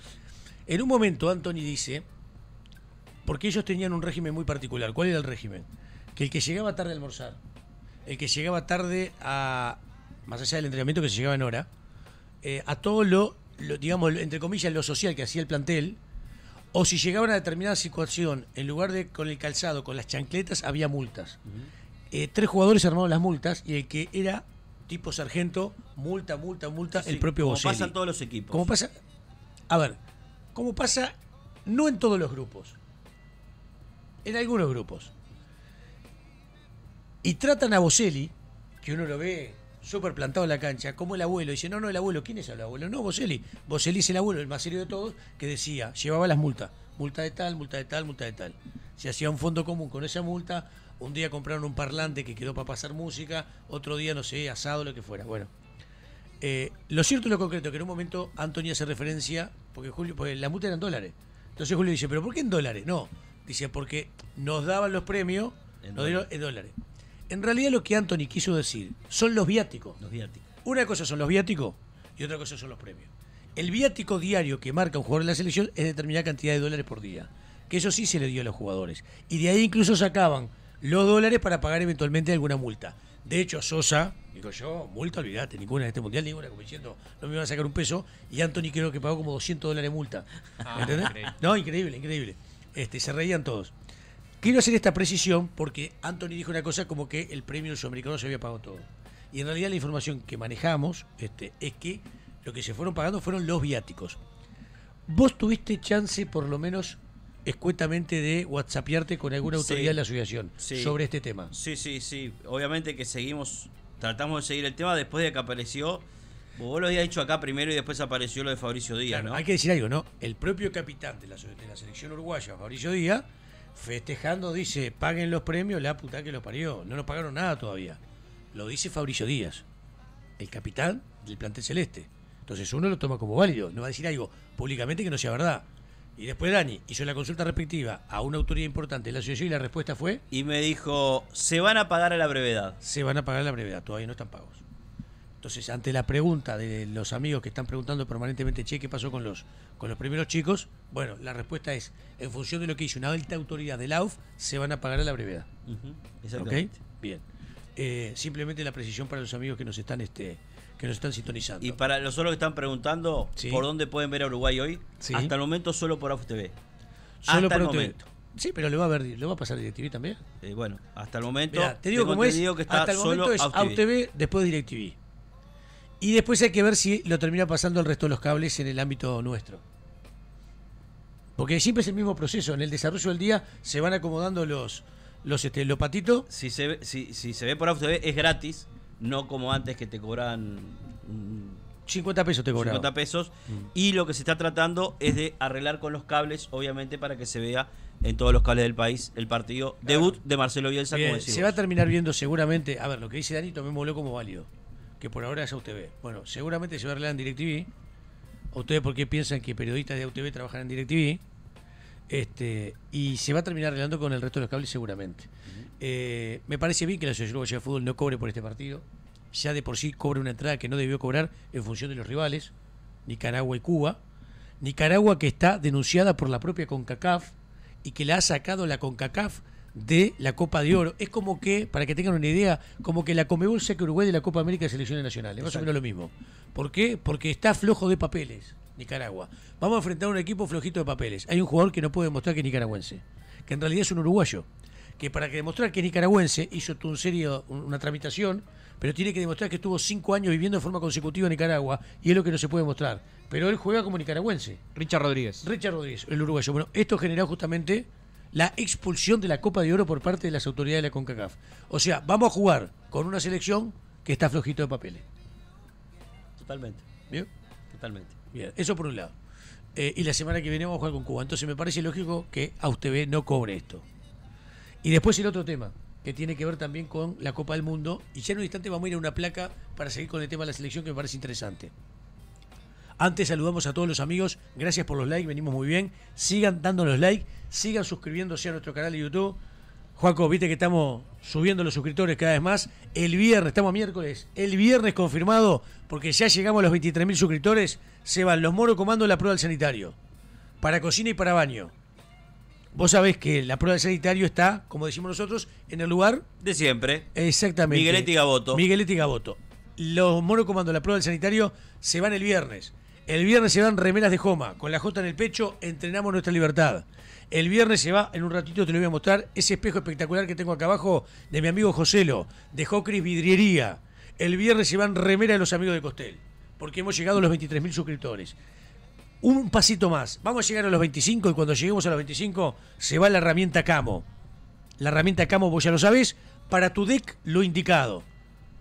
En un momento Anthony dice, porque ellos tenían un régimen muy particular. ¿Cuál era el régimen? Que el que llegaba tarde a almorzar, el que llegaba tarde a, más allá del entrenamiento que se llegaba en hora, eh, a todo lo, lo, digamos, entre comillas, lo social que hacía el plantel, o si llegaban a determinada situación, en lugar de con el calzado, con las chancletas, había multas. Uh-huh. eh, tres jugadores armaban las multas y el que era tipo sargento, multa, multa, multa, sí, el propio Boselli. Como pasa en todos los equipos. Como pasa, a ver, como pasa no en todos los grupos, en algunos grupos. Y tratan a Boselli, que uno lo ve súper plantado en la cancha, como el abuelo. Dice, no, no, el abuelo. ¿Quién es el abuelo? No, Boselli. Boselli es el abuelo, el más serio de todos, que decía, llevaba las multas. Multa de tal, multa de tal, multa de tal. Se hacía un fondo común con esa multa. Un día compraron un parlante que quedó para pasar música. Otro día, no sé, asado, lo que fuera. Bueno, eh, lo cierto y lo concreto, que en un momento Anthony hace referencia, porque Julio, porque la multa era en dólares. Entonces Julio dice, ¿pero por qué en dólares? No, dice, porque nos daban los premios, en nos dieron en dólares. En realidad lo que Anthony quiso decir son los viáticos. Los viáticos. Una cosa son los viáticos y otra cosa son los premios. El viático diario que marca un jugador de la selección es determinada cantidad de dólares por día. Que eso sí se le dio a los jugadores. Y de ahí incluso sacaban los dólares para pagar eventualmente alguna multa. De hecho, Sosa, digo yo, multa, olvidate, ninguna en este mundial, ninguna, como diciendo, no me van a sacar un peso. Y Anthony creo que pagó como doscientos dólares de multa. Ah, ¿entendés? Increíble. No, increíble, increíble. Este, se reían todos. Quiero hacer esta precisión porque Anthony dijo una cosa como que el premio sudamericano se había pagado todo. Y en realidad la información que manejamos este, es que lo que se fueron pagando fueron los viáticos. Vos tuviste chance, por lo menos escuetamente, de whatsappearte con alguna autoridad sí, de la asociación sí, sobre este tema. Sí, sí, sí. Obviamente que seguimos, tratamos de seguir el tema después de que apareció. Vos lo habías dicho acá primero y después apareció lo de Fabricio Díaz, claro, ¿no? Hay que decir algo, ¿no? El propio capitán de la, de la selección uruguaya, Fabricio Díaz, festejando dice, paguen los premios, la puta que los parió, no nos pagaron nada todavía. Lo dice Fabricio Díaz, el capitán del plantel celeste. Entonces uno lo toma como válido, no va a decir algo públicamente que no sea verdad. Y después Dani hizo la consulta respectiva a una autoridad importante de la asociación y la respuesta fue... Y me dijo, se van a pagar a la brevedad. Se van a pagar a la brevedad, todavía no están pagos. Entonces, ante la pregunta de los amigos que están preguntando permanentemente, che, ¿qué pasó con los, con los primeros chicos? Bueno, la respuesta es, en función de lo que hizo una alta autoridad del A U F, se van a pagar a la brevedad. Uh-huh. Exactamente. ¿Okay? Bien. Eh, simplemente la precisión para los amigos que nos están este, que nos están sintonizando. Y para los solo que están preguntando, sí, ¿por dónde pueden ver a Uruguay hoy? Sí. Hasta el momento solo por A U F T V. Solo hasta por el A U F T V. Momento. Sí, pero lo va a ver, lo va a pasar DirecTV también. Eh, bueno, hasta el momento. Mirá, te digo como es, que está hasta el momento solo es A U F T V, después DirecTV. Y después hay que ver si lo termina pasando el resto de los cables en el ámbito nuestro. Porque siempre es el mismo proceso. En el desarrollo del día se van acomodando los, los, este, los patitos. Si se ve, si, si se ve por AutoTV es gratis, no como antes que te cobraban... cincuenta pesos te cobraban. cincuenta pesos. Mm. Y lo que se está tratando es de arreglar con los cables, obviamente, para que se vea en todos los cables del país el partido. Claro. Debut de Marcelo Bielsa, bien, como decimos. Se va a terminar viendo seguramente... A ver, lo que dice Dani, tomémoslo como válido. Que por ahora es AutoTV. Bueno, seguramente se va a arreglar en DirecTV. ¿Ustedes por qué piensan que periodistas de AutoTV trabajan en DirecTV? Este, y se va a terminar arreglando con el resto de los cables seguramente. Uh-huh. eh, me parece bien que la Asociación Uruguaya de Fútbol no cobre por este partido. Ya de por sí cobra una entrada que no debió cobrar en función de los rivales, Nicaragua y Cuba. Nicaragua, que está denunciada por la propia CONCACAF y que la ha sacado la CONCACAF de la Copa de Oro. Es como que, para que tengan una idea, como que la Conmebol saque Uruguay de la Copa América de selecciones nacionales. Más o menos lo mismo. ¿Por qué? Porque está flojo de papeles Nicaragua. Vamos a enfrentar a un equipo flojito de papeles. Hay un jugador que no puede demostrar que es nicaragüense, que en realidad es un uruguayo, que para que demostrar que es nicaragüense hizo un serio, una tramitación, pero tiene que demostrar que estuvo cinco años viviendo de forma consecutiva en Nicaragua, y es lo que no se puede mostrar. Pero él juega como nicaragüense. Richard Rodríguez. Richard Rodríguez, el uruguayo. Bueno, esto generó justamente la expulsión de la Copa de Oro por parte de las autoridades de la CONCACAF. O sea, vamos a jugar con una selección que está flojito de papeles. Totalmente. ¿Bien? Totalmente. Bien, eso por un lado. Eh, y la semana que viene vamos a jugar con Cuba. Entonces me parece lógico que AutoTV no cobre esto. Y después el otro tema, que tiene que ver también con la Copa del Mundo. Y ya en un instante vamos a ir a una placa para seguir con el tema de la selección, que me parece interesante. Antes saludamos a todos los amigos. Gracias por los likes, venimos muy bien. Sigan dándonos like, sigan suscribiéndose a nuestro canal de YouTube. Juaco, viste que estamos subiendo los suscriptores cada vez más. El viernes, estamos a miércoles, el viernes confirmado, porque ya llegamos a los veintitrés mil suscriptores. Se van los moros comando la prueba del sanitario, para cocina y para baño. Vos sabés que la prueba del sanitario está, como decimos nosotros, en el lugar... de siempre. Exactamente. Migueletti Gaboto. Migueletti Gaboto. Los moros comando la prueba del sanitario se van el viernes. El viernes se van remeras de Joma, con la J en el pecho, entrenamos nuestra libertad. El viernes se va, en un ratito te lo voy a mostrar, ese espejo espectacular que tengo acá abajo de mi amigo Joselo, de Jocris Vidriería. El viernes se van remeras de los amigos de Costel, porque hemos llegado a los veintitrés mil suscriptores. Un pasito más, vamos a llegar a los veinticinco, y cuando lleguemos a los veinticinco se va la herramienta Camo. La herramienta Camo, vos ya lo sabés, para tu deck lo indicado.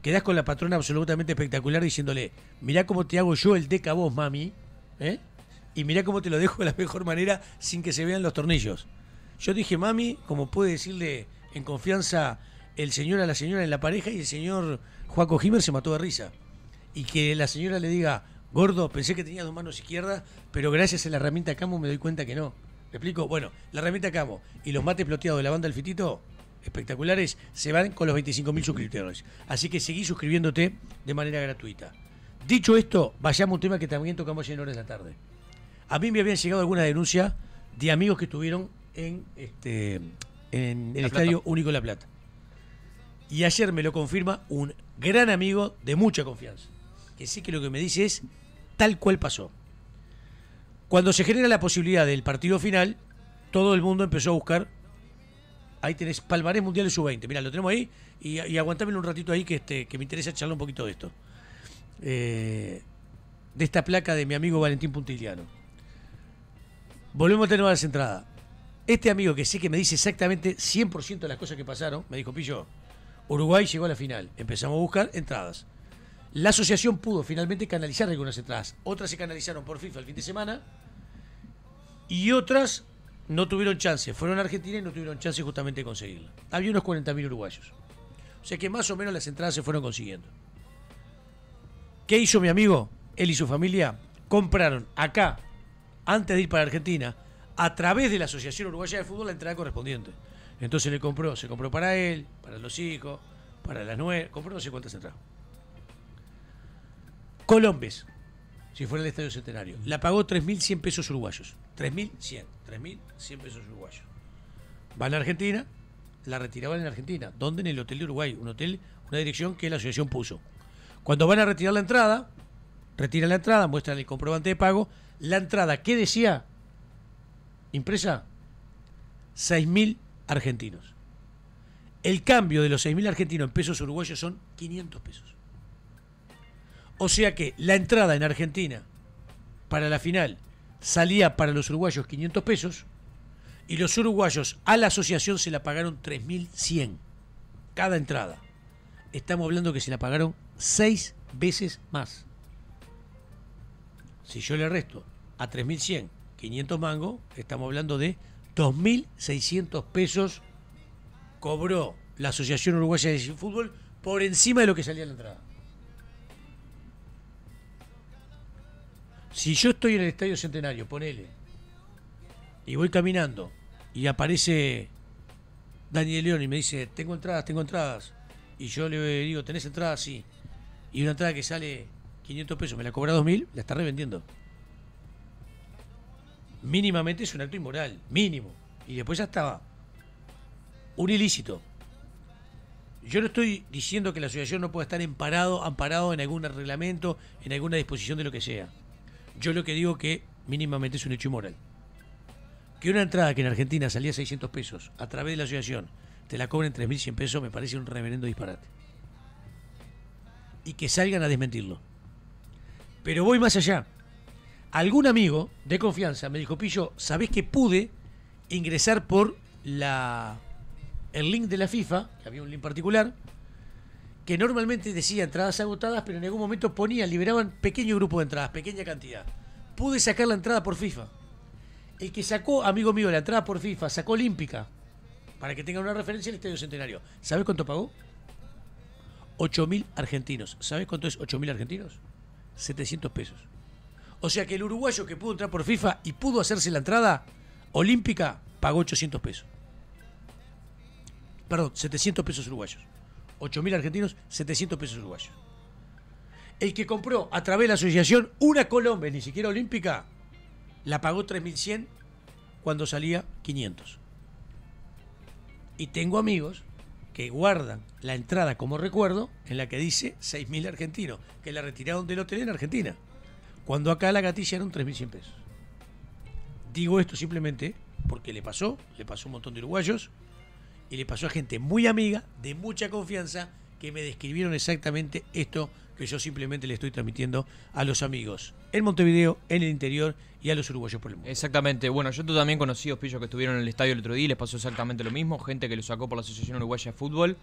Quedás con la patrona absolutamente espectacular diciéndole: mirá cómo te hago yo el deck a vos, mami, ¿eh? Y mirá cómo te lo dejo de la mejor manera sin que se vean los tornillos. Yo dije mami, como puede decirle en confianza el señor a la señora en la pareja, y el señor Joaco Himer se mató de risa. Y que la señora le diga: gordo, pensé que tenía dos manos izquierdas, pero gracias a la herramienta Camo me doy cuenta que no. ¿Me explico? Bueno, la herramienta Camo y los mates ploteados de la banda del Fitito, espectaculares, se van con los veinticinco mil suscriptores. Así que seguí suscribiéndote de manera gratuita. Dicho esto, vayamos a un tema que también tocamos ayer en horas de la tarde. A mí me habían llegado alguna denuncia de amigos que estuvieron en, este, en el Estadio Único La Plata. Y ayer me lo confirma un gran amigo de mucha confianza, que sí que lo que me dice es tal cual pasó. Cuando se genera la posibilidad del partido final, todo el mundo empezó a buscar. Ahí tenés palmarés mundial sub veinte. Mirá, lo tenemos ahí. Y, y aguantámelo un ratito ahí, que, este, que me interesa charlar un poquito de esto. Eh, de esta placa de mi amigo Valentín Puntiliano. Volvemos a tener las entradas. Este amigo que sí que me dice exactamente cien por ciento de las cosas que pasaron, me dijo: Pillo, Uruguay llegó a la final. Empezamos a buscar entradas. La asociación pudo finalmente canalizar algunas entradas. Otras se canalizaron por FIFA el fin de semana. Y otras... no tuvieron chance, fueron a Argentina y no tuvieron chance justamente de conseguirla. Había unos cuarenta mil uruguayos. O sea que más o menos las entradas se fueron consiguiendo. ¿Qué hizo mi amigo? Él y su familia compraron acá, antes de ir para Argentina, a través de la Asociación Uruguaya de Fútbol, la entrada correspondiente. Entonces le compró, se compró para él, para los hijos, para las nueve, compró no sé cuántas entradas. Colombes, si fuera el Estadio Centenario, la pagó tres mil cien pesos uruguayos. tres mil cien. tres mil cien pesos uruguayos. Van a Argentina, la retiraban en Argentina. ¿Dónde? En el Hotel de Uruguay. Un hotel, una dirección que la asociación puso. Cuando van a retirar la entrada, retiran la entrada, muestran el comprobante de pago. La entrada, ¿qué decía? Impresa, seis mil argentinos. El cambio de los seis mil argentinos en pesos uruguayos son quinientos pesos. O sea que la entrada en Argentina para la final salía para los uruguayos quinientos pesos y los uruguayos a la asociación se la pagaron tres mil cien cada entrada. Estamos hablando que se la pagaron seis veces más. Si yo le resto a tres mil cien, quinientos mangos, estamos hablando de dos mil seiscientos pesos cobró la Asociación Uruguaya de Fútbol por encima de lo que salía en la entrada. Si yo estoy en el Estadio Centenario, ponele, y voy caminando, y aparece Daniel León y me dice, tengo entradas, tengo entradas, y yo le digo, ¿tenés entradas? Sí. Y una entrada que sale quinientos pesos, me la cobra dos mil, la está revendiendo. Mínimamente es un acto inmoral, mínimo. Y después ya estaba un ilícito. Yo no estoy diciendo que la asociación no pueda estar amparado, amparado en algún reglamento, en alguna disposición de lo que sea. Yo lo que digo que mínimamente es un hecho inmoral. Que una entrada que en Argentina salía seiscientos pesos a través de la asociación te la cobren tres mil cien pesos me parece un reverendo disparate. Y que salgan a desmentirlo. Pero voy más allá. Algún amigo de confianza me dijo, Pillo, ¿sabés que pude ingresar por la el link de la FIFA? Que había un link particular que normalmente decía entradas agotadas, pero en algún momento ponían, liberaban pequeño grupo de entradas, pequeña cantidad. Pude sacar la entrada por FIFA. El que sacó, amigo mío, la entrada por FIFA, sacó Olímpica, para que tengan una referencia, el Estadio Centenario. ¿Sabés cuánto pagó? ocho mil argentinos. ¿Sabés cuánto es ocho mil argentinos? setecientos pesos. O sea que el uruguayo que pudo entrar por FIFA y pudo hacerse la entrada olímpica pagó ochocientos pesos. Perdón, setecientos pesos uruguayos. ocho mil argentinos, setecientos pesos uruguayos. El que compró a través de la asociación una Colombia, ni siquiera olímpica, la pagó tres mil cien cuando salía quinientos. Y tengo amigos que guardan la entrada como recuerdo en la que dice seis mil argentinos, que la retiraron del hotel en Argentina. Cuando acá la gatilla eran tres mil cien pesos. Digo esto simplemente porque le pasó, le pasó a un montón de uruguayos y le pasó a gente muy amiga, de mucha confianza, que me describieron exactamente esto que yo simplemente le estoy transmitiendo a los amigos en Montevideo, en el interior y a los uruguayos por el mundo. Exactamente. Bueno, yo también conocí a los pillos que estuvieron en el estadio el otro día y les pasó exactamente lo mismo. Gente que lo sacó por la Asociación Uruguaya de Fútbol.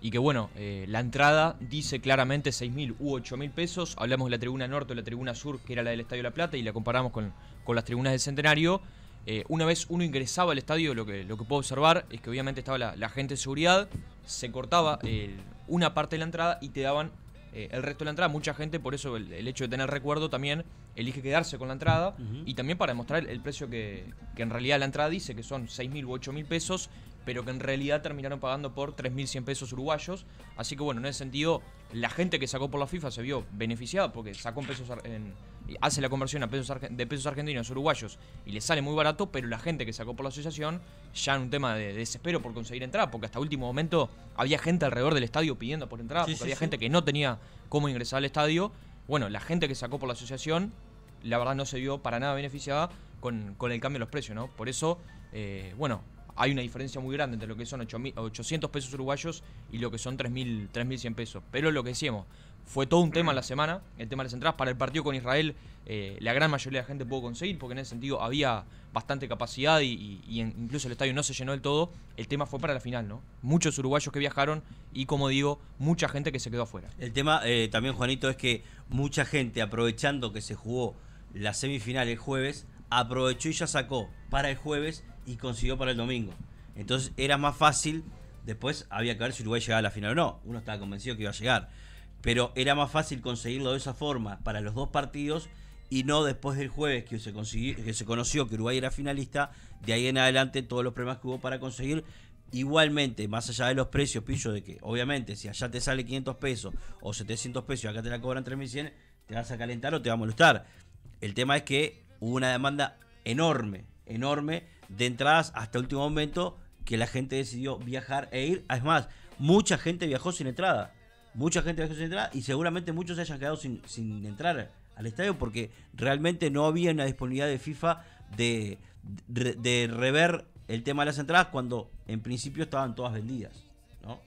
Y que bueno, eh, la entrada dice claramente seis mil u ocho mil pesos. Hablamos de la tribuna norte o la tribuna sur, que era la del Estadio La Plata, y la comparamos con, con las tribunas del Centenario. Eh, una vez uno ingresaba al estadio, lo que, lo que puedo observar es que obviamente estaba la, la gente de seguridad, se cortaba eh, una parte de la entrada y te daban eh, el resto de la entrada. Mucha gente, por eso el, el hecho de tener recuerdo también, elige quedarse con la entrada. Uh-huh. Y también para demostrar el, el precio que, que en realidad la entrada dice, que son seis mil u ocho mil pesos. Pero que en realidad terminaron pagando por tres mil cien pesos uruguayos. Así que bueno, en ese sentido, la gente que sacó por la FIFA se vio beneficiada porque sacó en pesos, en, hace la conversión a pesos de pesos argentinos uruguayos y le sale muy barato, pero la gente que sacó por la asociación, ya en un tema de, de desespero por conseguir entrada, porque hasta último momento había gente alrededor del estadio pidiendo por entrada, sí, porque sí, había sí. gente que no tenía cómo ingresar al estadio. Bueno, la gente que sacó por la asociación, la verdad no se vio para nada beneficiada con, con el cambio de los precios, ¿no? Por eso, eh, bueno... hay una diferencia muy grande entre lo que son ochocientos pesos uruguayos y lo que son tres mil cien pesos. Pero lo que decíamos, fue todo un tema la semana, el tema de las entradas. Para el partido con Israel, eh, la gran mayoría de la gente pudo conseguir, porque en ese sentido había bastante capacidad y, y, y incluso el estadio no se llenó del todo. El tema fue para la final, ¿no? Muchos uruguayos que viajaron y, como digo, mucha gente que se quedó afuera. El tema eh, también, Juanito, es que mucha gente, aprovechando que se jugó la semifinal el jueves, aprovechó y ya sacó para el jueves y consiguió para el domingo. Entonces era más fácil. Después había que ver si Uruguay llegaba a la final o no. Uno estaba convencido que iba a llegar, pero era más fácil conseguirlo de esa forma para los dos partidos y no después del jueves que se, que se conoció que Uruguay era finalista. De ahí en adelante todos los problemas que hubo para conseguir. Igualmente, más allá de los precios, Pillo, de que obviamente si allá te sale quinientos pesos o setecientos pesos y acá te la cobran tres mil cien, te vas a calentar o te va a molestar. El tema es que hubo una demanda enorme, enorme de entradas hasta el último momento, que la gente decidió viajar e ir. Es más, mucha gente viajó sin entrada. Mucha gente viajó sin entrada y seguramente muchos se hayan quedado sin, sin entrar al estadio porque realmente no había una disponibilidad de FIFA de, de, de rever el tema de las entradas cuando en principio estaban todas vendidas, ¿no?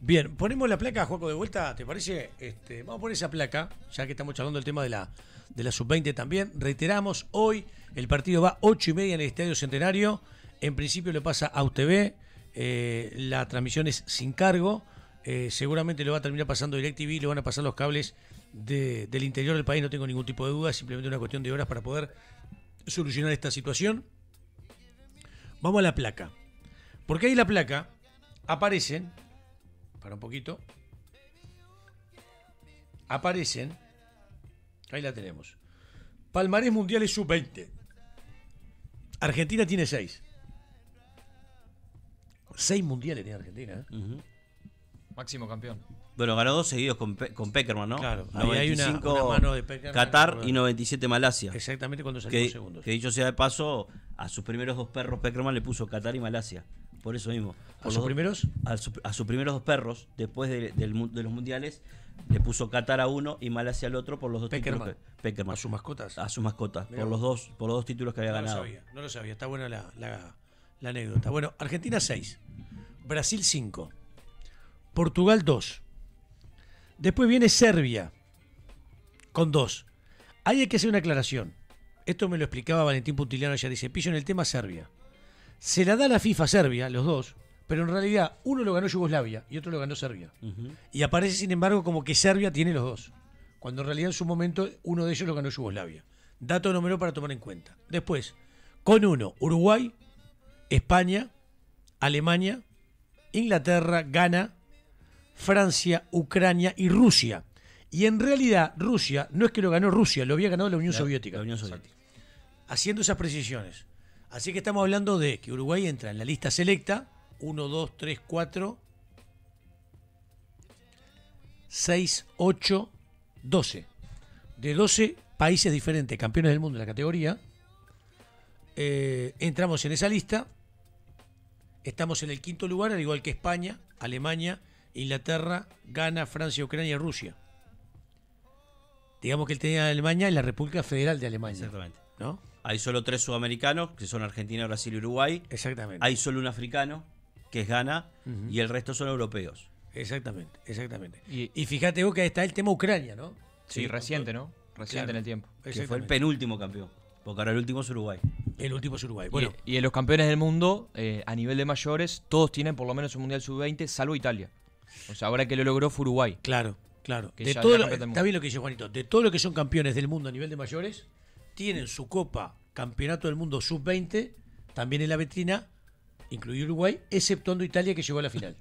Bien, ponemos la placa, Juaco, de vuelta, ¿te parece? Este, vamos a poner esa placa, ya que estamos charlando del tema de la, de la sub veinte también. Reiteramos, hoy el partido va ocho y media en el Estadio Centenario. En principio lo pasa a U T V, eh, la transmisión es sin cargo. Eh, seguramente lo va a terminar pasando DirecTV, lo van a pasar los cables de, del interior del país, no tengo ningún tipo de duda, es simplemente una cuestión de horas para poder solucionar esta situación. Vamos a la placa, porque ahí la placa aparecen, para un poquito, aparecen, ahí la tenemos, palmarés mundiales sub veinte, Argentina tiene seis, seis mundiales tiene Argentina, ¿eh? Uh-huh. Máximo campeón. Bueno, ganó dos seguidos con, Pe con Peckerman, ¿no? Claro, noventa y cinco, hay una, una mano de Peckerman, Qatar y noventa y siete Malasia. Exactamente, cuando salió segundos. Que dicho sea de paso, a sus primeros dos perros Peckerman le puso Qatar y Malasia. Por eso mismo. Por ¿A sus primeros? A, su, a sus primeros dos perros, después de, de, del, de los mundiales, le puso Qatar a uno y Malasia al otro por los dos Peckerman. títulos. Que, Peckerman. ¿A sus mascotas? A sus mascotas, por los, dos, por los dos títulos que había no ganado. No lo sabía, no lo sabía. Está buena la, la, la anécdota. Bueno, Argentina seis, Brasil cinco. Portugal dos. Después viene Serbia con dos. Ahí hay que hacer una aclaración. Esto me lo explicaba Valentín Puntiliano ayer. Dice, pillo en el tema Serbia. Se la da la FIFA a Serbia, los dos, pero en realidad uno lo ganó Yugoslavia y otro lo ganó Serbia. Uh-huh. Y aparece, sin embargo, como que Serbia tiene los dos, cuando en realidad en su momento uno de ellos lo ganó Yugoslavia. Dato número para tomar en cuenta. Después, con uno, Uruguay, España, Alemania, Inglaterra, Ghana, Francia, Ucrania y Rusia. Y en realidad Rusia, no es que lo ganó Rusia, lo había ganado la Unión la, Soviética. La Unión Soviética. Haciendo esas precisiones. Así que estamos hablando de que Uruguay entra en la lista selecta. uno, dos, tres, cuatro, seis, ocho, doce. De doce países diferentes, campeones del mundo en la categoría. Eh, entramos en esa lista. Estamos en el quinto lugar, al igual que España, Alemania, Inglaterra, Ghana, Francia, Ucrania y Rusia. Digamos que el tenía Alemania y la República Federal de Alemania. Exactamente. ¿No? Hay solo tres sudamericanos, que son Argentina, Brasil y Uruguay. Exactamente. Hay solo un africano, que es Ghana, uh-huh. y el resto son europeos. Exactamente, exactamente. Y, y fíjate vos que ahí está el tema Ucrania, ¿no? Sí, sí reciente, ¿no? Reciente claro, en el tiempo. Que fue el penúltimo campeón, porque ahora el último es Uruguay. El último es Uruguay. Bueno. Y, y en los campeones del mundo, eh, a nivel de mayores, todos tienen por lo menos un Mundial sub veinte, salvo Italia. O sea, ahora que lo logró fue Uruguay. Claro, claro. De todo lo, está bien lo que dice Juanito. De todo lo que son campeones del mundo a nivel de mayores, tienen su Copa Campeonato del Mundo sub veinte, también en la vitrina, incluido Uruguay, exceptuando Italia, que llegó a la final.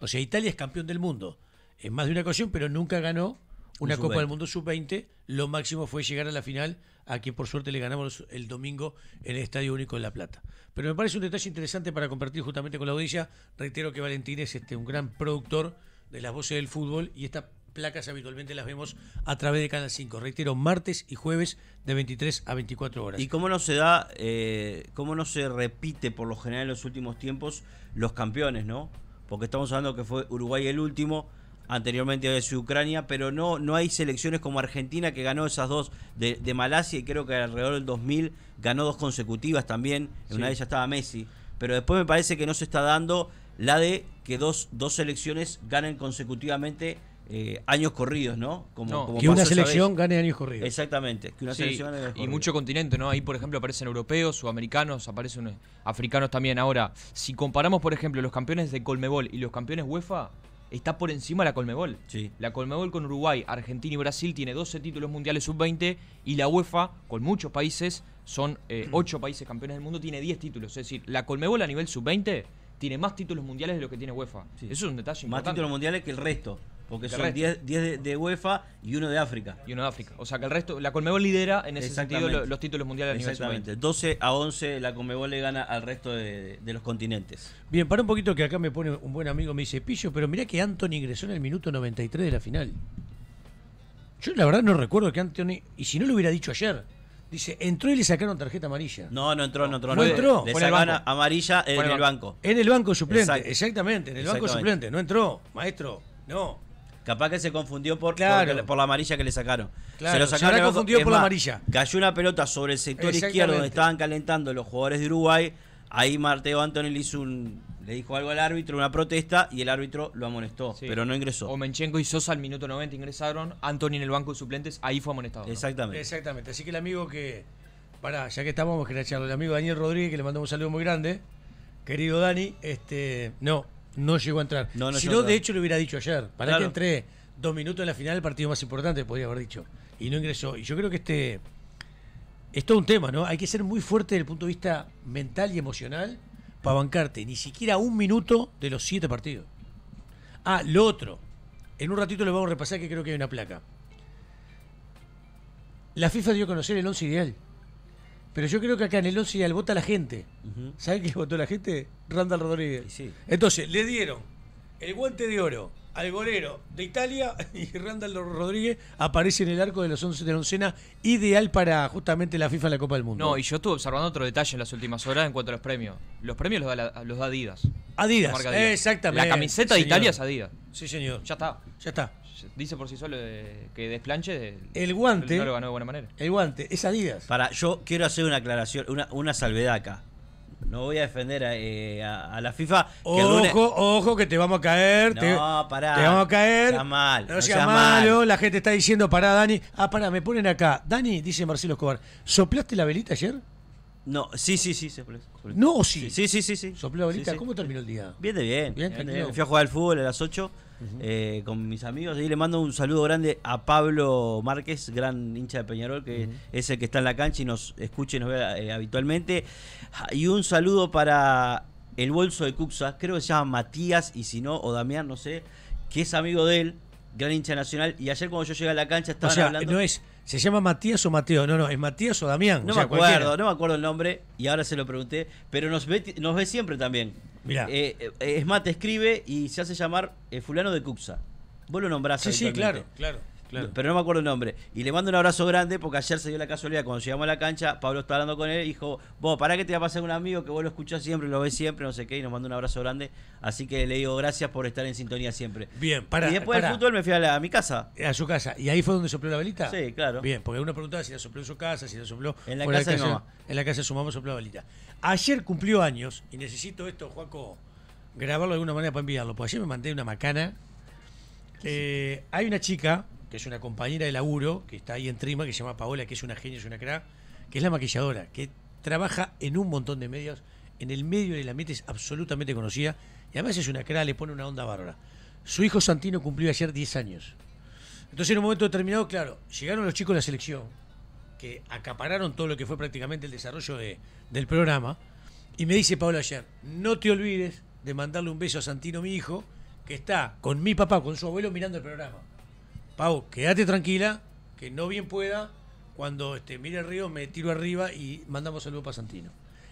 O sea, Italia es campeón del mundo en más de una ocasión, pero nunca ganó una un Copa del Mundo sub veinte. Lo máximo fue llegar a la final, a quien por suerte le ganamos el domingo en el Estadio Único de La Plata. Pero me parece un detalle interesante para compartir justamente con la audiencia. Reitero que Valentín es este, un gran productor de las voces del fútbol, y esta placas habitualmente las vemos a través de Canal cinco. Reitero, martes y jueves de veintitrés a veinticuatro horas. ¿Y cómo no se da, eh, cómo no se repite por lo general en los últimos tiempos los campeones, no? Porque estamos hablando que fue Uruguay el último, anteriormente había sido Ucrania, pero no, no hay selecciones como Argentina, que ganó esas dos de, de Malasia, y creo que alrededor del dos mil ganó dos consecutivas también, en sí. Una de ellas estaba Messi. Pero después me parece que no se está dando la de que dos, dos selecciones ganen consecutivamente Eh, años corridos, ¿no? Como, no, como que una selección gane años corridos. Exactamente, que una sí, selección gane años corridos. Y mucho continente, ¿no? Ahí, por ejemplo, aparecen europeos, sudamericanos, aparecen africanos también. Ahora, si comparamos, por ejemplo, los campeones de Colmebol y los campeones UEFA, está por encima la Colmebol. Sí. La Colmebol con Uruguay, Argentina y Brasil tiene doce títulos mundiales sub veinte, y la UEFA, con muchos países, son eh, ocho países campeones del mundo, tiene diez títulos. Es decir, la Colmebol a nivel sub veinte tiene más títulos mundiales de lo que tiene UEFA. Sí. Eso es un detalle importante. Más títulos mundiales que el resto. Porque son diez de, de UEFA y uno de África. Y uno de África. O sea que el resto, la Conmebol lidera en ese sentido los, los títulos mundiales a nivel sub veinte. doce a once la Conmebol le gana al resto de, de los continentes. Bien, para un poquito que acá me pone un buen amigo, me dice, Pillo, pero mirá que Anthony ingresó en el minuto noventa y tres de la final. Yo la verdad no recuerdo que Anthony, y si no lo hubiera dicho ayer, dice, entró y le sacaron tarjeta amarilla. No, no entró, no entró. No, no entró. Le sacaron amarilla en el banco. En el banco suplente, Exacto. exactamente, en el exactamente. banco suplente. No entró, maestro, no. Capaz que se confundió por, claro. por, por la amarilla que le sacaron. Claro, se lo sacaron, se habrá confundido por la amarilla. Cayó una pelota sobre el sector izquierdo donde estaban calentando los jugadores de Uruguay. Ahí Mateo Anthony le hizo un, le dijo algo al árbitro, una protesta, y el árbitro lo amonestó, sí, pero no ingresó. Omenchenko y Sosa al minuto noventa ingresaron, Anthony en el banco de suplentes, ahí fue amonestado. Exactamente. ¿No? Exactamente. Así que el amigo que, pará, ya que estamos, quería echarlo, el amigo Daniel Rodríguez, que le mandó un saludo muy grande, querido Dani, este, no, no llegó a entrar. No, no si no, de hecho lo hubiera dicho ayer, para claro. que entré dos minutos en la final, el partido más importante, podría haber dicho, y no ingresó. Y yo creo que este... es todo un tema, ¿no? Hay que ser muy fuerte desde el punto de vista mental y emocional para bancarte ni siquiera un minuto de los siete partidos. Ah, lo otro. En un ratito lo vamos a repasar, que creo que hay una placa. La FIFA dio a conocer el once ideal. Pero yo creo que acá en el once ideal vota la gente. Uh-huh. ¿Saben qué votó la gente? Randall Rodríguez. Sí, sí. Entonces, le dieron el guante de oro al golero de Italia, y Randall Rodríguez aparece en el arco de los once de la oncena ideal para justamente la FIFA en la Copa del Mundo. No, y yo estuve observando otro detalle en las últimas horas en cuanto a los premios. Los premios los da, los da Adidas. Adidas, Adidas. Eh, exactamente. La camiseta sí, de Italia es Adidas. Sí, señor. Ya está. Ya está. Dice por sí solo de, que desplanche de, el guante. No lo ganó de buena manera. El guante es Adidas. Para, yo quiero hacer una aclaración, una, una salvedad acá. No voy a defender a, eh, a, a la FIFA. Que ojo, lunes... ojo, que te vamos a caer. No, te, pará. Te vamos a caer. Está mal. No, no seas malo. Mal. La gente está diciendo, pará, Dani. Ah, pará, me ponen acá. Dani, dice Marcelo Escobar, ¿soplaste la velita ayer? No, sí, sí, sí. Soplé, soplé. ¿No o sí? Sí, sí, sí. sí. ¿Soplé la velita? Sí, sí. ¿Cómo terminó el día? Bien, de bien. bien, bien, bien. Fui a jugar al fútbol a las ocho uh -huh. eh, con mis amigos. Y le mando un saludo grande a Pablo Márquez, gran hincha de Peñarol, que uh -huh. es el que está en la cancha y nos escucha y nos ve eh, habitualmente. Y un saludo para el bolso de Cuxa, creo que se llama Matías, y si no, o Damián, no sé, que es amigo de él, gran hincha nacional. Y ayer cuando yo llegué a la cancha estaban o sea, hablando... No es, ¿se llama Matías o Mateo? No, no, es Matías o Damián. No o sea, me acuerdo, cualquiera. no me acuerdo el nombre, y ahora se lo pregunté, pero nos ve, nos ve siempre también. Mirá. Eh, eh, es más, te escribe y se hace llamar eh, fulano de Cuxa. Vos lo nombrás. Sí, sí, claro, claro. Claro. Pero no me acuerdo el nombre. Y le mando un abrazo grande porque ayer se dio la casualidad. Cuando llegamos a la cancha, Pablo estaba hablando con él y dijo: vos, ¿para qué te va a pasar un amigo que vos lo escuchás siempre, lo ves siempre, no sé qué? Y nos mandó un abrazo grande. Así que le digo gracias por estar en sintonía siempre. Bien, para. Y después para, del fútbol me fui a, la, a mi casa. A su casa. ¿Y ahí fue donde sopló la velita? Sí, claro. Bien, porque uno preguntaba si la sopló en su casa, si la sopló en la casa de su mamá. En la casa de su mamá sopló la velita. Ayer cumplió años, y necesito esto, Joaco, grabarlo de alguna manera para enviarlo, porque ayer me mandé una macana. Eh, hay una chica que es una compañera de laburo, que está ahí en Trima, que se llama Paola, que es una genia, es una crack, que es la maquilladora, que trabaja en un montón de medios, en el medio del ambiente es absolutamente conocida, y además es una crack, le pone una onda bárbara. Su hijo Santino cumplió ayer diez años. Entonces en un momento determinado, claro, llegaron los chicos de la selección, que acapararon todo lo que fue prácticamente el desarrollo de, del programa, y me dice Paola ayer, no te olvides de mandarle un beso a Santino, mi hijo, que está con mi papá, con su abuelo, mirando el programa. Pau, quédate tranquila, que no bien pueda, cuando este, mire el río me tiro arriba y mandamos saludos para Santino.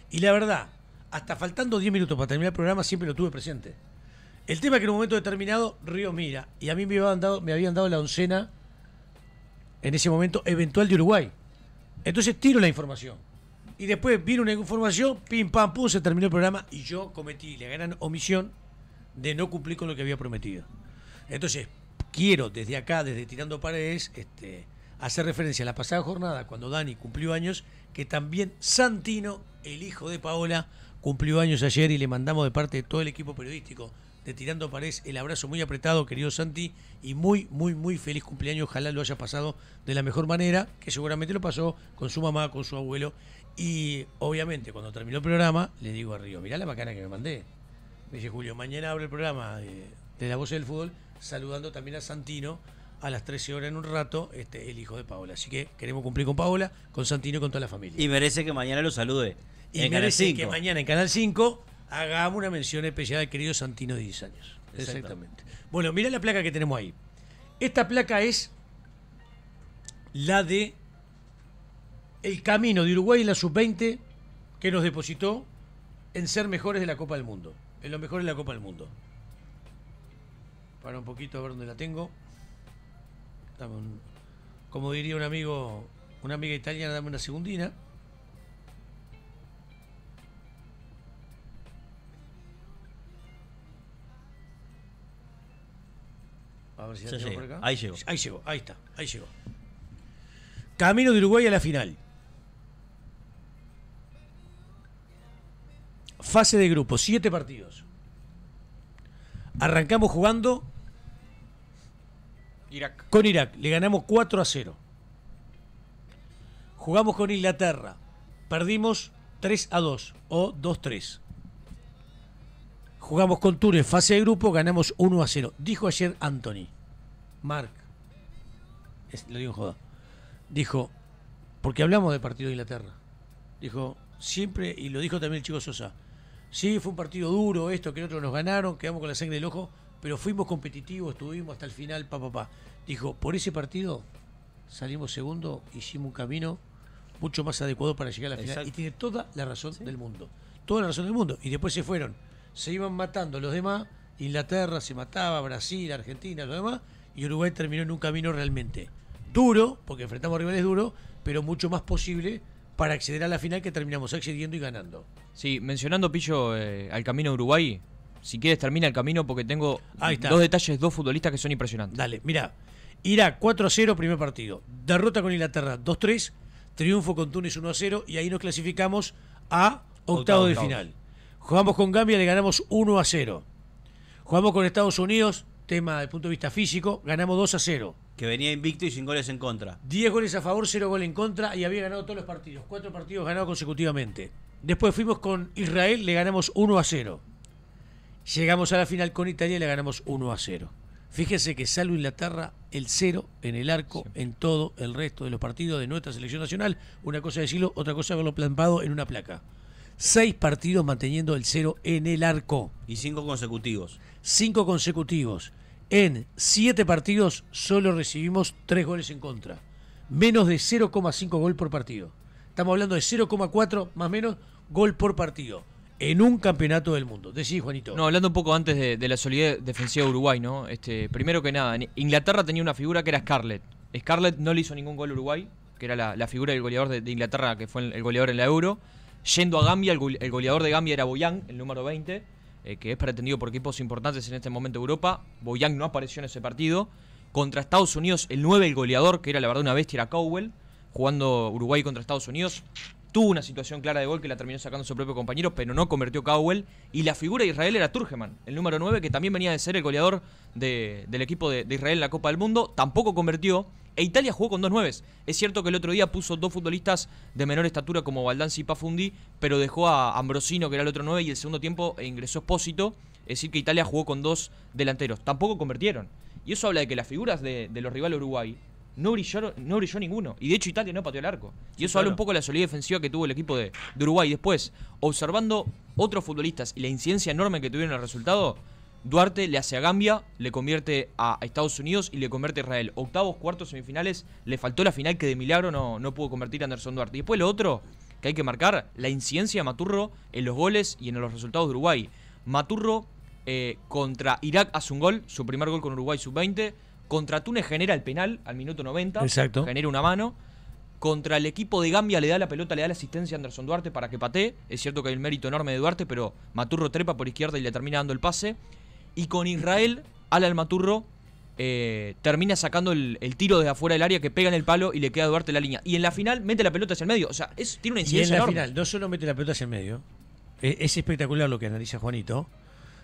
Y la verdad, hasta faltando diez minutos para terminar el programa, siempre lo tuve presente. El tema es que en un momento determinado, Río mira, y a mí me habían dado, me habían dado la oncena, en ese momento, eventual de Uruguay. Entonces tiro la información. Y después vino una información, pim, pam, pum, se terminó el programa, y yo cometí la gran omisión de no cumplir con lo que había prometido. Entonces... quiero desde acá, desde Tirando Paredes, este, hacer referencia a la pasada jornada cuando Dani cumplió años, que también Santino, el hijo de Paola, cumplió años ayer, y le mandamos de parte de todo el equipo periodístico de Tirando Paredes el abrazo muy apretado, querido Santi, y muy, muy, muy feliz cumpleaños. Ojalá lo haya pasado de la mejor manera, que seguramente lo pasó con su mamá, con su abuelo. Y obviamente cuando terminó el programa le digo a Río, mirá la bacana que me mandé. Me dice Julio, mañana abre el programa de, de La Voz del Fútbol, saludando también a Santino a las trece horas, en un rato, este, el hijo de Paola. Así que queremos cumplir con Paola, con Santino y con toda la familia. Y merece que mañana lo salude. Y en merece Canal cinco. Que mañana en Canal cinco hagamos una mención especial al querido Santino de diez años. Exactamente. Exactamente. Bueno, mirá la placa que tenemos ahí. Esta placa es la de el camino de Uruguay en la sub veinte, que nos depositó en ser mejores de la Copa del Mundo. En los mejores de la Copa del Mundo. Para un poquito a ver dónde la tengo. Dame un, como diría un amigo, una amiga italiana, dame una segundina. A ver si la tengo por acá. Ahí llegó. Ahí llegó, ahí está, ahí llegó. Camino de Uruguay a la final. Fase de grupo, siete partidos. Arrancamos jugando Irak. Con Irak, le ganamos cuatro a cero. Jugamos con Inglaterra, perdimos tres a dos o dos tres. Jugamos con Túnez, fase de grupo, ganamos uno a cero. Dijo ayer Anthony, Mark, es, lo digo en joda, dijo, porque hablamos del partido de Inglaterra, dijo siempre, y lo dijo también el chico Sosa, sí, fue un partido duro, esto, que nosotros nos ganaron, quedamos con la sangre del ojo, pero fuimos competitivos, estuvimos hasta el final, pa, pa, pa. Dijo, por ese partido salimos segundo, hicimos un camino mucho más adecuado para llegar a la final. Exacto. Y tiene toda la razón, ¿sí?, del mundo. Toda la razón del mundo. Y después se fueron. Se iban matando los demás. Inglaterra se mataba, Brasil, Argentina, los demás. Y Uruguay terminó en un camino realmente duro, porque enfrentamos rivales duros, pero mucho más posible para acceder a la final, que terminamos accediendo y ganando. Sí, mencionando, Pillo, eh, al camino de Uruguay. Si quieres termina el camino, porque tengo dos detalles, dos futbolistas que son impresionantes. Dale, mirá. Irak cuatro a cero, primer partido. Derrota con Inglaterra dos tres. Triunfo con Túnez uno a cero. Y ahí nos clasificamos a octavo, octavo de octavo. final. Jugamos con Gambia, le ganamos uno a cero. Jugamos con Estados Unidos, tema de punto de vista físico, ganamos dos a cero. Que venía invicto y sin goles en contra. diez goles a favor, cero goles en contra, y había ganado todos los partidos. Cuatro partidos ganados consecutivamente. Después fuimos con Israel, le ganamos uno a cero. Llegamos a la final con Italia y le ganamos uno a cero. Fíjense que salvo Inglaterra, el cero en el arco, sí, en todo el resto de los partidos de nuestra selección nacional. Una cosa decirlo, otra cosa haberlo plantado en una placa. Seis partidos manteniendo el cero en el arco. Y cinco consecutivos. Cinco consecutivos. En siete partidos solo recibimos tres goles en contra. Menos de cero coma cinco gol por partido. Estamos hablando de cero coma cuatro más o menos gol por partido. En un campeonato del mundo. Decís, Juanito. No, hablando un poco antes de, de la solidez defensiva de Uruguay, ¿no? Este, primero que nada, Inglaterra tenía una figura que era Scarlett. Scarlett no le hizo ningún gol a Uruguay, que era la, la figura del goleador de, de Inglaterra, que fue el, el goleador en la Euro. Yendo a Gambia, el, go, el goleador de Gambia era Boyan, el número veinte, eh, que es pretendido por equipos importantes en este momento de Europa. Boyan no apareció en ese partido. Contra Estados Unidos, el nueve, el goleador, que era la verdad una bestia, era Cowell, jugando Uruguay contra Estados Unidos. Tuvo una situación clara de gol que la terminó sacando su propio compañero, pero no convirtió Cowell. Y la figura de Israel era Turgeman, el número nueve, que también venía de ser el goleador de, del equipo de, de Israel en la Copa del Mundo. Tampoco convirtió. E Italia jugó con dos nueves. Es cierto que el otro día puso dos futbolistas de menor estatura como Baldassi y Pafundi, pero dejó a Ambrosino, que era el otro nueve, y el segundo tiempo ingresó Espósito. Es decir, que Italia jugó con dos delanteros. Tampoco convirtieron. Y eso habla de que las figuras de, de los rivales Uruguay No brilló, no brilló ninguno. Y de hecho Italia no pateó el arco. Y eso, claro, habla un poco de la solidez defensiva que tuvo el equipo de, de Uruguay. Después, observando otros futbolistas y la incidencia enorme que tuvieron en el resultado, Duarte le hace a Gambia, le convierte a Estados Unidos y le convierte a Israel. Octavos, cuartos, semifinales. Le faltó la final, que de milagro no, no pudo convertir a Anderson Duarte. Y después lo otro que hay que marcar, la incidencia de Matturro en los goles y en los resultados de Uruguay. Matturro eh, contra Irak hace un gol, su primer gol con Uruguay sub veinte. Contra Túnez genera el penal al minuto noventa. Exacto. Genera una mano. Contra el equipo de Gambia le da la pelota, le da la asistencia a Anderson Duarte para que patee. Es cierto que hay un mérito enorme de Duarte, pero Matturro trepa por izquierda y le termina dando el pase. Y con Israel, Alan Matturro eh, termina sacando el, el tiro desde afuera del área, que pega en el palo y le queda a Duarte en la línea. Y en la final mete la pelota hacia el medio. O sea, es, tiene una incidencia enorme. Y en la enorme. final no solo mete la pelota hacia el medio, es, es espectacular lo que analiza Juanito,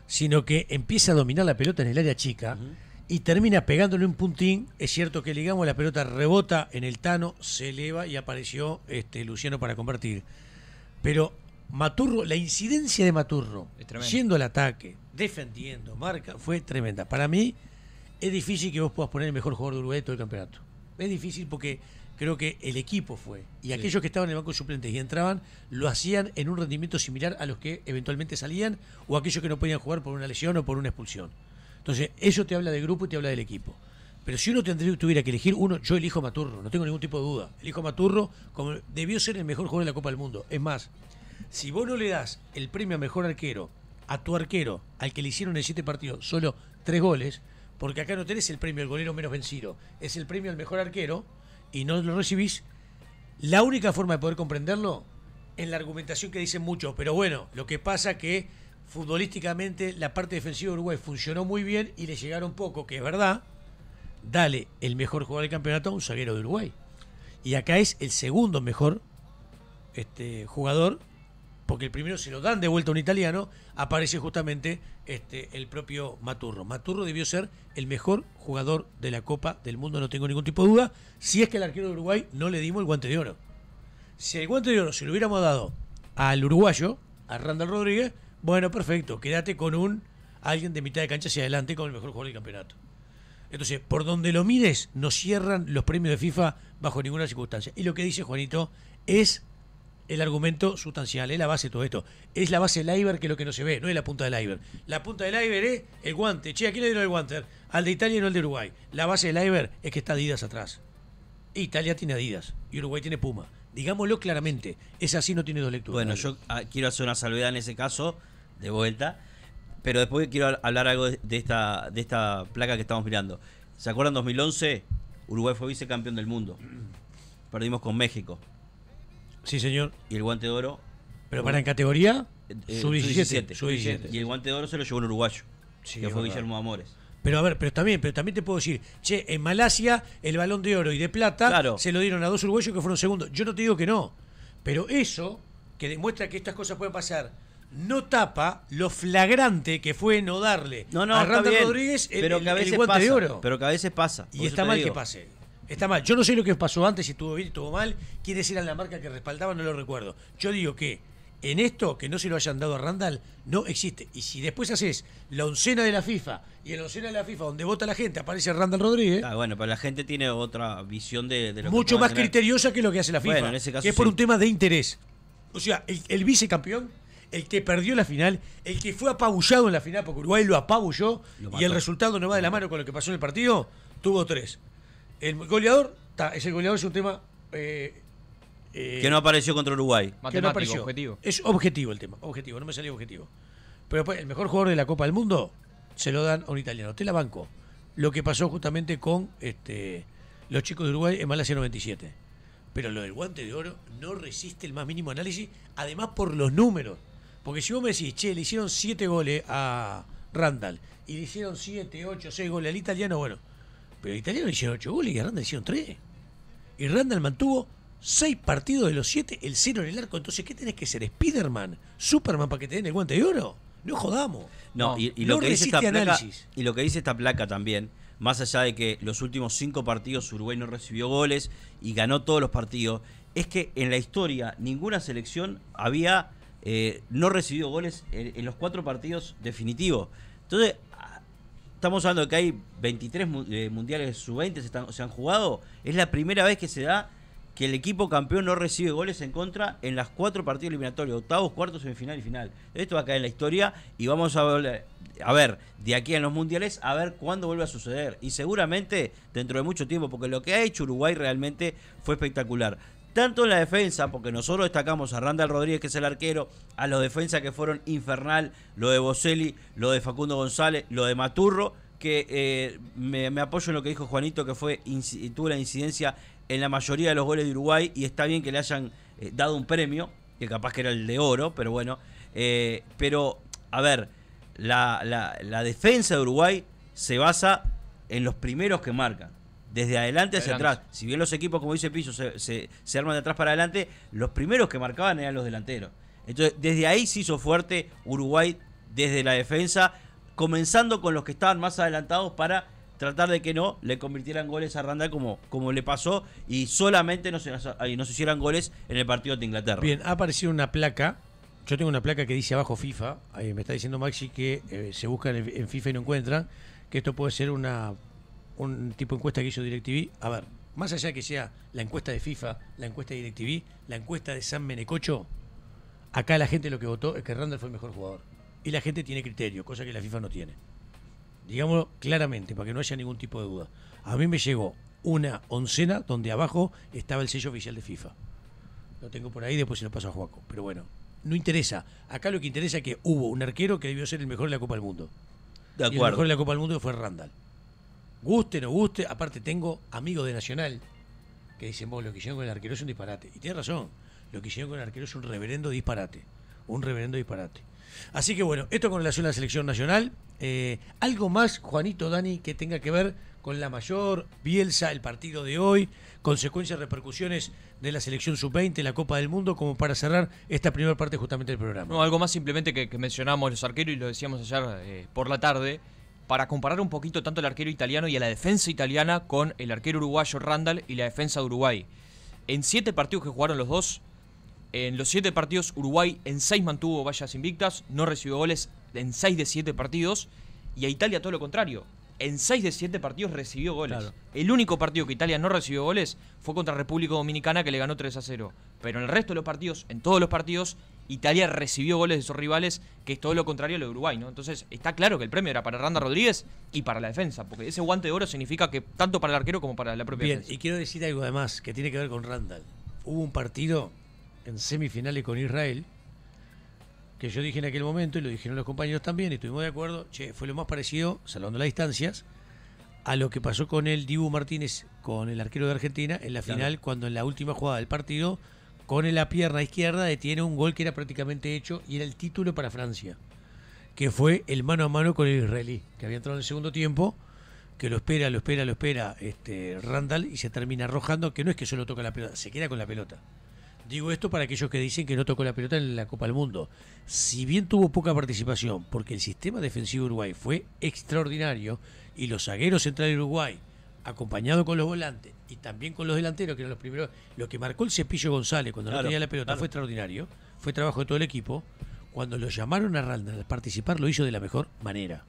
sino que empieza a dominar la pelota en el área chica. Uh-huh. Y termina pegándole un puntín. Es cierto que, digamos, la pelota rebota en el Tano, se eleva y apareció este, Luciano para convertir. Pero Matturro, la incidencia de Matturro, yendo al ataque, defendiendo, marca, fue tremenda. Para mí es difícil que vos puedas poner el mejor jugador de Uruguay de todo el campeonato. Es difícil porque creo que el equipo fue. Y sí, aquellos que estaban en el banco suplentes y entraban, lo hacían en un rendimiento similar a los que eventualmente salían, o aquellos que no podían jugar por una lesión o por una expulsión. Entonces, eso te habla del grupo y te habla del equipo. Pero si uno tendría, tuviera que elegir uno, yo elijo a Matturro, no tengo ningún tipo de duda. Elijo a Matturro, como debió ser el mejor jugador de la Copa del Mundo. Es más, si vos no le das el premio a mejor arquero a tu arquero, al que le hicieron en siete partidos solo tres goles, porque acá no tenés el premio al golero menos vencido, es el premio al mejor arquero, y no lo recibís, la única forma de poder comprenderlo es la argumentación que dicen muchos. Pero bueno, lo que pasa que futbolísticamente la parte defensiva de Uruguay funcionó muy bien y le llegaron poco, que es verdad. Dale el mejor jugador del campeonato a un zaguero de Uruguay, y acá es el segundo mejor este, jugador porque el primero se lo dan de vuelta a un italiano, aparece justamente este, el propio Matturro. Matturro debió ser el mejor jugador de la Copa del Mundo, no tengo ningún tipo de duda, si es que al arquero de Uruguay no le dimos el guante de oro. Si el guante de oro se lo hubiéramos dado al uruguayo, a Randall Rodríguez, bueno, perfecto, quédate con un alguien de mitad de cancha hacia adelante con el mejor jugador del campeonato. Entonces, por donde lo mires, no cierran los premios de FIFA bajo ninguna circunstancia. Y lo que dice Juanito es el argumento sustancial, es la base de todo esto. Es la base del iceberg, que es lo que no se ve, no es la punta del iceberg. La punta del iceberg es el guante. Che, ¿a quién le dieron el guante? Al de Italia y no al de Uruguay. La base del iceberg es que está Adidas atrás. Italia tiene Adidas y Uruguay tiene Puma. Digámoslo claramente, es así, no tiene dos lecturas. Bueno, yo quiero hacer una salvedad en ese caso, de vuelta, pero después quiero hablar algo de esta, de esta placa que estamos mirando. ¿Se acuerdan? dos mil once, Uruguay fue vicecampeón del mundo. Perdimos con México. Sí, señor. Y el guante de oro... ¿Pero para en categoría? Eh, sub diecisiete. Sub diecisiete. Y el guante de oro se lo llevó un uruguayo, sí, que fue verdad. Guillermo Amores. Pero a ver, pero también, pero también te puedo decir, che, en Malasia el balón de oro y de plata, claro, se lo dieron a dos uruguayos que fueron segundos. Yo no te digo que no, pero eso, que demuestra que estas cosas pueden pasar, no tapa lo flagrante que fue no darle no, no, a Randall Rodríguez el, pero el, el, el guante pasa, de oro. Pero que a veces pasa. Y está mal digo. que pase. Está mal. Yo no sé lo que pasó antes, si estuvo bien, estuvo mal, quiénes eran la marca que respaldaban, no lo recuerdo. Yo digo que en esto, que no se lo hayan dado a Randall, no existe. Y si después haces la oncena de la FIFA, y en la oncena de la FIFA donde vota la gente aparece Randall Rodríguez... Ah, bueno, pero la gente tiene otra visión de, de lo mucho que más tener. Criteriosa que lo que hace la FIFA, bueno, en ese caso, que es por sí. un tema de interés. O sea, el, el vicecampeón, el que perdió la final, el que fue apabullado en la final, porque Uruguay lo apabulló, lo y el resultado no va de la mano con lo que pasó en el partido, tuvo tres. El goleador, ta, es el goleador, es un tema... Eh, Eh, que no apareció contra Uruguay. Que no apareció. Objetivo. Es objetivo el tema. Objetivo, no me salió objetivo. Pero pues, el mejor jugador de la Copa del Mundo se lo dan a un italiano. Te la banco. Lo que pasó justamente con este, los chicos de Uruguay en Malasia noventa y siete. Pero lo del guante de oro no resiste el más mínimo análisis. Además, por los números. Porque si vos me decís, che, le hicieron siete goles a Randall y le hicieron siete, ocho, seis goles al italiano, bueno. Pero el italiano le hicieron ocho goles y a Randall le hicieron tres. Y Randall mantuvo seis partidos de los siete, el cero en el arco. Entonces, ¿qué tenés que ser? ¿Spiderman? ¿Superman para que te den el guante de oro? No jodamos. No, y, y, no lo que dice esta placa, y lo que dice esta placa también, más allá de que los últimos cinco partidos Uruguay no recibió goles y ganó todos los partidos, es que en la historia ninguna selección había eh, no recibido goles en, en los cuatro partidos definitivos. Entonces, estamos hablando de que hay veintitrés eh, mundiales sub veinte se, se han jugado. Es la primera vez que se da que el equipo campeón no recibe goles en contra en las cuatro partidos eliminatorios, octavos, cuartos, semifinal y final. Esto va a caer en la historia y vamos a ver, a ver de aquí en los mundiales, a ver cuándo vuelve a suceder. Y seguramente dentro de mucho tiempo, porque lo que ha hecho Uruguay realmente fue espectacular. Tanto en la defensa, porque nosotros destacamos a Randall Rodríguez, que es el arquero, a los defensas que fueron infernal, lo de Boselli, lo de Facundo González, lo de Matturro, que eh, me, me apoyo en lo que dijo Juanito, que fue tuvo la incidencia en la mayoría de los goles de Uruguay, y está bien que le hayan eh, dado un premio, que capaz que era el de oro, pero bueno, eh, pero a ver, la, la, la defensa de Uruguay se basa en los primeros que marcan, desde adelante hacia adelante. atrás, si bien los equipos, como dice Pillo, se, se, se arman de atrás para adelante, los primeros que marcaban eran los delanteros. Entonces desde ahí se hizo fuerte Uruguay desde la defensa, comenzando con los que estaban más adelantados para tratar de que no le convirtieran goles a Randall como, como le pasó, y solamente no se, no se hicieran goles en el partido de Inglaterra. Bien, ha aparecido una placa, yo tengo una placa que dice abajo FIFA, ahí me está diciendo Maxi que eh, se busca en, en FIFA y no encuentran, que esto puede ser una un tipo de encuesta que hizo DirecTV. A ver, más allá de que sea la encuesta de FIFA, la encuesta de DirecTV, la encuesta de San Menecocho, acá la gente lo que votó es que Randall fue el mejor jugador. Y la gente tiene criterio, cosa que la FIFA no tiene. Digámoslo claramente, para que no haya ningún tipo de duda. A mí me llegó una oncena donde abajo estaba el sello oficial de FIFA. Lo tengo por ahí, después se lo paso a Joaco. Pero bueno, no interesa. Acá lo que interesa es que hubo un arquero que debió ser el mejor de la Copa del Mundo. De acuerdo. Y el mejor de la Copa del Mundo fue Randall. Guste, no guste. Aparte tengo amigos de Nacional que dicen, vos, lo que hicieron con el arquero es un disparate. Y tiene razón. Lo que hicieron con el arquero es un reverendo disparate. un reverendo disparate. Así que bueno, esto con relación a la selección nacional. Eh, algo más, Juanito, Dani, que tenga que ver con la mayor, Bielsa, el partido de hoy, consecuencias, repercusiones de la selección sub veinte, la Copa del Mundo, como para cerrar esta primera parte justamente del programa. No, algo más simplemente que, que mencionamos los arqueros y lo decíamos ayer eh, por la tarde, para comparar un poquito tanto al arquero italiano y a la defensa italiana con el arquero uruguayo Randall y la defensa de Uruguay. En siete partidos que jugaron los dos, en los siete partidos Uruguay en seis mantuvo vallas invictas, no recibió goles en seis de siete partidos, y a Italia todo lo contrario. En seis de siete partidos recibió goles. Claro. El único partido que Italia no recibió goles fue contra República Dominicana, que le ganó tres a cero. Pero en el resto de los partidos, en todos los partidos, Italia recibió goles de sus rivales, que es todo lo contrario a lo de Uruguay, ¿no? Entonces está claro que el premio era para Randall Rodríguez y para la defensa, porque ese guante de oro significa que tanto para el arquero como para la propia Bien, defensa. Y quiero decir algo además que tiene que ver con Randall. Hubo un partido en semifinales con Israel que yo dije en aquel momento, y lo dijeron los compañeros también, y estuvimos de acuerdo, che, fue lo más parecido, salvando las distancias, a lo que pasó con el Dibu Martínez, con el arquero de Argentina, en la claro. final, cuando en la última jugada del partido, con la pierna izquierda, detiene un gol que era prácticamente hecho, y era el título para Francia, que fue el mano a mano con el israelí, que había entrado en el segundo tiempo, que lo espera, lo espera, lo espera este Randall, y se termina arrojando, que no es que solo toca la pelota, se queda con la pelota. Digo esto para aquellos que dicen que no tocó la pelota en la Copa del Mundo. Si bien tuvo poca participación, porque el sistema defensivo de Uruguay fue extraordinario, y los zagueros centrales de Uruguay, acompañado con los volantes y también con los delanteros, que eran los primeros, lo que marcó el Cepillo González cuando claro, no tenía la pelota, claro. fue extraordinario, fue trabajo de todo el equipo. Cuando lo llamaron a Randall a participar, lo hizo de la mejor manera.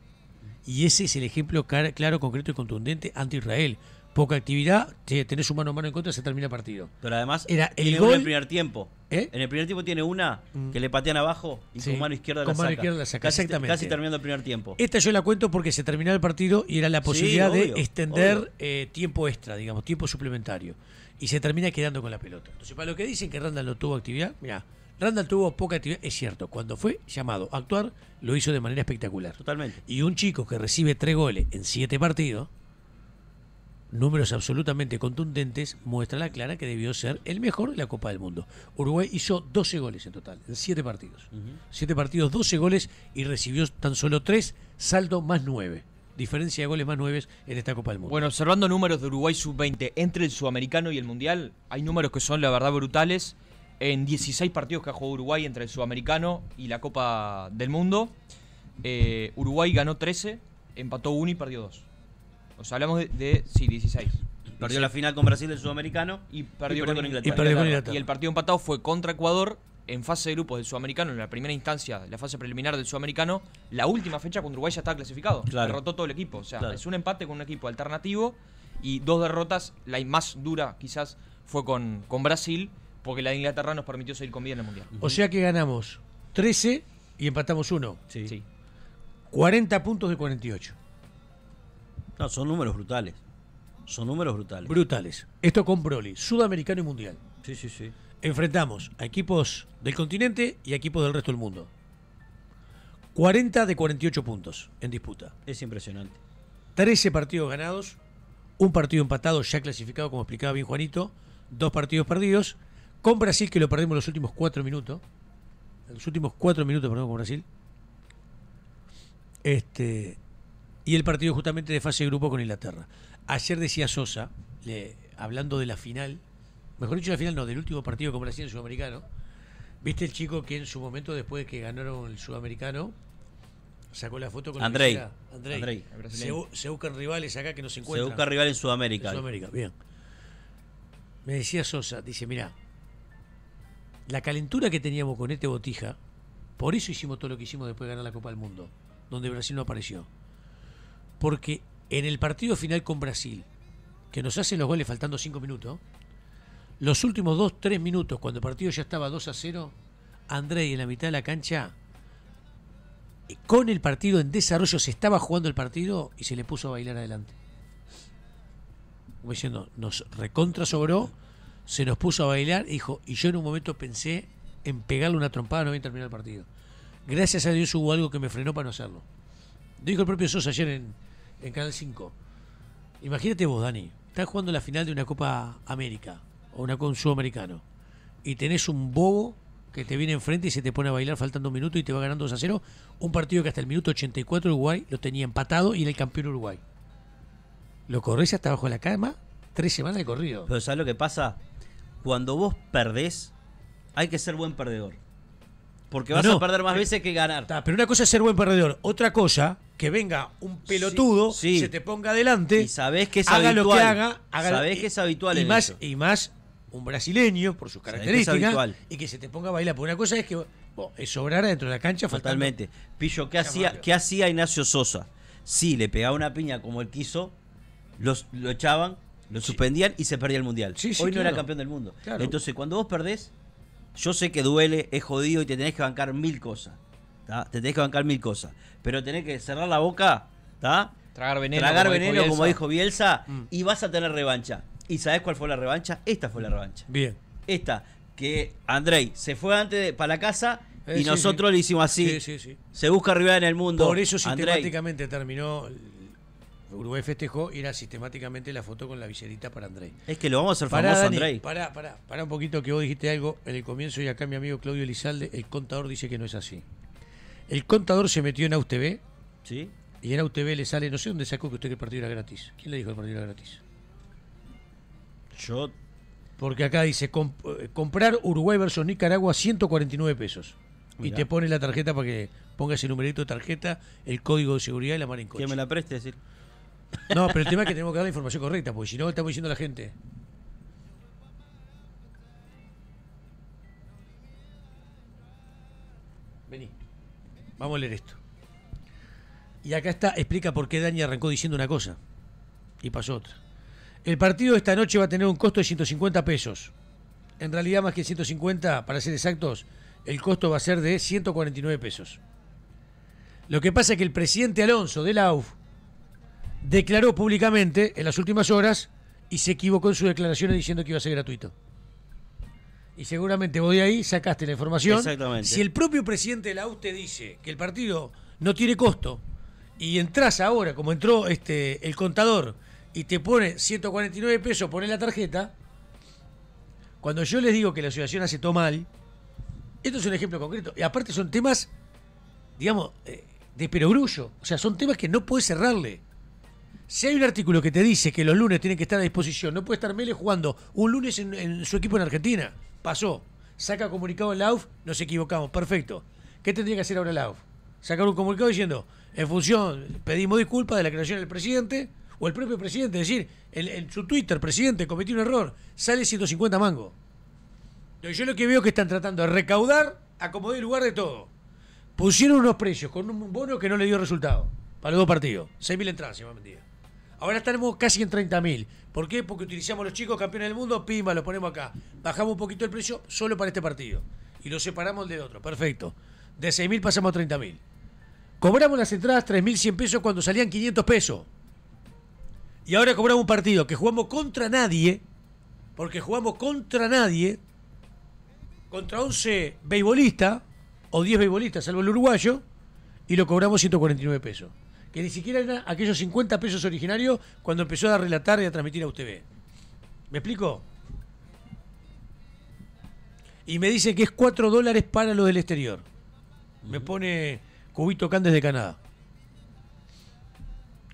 Y ese es el ejemplo claro, concreto y contundente ante Israel. Poca actividad, tenés un mano a mano en contra, se termina el partido. Pero además, era el tiene gol en el primer tiempo. ¿Eh? En el primer tiempo tiene una que le patean abajo y sí, con mano izquierda con la mano saca. Izquierda la saca. Casi, exactamente. Casi terminando el primer tiempo. Esta yo la cuento porque se terminaba el partido y era la posibilidad sí, obvio, de extender eh, tiempo extra, digamos, tiempo suplementario. Y se termina quedando con la pelota. Entonces, para lo que dicen que Randall no tuvo actividad, mirá, Randall tuvo poca actividad, es cierto. Cuando fue llamado a actuar, lo hizo de manera espectacular. Totalmente. Y un chico que recibe tres goles en siete partidos, números absolutamente contundentes, muestra la clara que debió ser el mejor de la Copa del Mundo. Uruguay hizo doce goles en total, en siete partidos. Uh-huh. siete partidos, doce goles y recibió tan solo tres, saldo más nueve. Diferencia de goles más nueve en esta Copa del Mundo. Bueno, observando números de Uruguay sub veinte entre el Sudamericano y el Mundial, hay números que son la verdad brutales. En dieciséis partidos que ha jugado Uruguay entre el Sudamericano y la Copa del Mundo, eh, Uruguay ganó trece, empató uno y perdió dos. O sea, hablamos de, de sí, dieciséis. Perdió sí. la final con Brasil del Sudamericano y perdió, y perdió con, con Inglaterra. Y, perdió con Inglaterra. Y el partido empatado fue contra Ecuador en fase de grupos del Sudamericano, en la primera instancia, la fase preliminar del Sudamericano. La última fecha contra Uruguay ya estaba clasificado. Claro. Derrotó todo el equipo. O sea, claro. es un empate con un equipo alternativo y dos derrotas. La más dura quizás fue con, con Brasil, porque la de Inglaterra nos permitió seguir con vida en el Mundial. O sea que ganamos trece y empatamos uno. Sí. sí. cuarenta puntos de cuarenta y ocho. No, son números brutales. Son números brutales. Brutales. Esto con Broli, Sudamericano y Mundial. Sí, sí, sí. Enfrentamos a equipos del continente y a equipos del resto del mundo. cuarenta de cuarenta y ocho puntos en disputa. Es impresionante. trece partidos ganados, un partido empatado ya clasificado, como explicaba bien Juanito, dos partidos perdidos, con Brasil, que lo perdimos los últimos cuatro minutos. Los últimos cuatro minutos, perdón, con Brasil. Este... Y el partido justamente de fase de grupo con Inglaterra. Ayer decía Sosa, le, hablando de la final, mejor dicho la final no, del último partido con Brasil en Sudamericano, viste el chico que en su momento, después de que ganaron el Sudamericano, sacó la foto con Andrei, la Andrei. Andrei, el brasileño. Se, se buscan rivales acá que no se encuentran. Se busca rival en Sudamérica. En Sudamérica, bien. Me decía Sosa, dice, mirá, la calentura que teníamos con este Botija, por eso hicimos todo lo que hicimos después de ganar la Copa del Mundo, donde Brasil no apareció. Porque en el partido final con Brasil, que nos hacen los goles faltando cinco minutos, los últimos dos, tres minutos, cuando el partido ya estaba dos a cero, Andrei en la mitad de la cancha, con el partido en desarrollo, se estaba jugando el partido y se le puso a bailar adelante. Como diciendo, nos recontra sobró, se nos puso a bailar, dijo, y yo en un momento pensé en pegarle una trompada, no voy a terminar el partido. Gracias a Dios hubo algo que me frenó para no hacerlo. Dijo el propio Sosa ayer en, en Canal cinco. Imagínate vos, Dani, estás jugando la final de una Copa América o una con Sudamericano y tenés un bobo que te viene enfrente y se te pone a bailar faltando un minuto y te va ganando dos a cero. Un partido que hasta el minuto ochenta y cuatro Uruguay lo tenía empatado y era el campeón Uruguay. Lo corres hasta abajo de la cama, tres semanas de corrido. Pero ¿sabes lo que pasa? Cuando vos perdés, hay que ser buen perdedor. Porque vas no, no. a perder más veces que ganar. Ta, pero una cosa es ser buen perdedor. Otra cosa, que venga un pelotudo, sí, sí. se te ponga adelante. Y sabés que es haga habitual. Lo que haga. haga sabés lo, que es habitual y en más, eso. Y más un brasileño, por sus características. Que y que se te ponga a bailar. Porque una cosa es que bueno, es sobrar dentro de la cancha. Totalmente. Faltando. Pillo, ¿qué hacía, ¿qué hacía Ignacio Sosa? Sí, le pegaba una piña como él quiso, los, lo echaban, lo sí. suspendían y se perdía el Mundial. Sí, sí, Hoy no claro. era campeón del mundo. Claro. Entonces, cuando vos perdés, yo sé que duele, es jodido y te tenés que bancar mil cosas. ¿tá? Te tenés que bancar mil cosas. Pero tenés que cerrar la boca, ¿tá? Tragar veneno, Tragar como, veneno dijo como dijo Bielsa, mm. y vas a tener revancha. ¿Y sabés cuál fue la revancha? Esta fue la revancha. Bien. Esta, que Andrei se fue antes de, para la casa eh, y sí, nosotros sí. le hicimos así. Sí, sí, sí. Se busca rival en el mundo. Por eso sistemáticamente Andrei. terminó... Uruguay festejó y era sistemáticamente la foto con la viserita para Andrei. Es que lo vamos a hacer pará, famoso, Dani, Andrei. Pará, pará, pará un poquito que vos dijiste algo en el comienzo y acá mi amigo Claudio Elizalde, el contador, dice que no es así. El contador se metió en A U T V ¿Sí? y en A U T V le sale, no sé dónde sacó que usted que el partido era gratis. ¿Quién le dijo que el partido era gratis? Yo. Porque acá dice, comp comprar Uruguay versus Nicaragua ciento cuarenta y nueve pesos. Mirá. Y te pone la tarjeta para que pongas el numerito de tarjeta, el código de seguridad y la marincocha. ¿Quién me la preste? Decir. No, pero el tema es que tenemos que dar la información correcta, porque si no, estamos diciendo a la gente. Vení, vamos a leer esto. Y acá está, explica por qué Dani arrancó diciendo una cosa y pasó otra. El partido de esta noche va a tener un costo de ciento cincuenta pesos. En realidad, más que ciento cincuenta, para ser exactos, el costo va a ser de ciento cuarenta y nueve pesos. Lo que pasa es que el presidente Alonso de la A U F declaró públicamente en las últimas horas y se equivocó en sus declaraciones diciendo que iba a ser gratuito. Y seguramente vos de ahí sacaste la información. Exactamente. Si el propio presidente de la A U F te dice que el partido no tiene costo y entras ahora, como entró este el contador, y te pone ciento cuarenta y nueve pesos, pones la tarjeta, cuando yo les digo que la asociación hace todo mal, esto es un ejemplo concreto. Y aparte son temas, digamos, de perogrullo. O sea, son temas que no podés cerrarle. Si hay un artículo que te dice que los lunes tienen que estar a disposición, no puede estar Mele jugando un lunes en, en su equipo en Argentina. Pasó. Saca comunicado en la A U F, nos equivocamos. Perfecto. ¿Qué tendría que hacer ahora la A U F? Sacar un comunicado diciendo, en función, pedimos disculpas de la declaración del presidente o el propio presidente. Es decir, en, en su Twitter, presidente, cometí un error, sale ciento cincuenta mangos. Yo lo que veo es que están tratando de recaudar, acomodar el lugar de todo. Pusieron unos precios con un bono que no le dio resultado para los dos partidos. seis mil entradas, si me mentira. Ahora estamos casi en treinta mil. ¿Por qué? Porque utilizamos los chicos campeones del mundo, pimba, los ponemos acá. Bajamos un poquito el precio solo para este partido. Y lo separamos del otro. Perfecto. De seis mil pasamos a treinta mil. Cobramos las entradas tres mil cien pesos cuando salían quinientos pesos. Y ahora cobramos un partido que jugamos contra nadie. Porque jugamos contra nadie. Contra once beisbolistas. O diez beisbolistas, salvo el uruguayo. Y lo cobramos ciento cuarenta y nueve pesos. Que ni siquiera eran aquellos cincuenta pesos originarios cuando empezó a relatar y a transmitir a U T V. ¿Me explico? Y me dice que es cuatro dólares para lo del exterior. Me pone Cubito Can desde Canadá.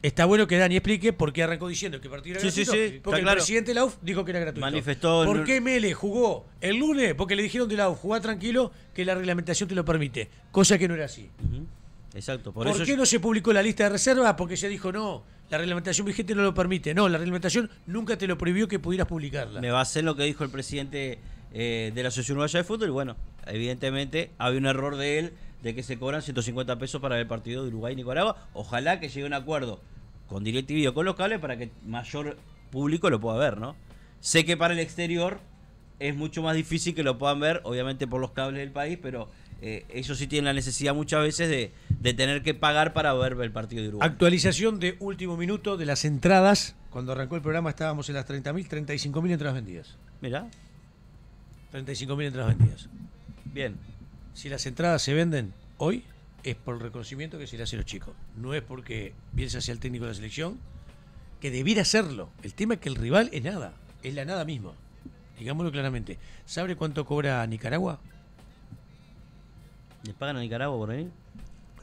Está bueno que Dani explique por qué arrancó diciendo que el partido era sí, gratuito. Sí, sí, porque el claro. presidente de la U F dijo que era gratuito. Manifestó ¿Por el... qué Mele jugó el lunes? Porque le dijeron de la U F, jugá tranquilo, que la reglamentación te lo permite. Cosa que no era así. Uh-huh. Exacto, por, ¿Por eso qué yo... no se publicó la lista de reservas? Porque se dijo, no, la reglamentación vigente no lo permite. No, la reglamentación nunca te lo prohibió que pudieras publicarla. Me basé en lo que dijo el presidente eh, de la Asociación Uruguaya de Fútbol. Y bueno, evidentemente había un error de él de que se cobran ciento cincuenta pesos para el partido de Uruguay y Nicaragua. Ojalá que llegue a un acuerdo con DirecTV o con los cables para que mayor público lo pueda ver, ¿no? Sé que para el exterior es mucho más difícil que lo puedan ver, obviamente por los cables del país, pero... Eh, ellos sí tienen la necesidad muchas veces de, de tener que pagar para ver el partido de Uruguay. Actualización de último minuto de las entradas. Cuando arrancó el programa estábamos en las treinta mil, treinta y cinco mil entradas vendidas. Mirá. treinta y cinco mil entradas vendidas. Bien. Si las entradas se venden hoy, es por el reconocimiento que se le hace a los chicos. No es porque Bielsa sea el técnico de la selección, que debiera hacerlo. El tema es que el rival es nada. Es la nada misma. Digámoslo claramente. ¿Sabe cuánto cobra Nicaragua? ¿Les pagan a Nicaragua por venir?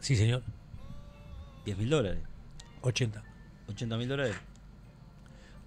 Sí, señor. ¿diez mil dólares? ochenta. ¿ochenta mil dólares?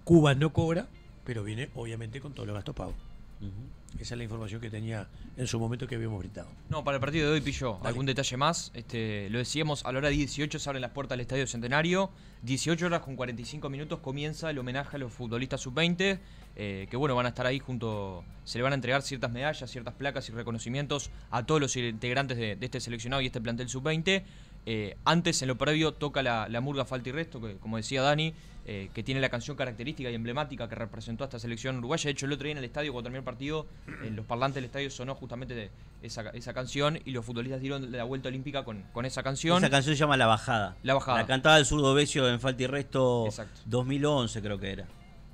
Cuba no cobra, pero viene obviamente con todos los gastos pagos. Uh-huh. Esa es la información que tenía en su momento que habíamos gritado. No, para el partido de hoy, Pillo, dale. Algún detalle más. Este, lo decíamos, a la hora dieciocho se abren las puertas del Estadio Centenario. dieciocho horas con cuarenta y cinco minutos comienza el homenaje a los futbolistas sub veinte. Eh, que bueno, van a estar ahí junto. Se le van a entregar ciertas medallas, ciertas placas y reconocimientos a todos los integrantes de, de este seleccionado y este plantel sub veinte. Eh, antes, en lo previo, toca la, la murga Falta y Resto, que como decía Dani, eh, que tiene la canción característica y emblemática que representó a esta selección uruguaya. De hecho, el otro día en el estadio, cuando terminó el partido, eh, los parlantes del estadio sonó justamente de esa, esa canción y los futbolistas dieron la vuelta olímpica con, con esa canción. Esa canción se llama La Bajada. La Bajada. La cantaba el zurdo Besio en Falta y Resto. Exacto. dos mil once creo que era.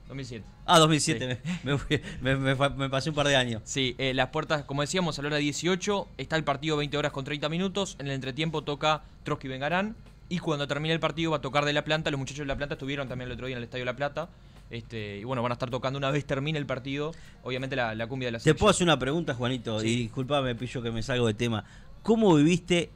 dos mil siete. Ah, dos mil siete, sí. me, me, me, me, me pasé un par de años. Sí, eh, las puertas, como decíamos, a la hora dieciocho está el partido veinte horas con treinta minutos. En el entretiempo toca Trotsky Vengarán. Y cuando termine el partido va a tocar De La Planta. Los muchachos de La Planta estuvieron también el otro día en el Estadio La Plata. Este, y bueno, van a estar tocando una vez termine el partido. Obviamente la, la cumbia de la selección. Te puedo hacer una pregunta, Juanito. Sí. Y disculpame, Pillo, que me salgo de tema. ¿Cómo viviste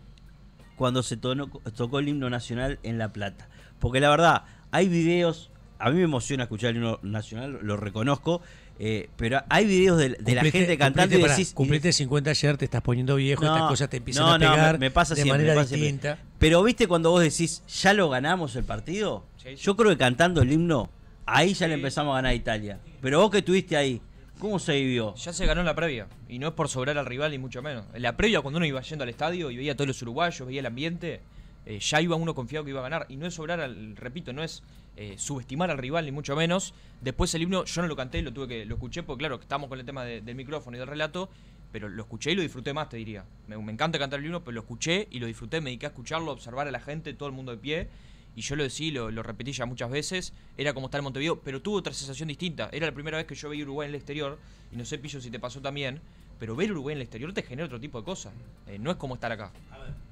cuando se tonó, tocó el himno nacional en La Plata? Porque la verdad, hay videos... A mí me emociona escuchar el himno nacional, lo reconozco, eh, pero hay videos de, de cumplete, la gente cantando y decís... Cumplete cincuenta ayer, te estás poniendo viejo, no, estas cosas te empiezan no, a pegar no, me, me pasa de siempre, manera me pasa distinta. Siempre. Pero viste cuando vos decís, ¿ya lo ganamos el partido? Sí, sí. Yo creo que cantando el himno, ahí ya sí. Le empezamos a ganar a Italia. Pero vos que estuviste ahí, ¿cómo se vivió? Ya se ganó en la previa, y no es por sobrar al rival ni mucho menos. En la previa, cuando uno iba yendo al estadio y veía a todos los uruguayos, veía el ambiente... Eh, ya iba uno confiado que iba a ganar. Y no es sobrar, al, repito, no es eh, subestimar al rival, ni mucho menos. Después el himno, yo no lo canté, lo tuve que lo escuché, porque claro, estábamos con el tema de, del micrófono y del relato, pero lo escuché y lo disfruté más, te diría. Me, me encanta cantar el himno, pero lo escuché y lo disfruté, me dediqué a escucharlo, a observar a la gente, todo el mundo de pie. Y yo lo decía, lo, lo repetí ya muchas veces, era como estar en Montevideo, pero tuvo otra sensación distinta. Era la primera vez que yo veía Uruguay en el exterior, y no sé, Pillo, si te pasó también, pero ver Uruguay en el exterior te genera otro tipo de cosas. Eh, no es como estar acá. A ver.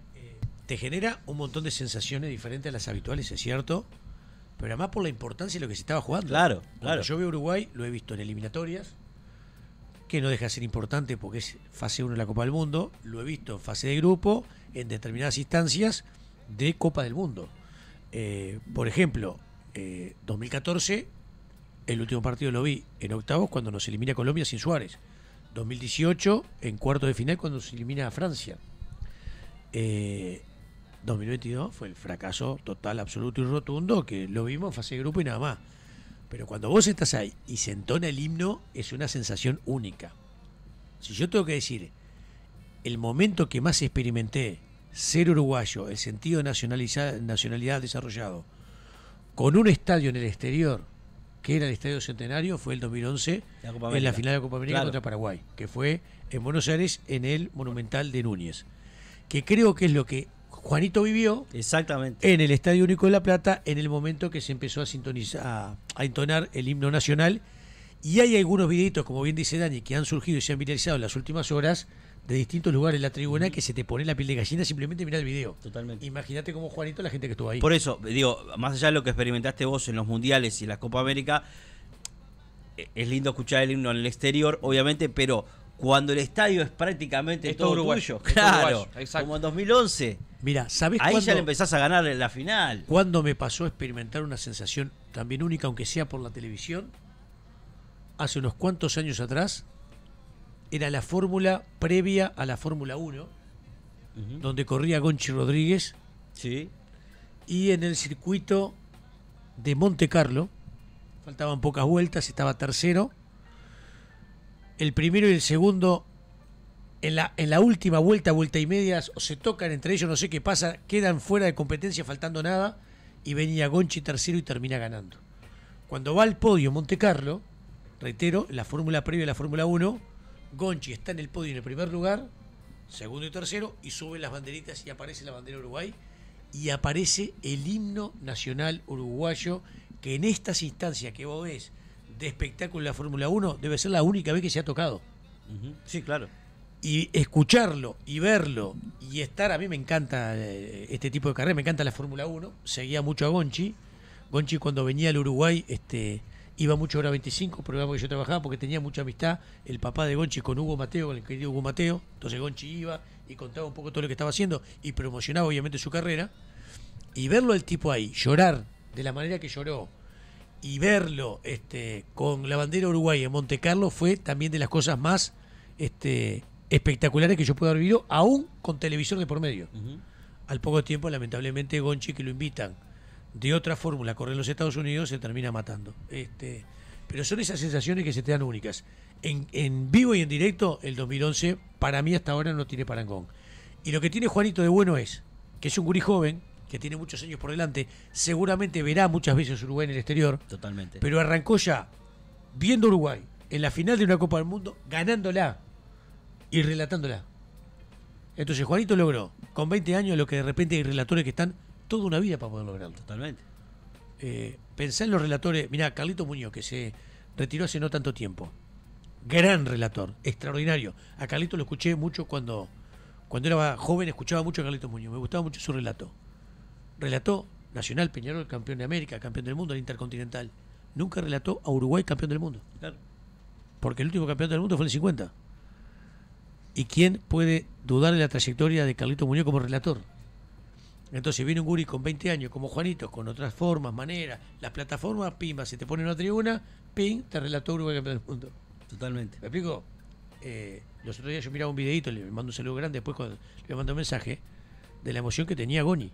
Te genera un montón de sensaciones diferentes a las habituales, es cierto, pero además por la importancia de lo que se estaba jugando. Claro, claro. Cuando yo veo Uruguay, lo he visto en eliminatorias, que no deja de ser importante porque es fase uno de la Copa del Mundo, lo he visto en fase de grupo, en determinadas instancias de Copa del Mundo. Eh, por ejemplo, eh, dos mil catorce, el último partido lo vi en octavos cuando nos elimina Colombia sin Suárez. dos mil dieciocho, en cuarto de final cuando se elimina a Francia. Eh... dos mil veintidós fue el fracaso total, absoluto y rotundo, que lo vimos en fase de grupo y nada más. Pero cuando vos estás ahí y se entona el himno, es una sensación única. Si yo tengo que decir, el momento que más experimenté ser uruguayo, el sentido de nacionalidad desarrollado, con un estadio en el exterior, que era el Estadio Centenario, fue el dos mil once, la en la final de la Copa América, claro, contra Paraguay, que fue en Buenos Aires, en el Monumental de Núñez, que creo que es lo que Juanito vivió exactamente en el Estadio Único de La Plata en el momento que se empezó a sintonizar, a, a entonar el himno nacional. Y hay algunos videitos, como bien dice Dani, que han surgido y se han viralizado en las últimas horas de distintos lugares de la tribuna, que se te pone la piel de gallina simplemente mirar el video. Totalmente. Imagínate como Juanito, la gente que estuvo ahí. Por eso, digo, más allá de lo que experimentaste vos en los mundiales y en la Copa América, es lindo escuchar el himno en el exterior, obviamente, pero cuando el estadio es prácticamente es todo uruguayo, claro, es uruguayo, como en dos mil once. Mira, ¿sabés ahí cuando, ya le empezás a ganar la final? Cuando me pasó a experimentar una sensación también única, aunque sea por la televisión, hace unos cuantos años atrás, era la fórmula previa a la Fórmula uno, uh-huh, donde corría Gonchi Rodríguez, sí, y en el circuito de Monte Carlo, faltaban pocas vueltas, estaba tercero, el primero y el segundo... En la, en la última vuelta, vuelta y media, se tocan entre ellos, no sé qué pasa, quedan fuera de competencia faltando nada, y venía Gonchi tercero y termina ganando. Cuando va al podio Monte Carlo, reitero, la fórmula previa a la Fórmula uno, Gonchi está en el podio en el primer lugar, segundo y tercero, y suben las banderitas y aparece la bandera Uruguay, y aparece el himno nacional uruguayo, que en estas instancias que vos ves de espectáculo de la Fórmula uno, debe ser la única vez que se ha tocado. Uh-huh. Sí, claro. Y escucharlo y verlo y estar, a mí me encanta eh, este tipo de carrera, me encanta la Fórmula uno, seguía mucho a Gonchi. Gonchi cuando venía al Uruguay este, iba mucho Hora veinticinco, programa que yo trabajaba, porque tenía mucha amistad el papá de Gonchi con Hugo Mateo, con el querido Hugo Mateo. Entonces Gonchi iba y contaba un poco todo lo que estaba haciendo y promocionaba obviamente su carrera. Y verlo al tipo ahí, llorar de la manera que lloró, y verlo este, con la bandera uruguaya en Monte Carlo, fue también de las cosas más este, espectaculares que yo pude haber vivido, aún con televisor de por medio. Uh-huh. Al poco tiempo, lamentablemente, Gonchi, que lo invitan de otra fórmula a correr en los Estados Unidos, se termina matando. Este, pero son esas sensaciones que se te dan únicas. En, en vivo y en directo, el dos mil once, para mí hasta ahora no tiene parangón. Y lo que tiene Juanito de bueno es que es un gurí joven, que tiene muchos años por delante, seguramente verá muchas veces Uruguay en el exterior. Totalmente. Pero arrancó ya viendo Uruguay en la final de una Copa del Mundo, ganándola y relatándola. Entonces Juanito logró, con veinte años, lo que de repente hay relatores que están toda una vida para poder lograrlo. Totalmente. Eh, pensá en los relatores. Mirá, Carlito Muñoz, que se retiró hace no tanto tiempo. Gran relator, extraordinario. A Carlito lo escuché mucho cuando, cuando era joven, escuchaba mucho a Carlito Muñoz. Me gustaba mucho su relato. Relató Nacional, Peñarol, campeón de América, campeón del mundo, el Intercontinental. Nunca relató a Uruguay campeón del mundo. Claro. Porque el último campeón del mundo fue en el cincuenta. ¿Y quién puede dudar de la trayectoria de Carlito Muñoz como relator? Entonces viene un guri con veinte años, como Juanito, con otras formas, maneras, las plataformas, pimba, se te pone en una tribuna, ping, te relató Uruguay campeón del mundo. Totalmente. ¿Me explico? Eh, los otros días yo miraba un videito, le mando un saludo grande, después cuando, le mando un mensaje, de la emoción que tenía Goni.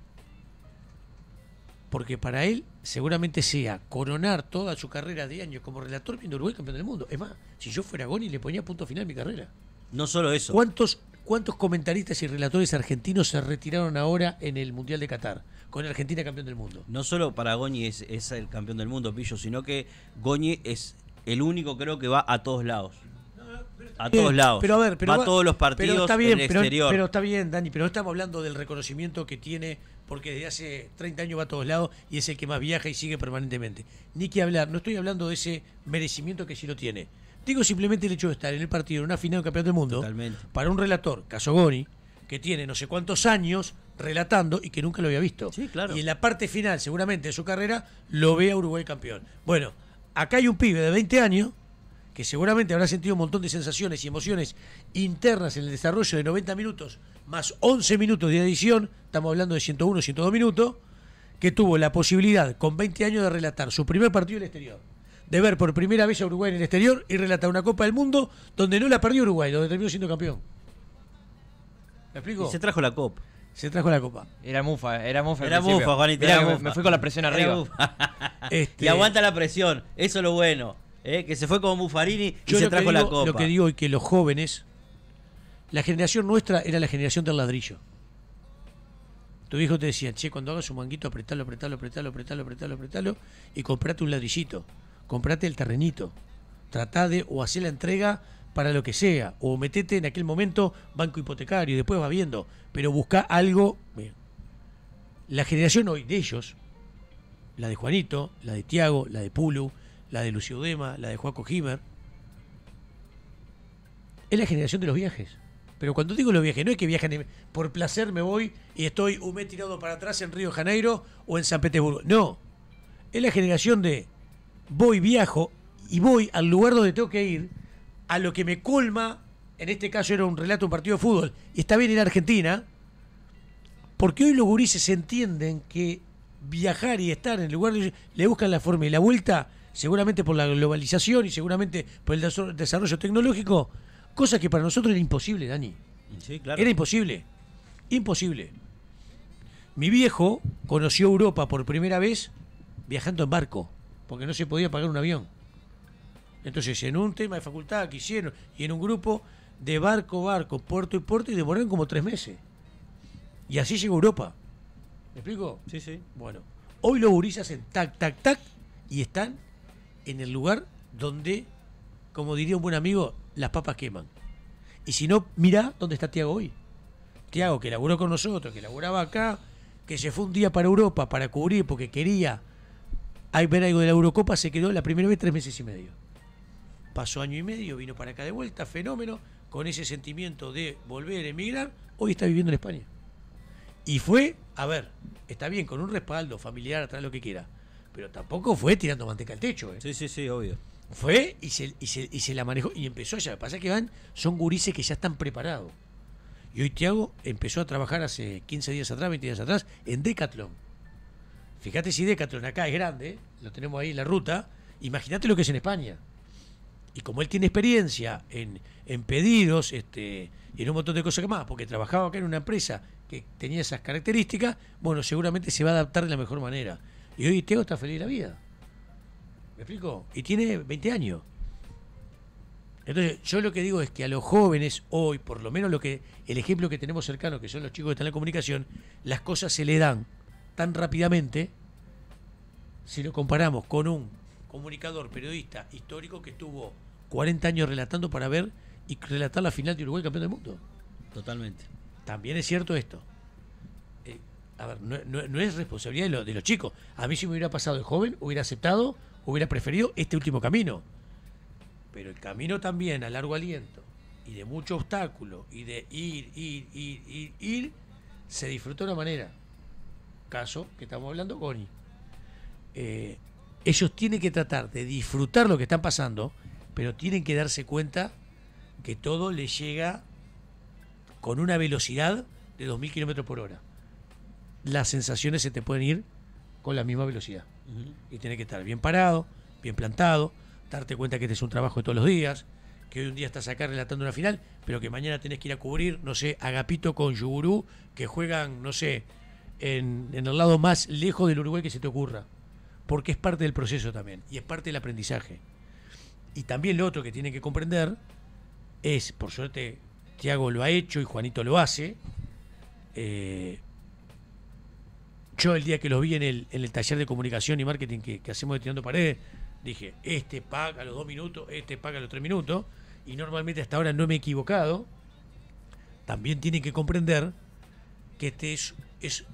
Porque para él seguramente sea coronar toda su carrera de años como relator viendo Uruguay campeón del mundo. Es más, si yo fuera Goni le ponía punto final a mi carrera. No solo eso. ¿Cuántos, cuántos comentaristas y relatores argentinos se retiraron ahora en el Mundial de Qatar? Con Argentina campeón del mundo. No solo para Goni es, es el campeón del mundo, Pillo, sino que Goni es el único, creo, que va a todos lados. A todos bien, lados. Pero a ver, pero va, va a todos los partidos, pero está bien, en el pero, exterior. Pero está bien, Dani, pero no estamos hablando del reconocimiento que tiene, porque desde hace treinta años va a todos lados y es el que más viaja y sigue permanentemente. Ni que hablar, no estoy hablando de ese merecimiento que sí lo tiene. Digo simplemente el hecho de estar en el partido, en una final de campeón del mundo. Totalmente. Para un relator, caso Goni, que tiene no sé cuántos años relatando y que nunca lo había visto. Sí, claro. Y en la parte final, seguramente, de su carrera, lo ve a Uruguay campeón. Bueno, acá hay un pibe de veinte años que seguramente habrá sentido un montón de sensaciones y emociones internas en el desarrollo de noventa minutos, más once minutos de edición, estamos hablando de ciento uno, ciento dos minutos, que tuvo la posibilidad, con veinte años, de relatar su primer partido en el exterior, de ver por primera vez a Uruguay en el exterior y relatar una Copa del Mundo donde no la perdió Uruguay, donde terminó siendo campeón. ¿Me explico? Y se trajo la Copa. Se trajo la Copa. Era mufa, era mufa. Era mufa, Juanito. Era era mufa. Me fui con la presión arriba. Este... Y aguanta la presión, eso es lo bueno. Eh, que se fue como Buffarini y yo se trajo digo, la Copa. Lo que digo es que los jóvenes, la generación nuestra era la generación del ladrillo. Tu hijo te decía, che, cuando hagas un manguito, apretalo, apretalo, apretalo, apretalo, apretalo, apretalo, y comprate un ladrillito, comprate el terrenito, tratá de, o hacé la entrega para lo que sea, o metete en aquel momento banco hipotecario, y después va viendo, pero buscá algo. Bien. La generación hoy de ellos, la de Juanito, la de Tiago, la de Pulu, la de Lucio Dema, la de Joaco Himer, es la generación de los viajes. Pero cuando digo los viajes, no es que viajan por placer, me voy y estoy un mes tirado para atrás en Río de Janeiro o en San Petersburgo. No, es la generación de voy, viajo y voy al lugar donde tengo que ir, a lo que me colma. En este caso era un relato, un partido de fútbol, y está bien en Argentina, porque hoy los gurises entienden que viajar y estar en el lugar de... le buscan la forma y la vuelta, seguramente por la globalización y seguramente por el desarrollo tecnológico, cosa que para nosotros era imposible, Dani. Sí, claro. Era imposible, imposible. Mi viejo conoció Europa por primera vez viajando en barco, porque no se podía pagar un avión. Entonces, en un tema de facultad que hicieron, y en un grupo de barco, barco, puerto y puerto, y demoraron como tres meses. Y así llegó a Europa. ¿Me explico? Sí, sí. Bueno, hoy los gurises hacen tac, tac, tac, y están en el lugar donde, como diría un buen amigo, las papas queman. Y si no, mirá dónde está Tiago hoy. Tiago, que laburó con nosotros, que laburaba acá, que se fue un día para Europa para cubrir porque quería ver algo de la Eurocopa, se quedó la primera vez tres meses y medio. Pasó año y medio, vino para acá de vuelta, fenómeno, con ese sentimiento de volver a emigrar, hoy está viviendo en España. Y fue, a ver, está bien, con un respaldo familiar, atrás, lo que quiera, pero tampoco fue tirando manteca al techo. ¿eh? Sí, sí, sí, obvio. Fue y se, y se, y se la manejó y empezó allá. Pasa que van, son gurises que ya están preparados. Y hoy Thiago empezó a trabajar hace quince días atrás, veinte días atrás, en Decathlon. Fíjate si Decathlon acá es grande, lo tenemos ahí en la ruta, imagínate lo que es en España. Y como él tiene experiencia en, en pedidos este, y en un montón de cosas más, porque trabajaba acá en una empresa que tenía esas características, bueno, seguramente se va a adaptar de la mejor manera. Y hoy Thiago está feliz de la vida. ¿Me explico? Y tiene veinte años. Entonces, yo lo que digo es que a los jóvenes hoy, por lo menos lo que el ejemplo que tenemos cercano, que son los chicos que están en la comunicación, las cosas se le dan tan rápidamente, si lo comparamos con un comunicador, periodista, histórico, que estuvo cuarenta años relatando para ver y relatar la final de Uruguay campeón del mundo. Totalmente. También es cierto esto. Eh, a ver, no, no, no es responsabilidad de, lo, de los chicos. A mí si me hubiera pasado de joven, hubiera aceptado, hubiera preferido este último camino. Pero el camino también a largo aliento y de mucho obstáculo y de ir, ir, ir, ir, ir, se disfrutó de una manera. Caso que estamos hablando, Goni. Eh, ellos tienen que tratar de disfrutar lo que están pasando, pero tienen que darse cuenta que todo les llega con una velocidad de dos mil kilómetros por hora. Las sensaciones se te pueden ir con la misma velocidad. Uh-huh. Y tenés que estar bien parado, bien plantado, darte cuenta que este es un trabajo de todos los días, que hoy un día estás acá relatando una final, pero que mañana tenés que ir a cubrir, no sé, Agapito con Yugurú, que juegan, no sé, en, en el lado más lejos del Uruguay que se te ocurra, porque es parte del proceso también, y es parte del aprendizaje. Y también lo otro que tienen que comprender es, por suerte, Thiago lo ha hecho y Juanito lo hace. eh, yo el día que los vi en el, en el taller de comunicación y marketing que, que hacemos de Tirando Paredes, dije, este paga a los dos minutos, este paga a los tres minutos, y normalmente hasta ahora no me he equivocado. También tienen que comprender que este es, es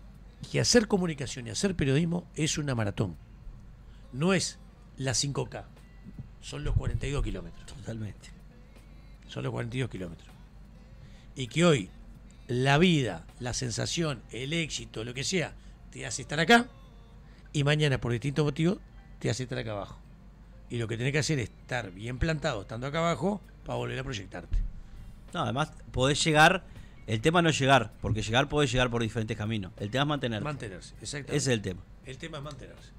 que hacer comunicación y hacer periodismo es una maratón. No es la cinco K, son los cuarenta y dos kilómetros. Totalmente. Son los cuarenta y dos kilómetros. Y que hoy la vida, la sensación, el éxito, lo que sea, te hace estar acá, y mañana por distintos motivos te hace estar acá abajo. Y lo que tenés que hacer es estar bien plantado estando acá abajo para volver a proyectarte. No, además podés llegar. El tema no es llegar, porque llegar podés llegar por diferentes caminos. El tema es mantenerse. Mantenerse, exactamente. Ese es el tema. El tema es mantenerse.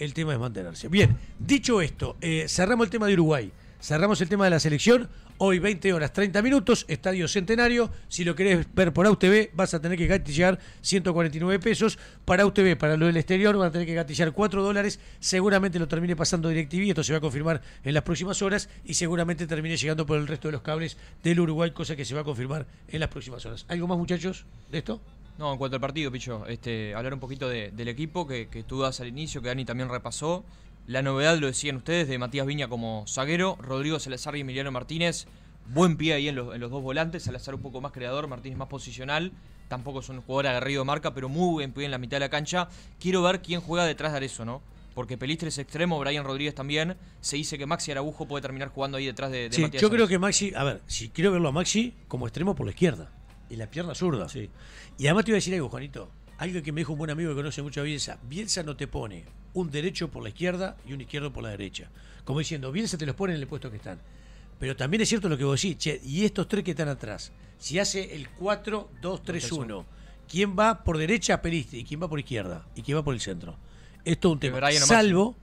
El tema es mantenerse. Bien, dicho esto, eh, cerramos el tema de Uruguay. Cerramos el tema de la selección. Hoy veinte horas treinta minutos, Estadio Centenario. Si lo querés ver por A U T V, vas a tener que gatillar ciento cuarenta y nueve pesos. Para A U T V, para lo del exterior, van a tener que gatillar cuatro dólares. Seguramente lo termine pasando DirecTV. Esto se va a confirmar en las próximas horas. Y seguramente termine llegando por el resto de los cables del Uruguay, cosa que se va a confirmar en las próximas horas. ¿Algo más, muchachos, de esto? No, en cuanto al partido, Picho, este, hablar un poquito de, del equipo que, que tú das al inicio, que Dani también repasó. La novedad, lo decían ustedes, de Matías Viña como zaguero, Rodrigo Salazar y Emiliano Martínez. Buen pie ahí en los, en los dos volantes. Salazar un poco más creador, Martínez más posicional. Tampoco es un jugador aguerrido de marca, pero muy buen pie en la mitad de la cancha. Quiero ver quién juega detrás de Arezzo, ¿no? Porque Pelistre es extremo, Brian Rodríguez también. Se dice que Maxi Araújo puede terminar jugando ahí detrás de, de sí, Matías. Yo creo que Maxi, a ver, si quiero verlo a Maxi como extremo por la izquierda y la pierna zurda. Sí. Y además te iba a decir algo, Juanito. Algo que me dijo un buen amigo que conoce mucho a Bielsa. Bielsa no te pone un derecho por la izquierda y un izquierdo por la derecha. Como diciendo, Bielsa te los pone en el puesto que están. Pero también es cierto lo que vos decís, che, y estos tres que están atrás. Si hace el cuatro dos tres uno, ¿quién va por derecha? Pelistri. ¿Y quién va por izquierda? ¿Y quién va por el centro? Esto es un tema. Salvo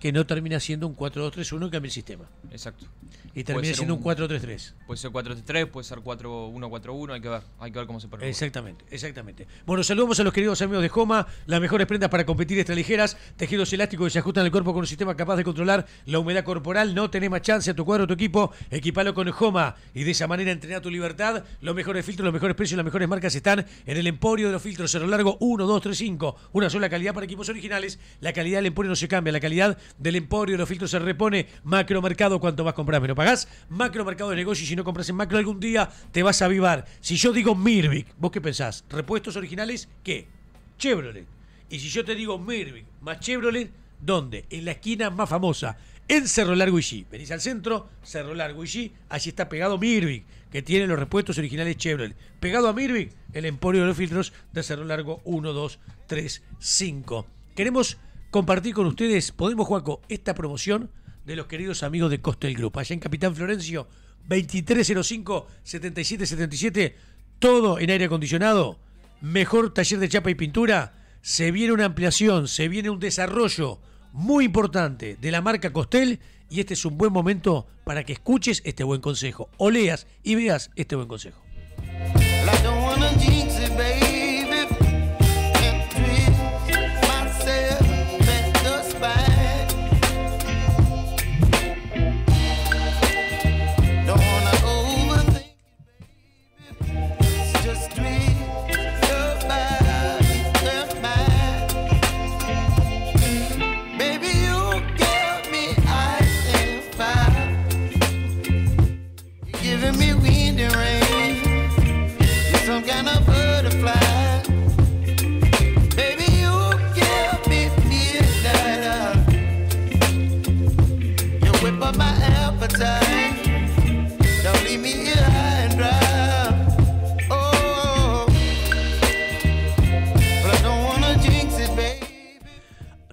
que no termina siendo un cuatro dos tres uno y cambia el sistema. Exacto. Y termina siendo un, un cuatro tres tres. Puede ser cuatro tres tres, puede ser cuatro uno cuatro uno, hay que ver, hay que ver cómo se permite. Exactamente, exactamente. Bueno, saludamos a los queridos amigos de Joma, las mejores prendas para competir extraligeras, tejidos elásticos que se ajustan al cuerpo con un sistema capaz de controlar la humedad corporal. No tenés más chance, a tu cuadro, a tu equipo, equipalo con Joma y de esa manera entrená tu libertad. Los mejores filtros, los mejores precios, las mejores marcas están en el Emporio de los Filtros, Cerro Largo uno dos tres cinco. Una sola calidad para equipos originales. La calidad del Emporio no se cambia, la calidad del Emporio de los Filtros se repone. Macromercado, cuanto más compras, menos pagás. Macromercado de negocio, y si no compras en Macro algún día te vas a avivar. Si yo digo Mirvik, ¿vos qué pensás? ¿Repuestos originales? ¿Qué? Chevrolet. Y si yo te digo Mirvik más Chevrolet, ¿dónde? En la esquina más famosa, en Cerro Largo y G. Venís al centro, Cerro Largo y G, allí está pegado Mirvik, que tiene los repuestos originales Chevrolet. Pegado a Mirvik, el Emporio de los Filtros de Cerro Largo uno dos tres cinco. Queremos compartir con ustedes, podemos, Juaco, esta promoción de los queridos amigos de Costel Group. Allá en Capitán Florencio, veintitrés cero cinco, setenta y siete setenta y siete, todo en aire acondicionado, mejor taller de chapa y pintura. Se viene una ampliación, se viene un desarrollo muy importante de la marca Costel y este es un buen momento para que escuches este buen consejo, o leas y veas este buen consejo.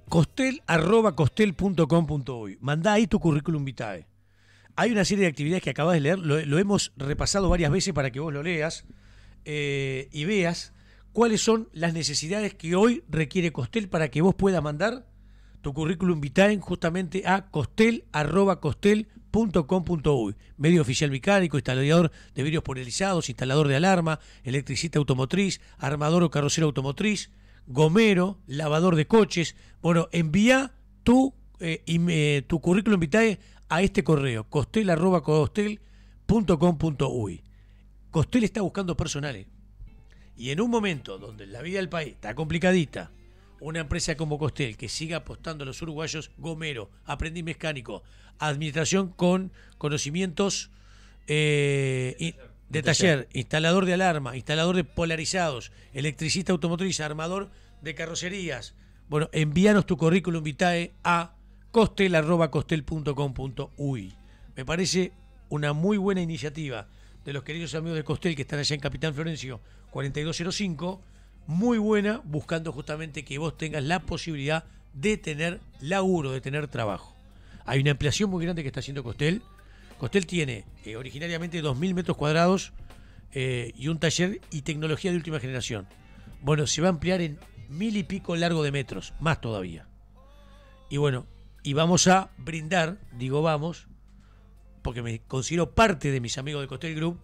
Costel, arroba costel punto com punto uy. Mandá ahí tu currículum vitae. Hay una serie de actividades que acabas de leer, lo, lo hemos repasado varias veces para que vos lo leas eh, y veas cuáles son las necesidades que hoy requiere Costel para que vos puedas mandar tu currículum vitae justamente a costel, arroba costel punto com punto uy. Medio oficial mecánico, instalador de vidrios polarizados, instalador de alarma, electricista automotriz, armador o carrocero automotriz, gomero, lavador de coches. Bueno, envía tu, eh, eh, tu currículum vitae a este correo, costel arroba costel punto com punto uy. Costel está buscando personales. Y en un momento donde la vida del país está complicadita, una empresa como Costel que siga apostando a los uruguayos, gomero, aprendiz mecánico, administración con conocimientos eh, y, de taller, instalador de alarma, instalador de polarizados, electricista automotriz, armador de carrocerías. Bueno, envíanos tu currículum vitae a costel arroba costel punto com punto uy. Me parece una muy buena iniciativa de los queridos amigos de Costel que están allá en Capitán Florencio cuarenta y dos cero cinco. Muy buena, buscando justamente que vos tengas la posibilidad de tener laburo, de tener trabajo. Hay una ampliación muy grande que está haciendo Costel. Costel tiene eh, originariamente dos mil metros cuadrados eh, y un taller y tecnología de última generación. Bueno, se va a ampliar en mil y pico largo de metros, más todavía. Y bueno, y vamos a brindar, digo vamos, porque me considero parte de mis amigos de Costel Group,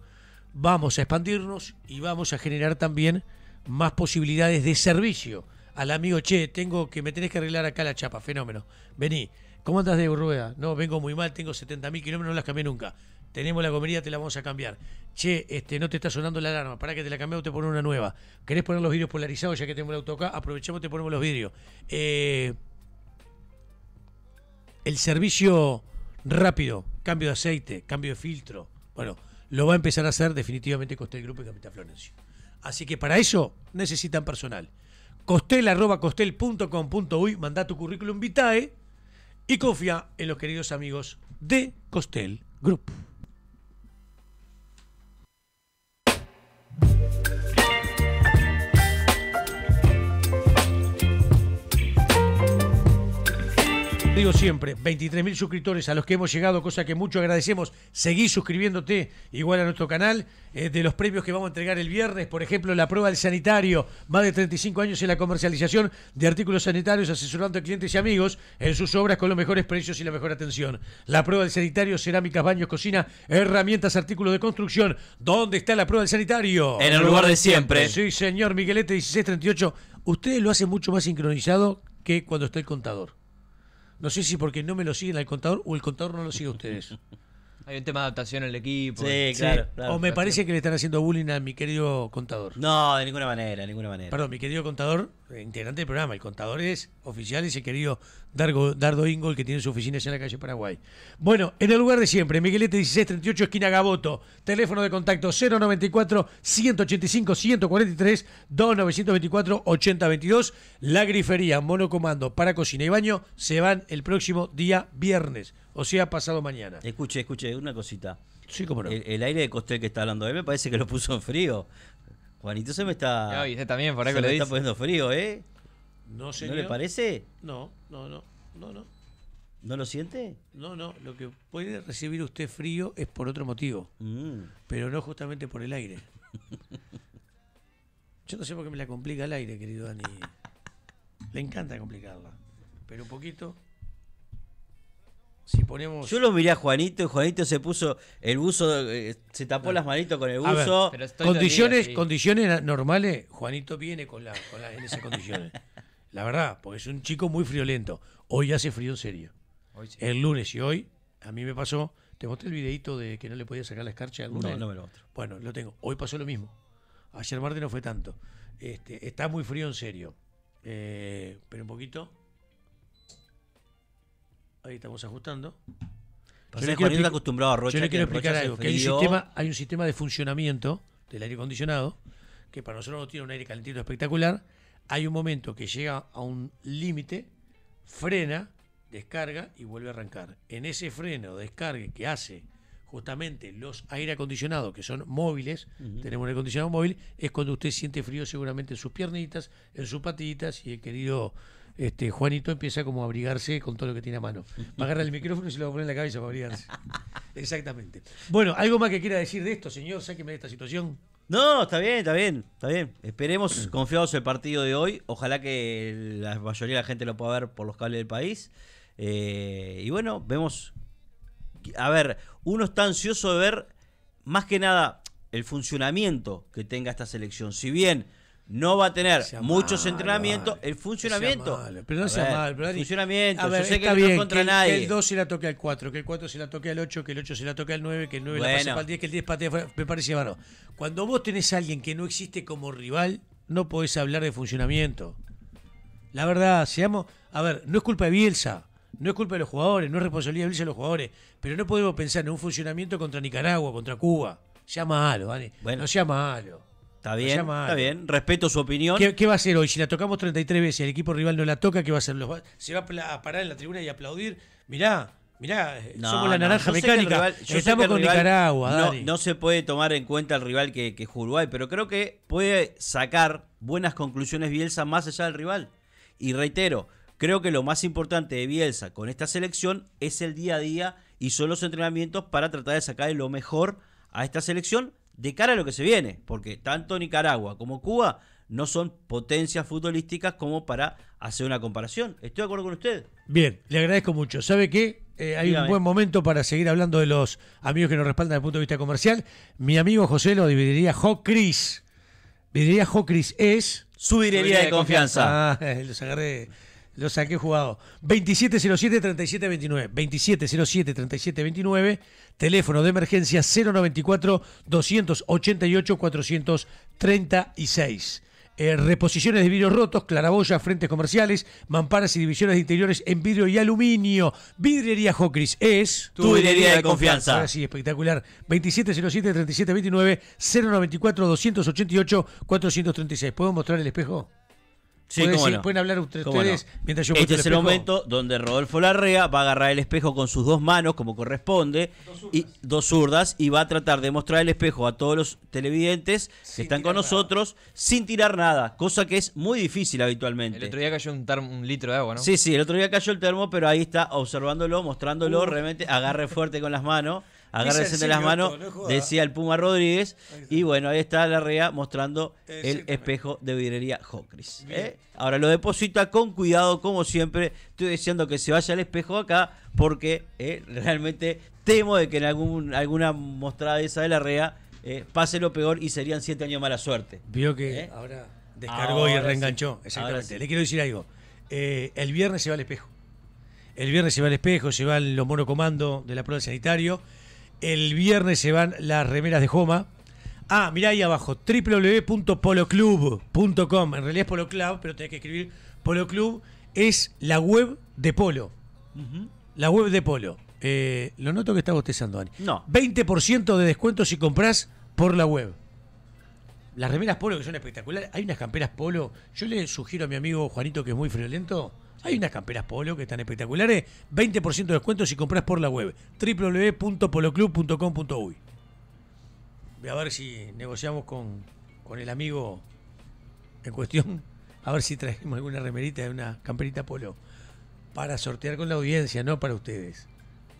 vamos a expandirnos y vamos a generar también más posibilidades de servicio. Al amigo, che, tengo que me tenés que arreglar acá la chapa, fenómeno, vení. ¿Cómo andás de rueda? No, vengo muy mal, tengo setenta mil kilómetros, no las cambié nunca. Tenemos la gomería, te la vamos a cambiar. Che, este, no te está sonando la alarma, pará que te la cambiamos, te ponemos una nueva. ¿Querés poner los vidrios polarizados ya que tenemos el auto acá? Aprovechamos, te ponemos los vidrios. Eh, el servicio rápido, cambio de aceite, cambio de filtro, bueno, lo va a empezar a hacer definitivamente Costel Group y Capitán Florencio. Así que para eso necesitan personal. Costel, arroba costel punto com punto uy, mandá tu currículum vitae y confía en los queridos amigos de Costel Group. Digo siempre, veintitrés mil suscriptores a los que hemos llegado, cosa que mucho agradecemos. Seguí suscribiéndote igual a nuestro canal. Eh, de los premios que vamos a entregar el viernes, por ejemplo, la prueba del sanitario, más de treinta y cinco años en la comercialización de artículos sanitarios, asesorando a clientes y amigos en sus obras con los mejores precios y la mejor atención. La prueba del sanitario, cerámicas, baños, cocina, herramientas, artículos de construcción. ¿Dónde está la prueba del sanitario? En el lugar de siempre. Sí, señor. Miguelete dieciséis treinta y ocho. Ustedes lo hacen mucho más sincronizado que cuando está el contador. No sé si porque no me lo siguen al contador o el contador no lo sigue a ustedes. Hay un tema de adaptación al equipo. Sí, claro, sí. Claro. O me parece que le están haciendo bullying a mi querido contador. No, de ninguna manera, de ninguna manera. Perdón, mi querido contador, integrante del programa. El contador es oficial, es el querido Dargo, Dardo Ingol, que tiene su oficina allá en la calle Paraguay. Bueno, en el lugar de siempre, Miguelete dieciséis treinta y ocho, esquina Gaboto. Teléfono de contacto cero noventa y cuatro, ciento ochenta y cinco, ciento cuarenta y tres, dos mil novecientos veinticuatro, ochenta veintidós. La grifería, monocomando para cocina y baño, se van el próximo día viernes. O sea, pasado mañana. Escuche, escuche, una cosita. Sí, cómo no. El, el aire de Costel que está hablando de él me parece que lo puso en frío. Juanito se me está... No, y usted también, por ahí se que me lo dice. Está poniendo frío, ¿eh? No, señor. ¿No le parece? No, no, no, no, no. ¿No lo siente? No, no. Lo que puede recibir usted frío es por otro motivo. Mm. Pero no justamente por el aire. Yo no sé por qué me la complica el aire, querido Dani. Le encanta complicarla. Pero un poquito... Si ponemos... Yo lo miré a Juanito y Juanito se puso el buzo, eh, se tapó no. las manitos con el buzo. A ver, condiciones, dolido, sí. condiciones normales, Juanito viene con la, con la, en esas condiciones. La verdad, porque es un chico muy friolento. Hoy hace frío en serio. Hoy sí. El lunes y hoy, a mí me pasó, te mostré el videito de que no le podía sacar la escarcha al lunes. No, no me lo mostro. Bueno, lo tengo. Hoy pasó lo mismo. Ayer martes no fue tanto. Este, está muy frío en serio. Eh, pero un poquito... Ahí estamos ajustando. Yo le quiero, acostumbrado a Rocha, yo le quiero explicar algo. Que hay, un sistema, hay un sistema de funcionamiento del aire acondicionado que para nosotros no tiene un aire calentito espectacular. Hay un momento que llega a un límite, frena, descarga y vuelve a arrancar. En ese freno, descargue que hace justamente los aire acondicionados, que son móviles, uh-huh. tenemos un aire acondicionado móvil, es cuando usted siente frío seguramente en sus piernitas, en sus patitas y el querido... Este, Juanito empieza como a abrigarse con todo lo que tiene a mano. Va a agarrar el micrófono y se lo va a poner en la cabeza para abrigarse. Exactamente. Bueno, ¿algo más que quiera decir de esto, señor? Sáqueme de esta situación. No, está bien, está bien, está bien. Esperemos confiados el partido de hoy. Ojalá que la mayoría de la gente lo pueda ver por los cables del país. Eh, y bueno, vemos... A ver, uno está ansioso de ver, más que nada, el funcionamiento que tenga esta selección. Si bien... No va a tener sea muchos mal, entrenamientos. Vale. El funcionamiento. Mal, pero no a sea ver, mal, pero el funcionamiento. A ver, yo sé que bien, no contra que el, nadie. Que el dos se la toque al cuatro, que el cuatro se la toque al ocho, que el ocho se la toque al nueve, que el nueve bueno. la pase para el diez, que el diez patea. Me parece barro. Cuando vos tenés a alguien que no existe como rival, no podés hablar de funcionamiento. La verdad, seamos. A ver, no es culpa de Bielsa, no es culpa de los jugadores, no es responsabilidad de Bielsa de los jugadores, pero no podemos pensar en un funcionamiento contra Nicaragua, contra Cuba. Sea malo, ¿vale? Bueno. No sea malo. Está bien, está bien, respeto su opinión. ¿Qué, ¿Qué va a hacer hoy? Si la tocamos treinta y tres veces y el equipo rival no la toca, ¿qué va a hacer? Los, ¿Se va a parar en la tribuna y aplaudir? Mirá, mirá, no, somos la no, naranja mecánica. Rival, estamos con rival, Nicaragua. No, no se puede tomar en cuenta el rival que, que es Uruguay, pero creo que puede sacar buenas conclusiones Bielsa más allá del rival. Y reitero, creo que lo más importante de Bielsa con esta selección es el día a día y son los entrenamientos para tratar de sacar lo mejor a esta selección de cara a lo que se viene, porque tanto Nicaragua como Cuba no son potencias futbolísticas como para hacer una comparación. Estoy de acuerdo con usted. Bien, le agradezco mucho. ¿Sabe qué? Eh, hay Dígame. un buen momento para seguir hablando de los amigos que nos respaldan desde el punto de vista comercial. Mi amigo José lo dividiría Jocris. Dividiría Jocris es... Su vidriería de confianza. confianza. Ah, los agarré... Lo saqué jugado. veintisiete cero siete, treinta y siete veintinueve. veintisiete cero siete, treinta y siete veintinueve. Teléfono de emergencia cero noventa y cuatro, doscientos ochenta y ocho, cuatrocientos treinta y seis. Eh, reposiciones de vidrios rotos, claraboyas, frentes comerciales, mamparas y divisiones de interiores en vidrio y aluminio. Vidrería Jocris es... Tu vidrería de confianza. Ahora sí, espectacular. veintisiete cero siete, treinta y siete veintinueve, cero noventa y cuatro, doscientos ochenta y ocho, cuatrocientos treinta y seis. ¿Puedo mostrar el espejo? Sí, ¿Pueden, decir, no. pueden hablar ustedes no. mientras yo Este es el, el momento donde Rodolfo Larrea va a agarrar el espejo con sus dos manos, como corresponde, dos zurdas, y, dos zurdas, y va a tratar de mostrar el espejo a todos los televidentes sin que están con nosotros nada. sin tirar nada, cosa que es muy difícil habitualmente. El otro día cayó un, termo, un litro de agua, ¿no? Sí, sí, el otro día cayó el termo, pero ahí está observándolo, mostrándolo, uh. realmente agarre fuerte con las manos. Agárrense de las manos, no decía el Puma Rodríguez. Y bueno, ahí está Larrea mostrando el espejo de vidrería Jocris. ¿Eh? Ahora lo deposita con cuidado, como siempre. Estoy diciendo que se vaya al espejo acá porque eh, realmente temo de que en algún, alguna mostrada de esa de Larrea eh, pase lo peor y serían siete años de mala suerte. Vio que ¿Eh? ahora descargó ahora y reenganchó. Sí. Exactamente. Sí. Le quiero decir algo. Eh, el viernes se va al espejo. El viernes se va al espejo, se van los monocomando de la prueba del sanitario. El viernes se van las remeras de Joma. Ah, mirá ahí abajo, doble u doble u doble u punto poloclub punto com. En realidad es Polo Club, pero tenés que escribir Polo Club. Es la web de Polo. Uh-huh. La web de Polo. Eh, lo noto que está bostezando, Dani. No. veinte por ciento de descuento si comprás por la web. Las remeras Polo que son espectaculares. Hay unas camperas Polo. Yo le sugiero a mi amigo Juanito, que es muy friolento. Hay unas camperas Polo que están espectaculares. veinte por ciento de descuento si compras por la web. doble u doble u doble u punto poloclub punto com punto uy. Voy a ver si negociamos con, con el amigo en cuestión a ver si traemos alguna remerita, una camperita polo, para sortear con la audiencia, no para ustedes.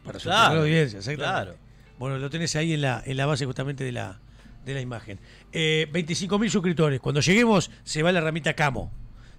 Para sortear claro, con la audiencia, exactamente. Claro. Bueno, lo tenés ahí en la, en la base justamente de la, de la imagen. Eh, veinticinco mil suscriptores. Cuando lleguemos, se va la herramienta Camo.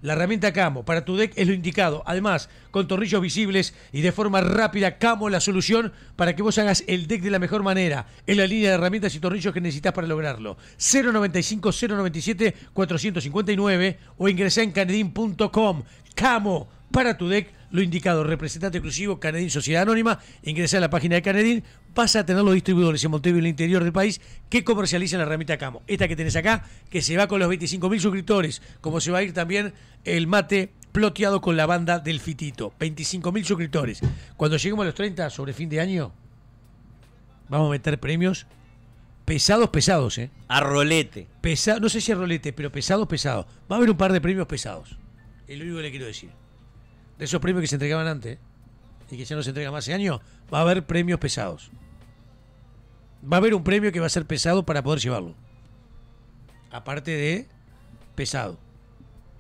La herramienta Camo para tu deck es lo indicado. Además, con tornillos visibles y de forma rápida, Camo la solución para que vos hagas el deck de la mejor manera. Es la línea de herramientas y tornillos que necesitas para lograrlo. cero noventa y cinco, cero noventa y siete, cuatrocientos cincuenta y nueve o ingresá en canedin punto com. Camo para tu deck, lo indicado. Representante exclusivo Canedin Sociedad Anónima. Ingresá a la página de Canedin. Vas a tener los distribuidores en Montevideo y en el interior del país que comercializan la herramienta Camo. Esta que tenés acá, que se va con los veinticinco mil suscriptores, como se va a ir también el mate ploteado con la banda del Fitito. veinticinco mil suscriptores. Cuando lleguemos a los treinta, sobre fin de año, vamos a meter premios pesados, pesados, ¿eh? A rolete. Pesa, no sé si a rolete, pero pesados, pesados. Va a haber un par de premios pesados. Es lo único que le quiero decir. De esos premios que se entregaban antes, ¿eh? Y que ya no se entrega más ese año, va a haber premios pesados. Va a haber un premio que va a ser pesado para poder llevarlo. Aparte de pesado.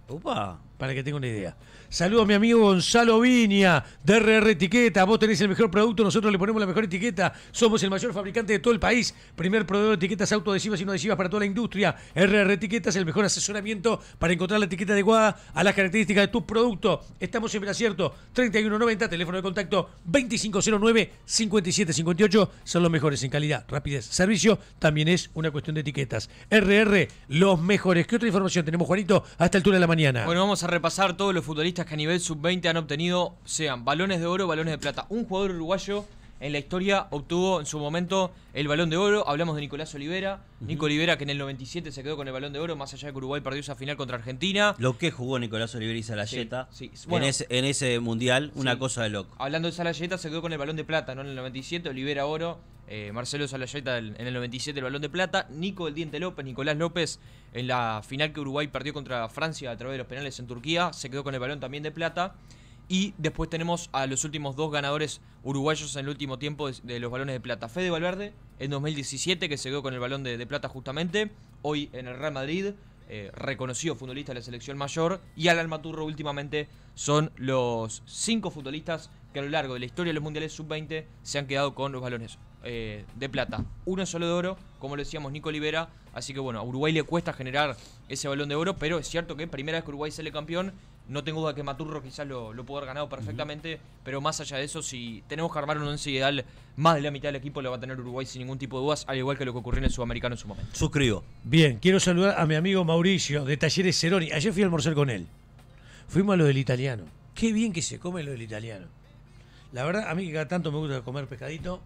Opa. Para que tenga una idea. Saludos a mi amigo Gonzalo Viña, de R R Etiqueta. Vos tenés el mejor producto, nosotros le ponemos la mejor etiqueta. Somos el mayor fabricante de todo el país. Primer proveedor de etiquetas autoadhesivas y no adhesivas para toda la industria. R R Etiquetas, el mejor asesoramiento para encontrar la etiqueta adecuada a las características de tu producto. Estamos en Belacierto, treinta y uno noventa, teléfono de contacto veinticinco cero nueve, cincuenta y siete cincuenta y ocho. Son los mejores en calidad, rapidez, servicio. También es una cuestión de etiquetas. R R, los mejores. ¿Qué otra información tenemos, Juanito, a esta altura de la mañana? Bueno, vamos a repasar todos los futbolistas que a nivel sub veinte han obtenido, sean balones de oro, balones de plata. Un jugador uruguayo en la historia obtuvo en su momento el balón de oro. Hablamos de Nicolás Olivera. Uh-huh. Nico Olivera, que en el noventa y siete se quedó con el balón de oro, más allá de que Uruguay perdió esa final contra Argentina. Lo que jugó Nicolás Olivera y Salayeta, sí, sí. Bueno, en, ese, en ese mundial, una sí. cosa de loco. Hablando de Salayeta, se quedó con el balón de plata, ¿no? En el noventa y siete, Olivera oro. Eh, Marcelo Salayeta en el noventa y siete el balón de plata. Nico el Diente López, Nicolás López, en la final que Uruguay perdió contra Francia a través de los penales en Turquía, se quedó con el balón también de plata. Y después tenemos a los últimos dos ganadores uruguayos en el último tiempo de, de los balones de plata. Fede Valverde en dos mil diecisiete, que se quedó con el balón de, de plata justamente. Hoy en el Real Madrid, eh, reconocido futbolista de la selección mayor. Y Alan Matturro últimamente son los cinco futbolistas que a lo largo de la historia de los mundiales sub veinte se han quedado con los balones Eh, de plata. Uno solo de oro, como lo decíamos, Nico Olivera. Así que bueno, a Uruguay le cuesta generar ese balón de oro, pero es cierto que primera vez que Uruguay sale campeón. No tengo duda que Matturro quizás lo, lo pudo haber ganado perfectamente, uh-huh. Pero más allá de eso, si tenemos que armar un once ideal, más de la mitad del equipo lo va a tener Uruguay sin ningún tipo de dudas, al igual que lo que ocurrió en el Sudamericano en su momento. Suscribo. Bien, quiero saludar a mi amigo Mauricio de Talleres Ceroni. Ayer fui a almorzar con él. Fuimos a lo del italiano. Qué bien que se come lo del italiano. La verdad, a mí que cada tanto me gusta comer pescadito.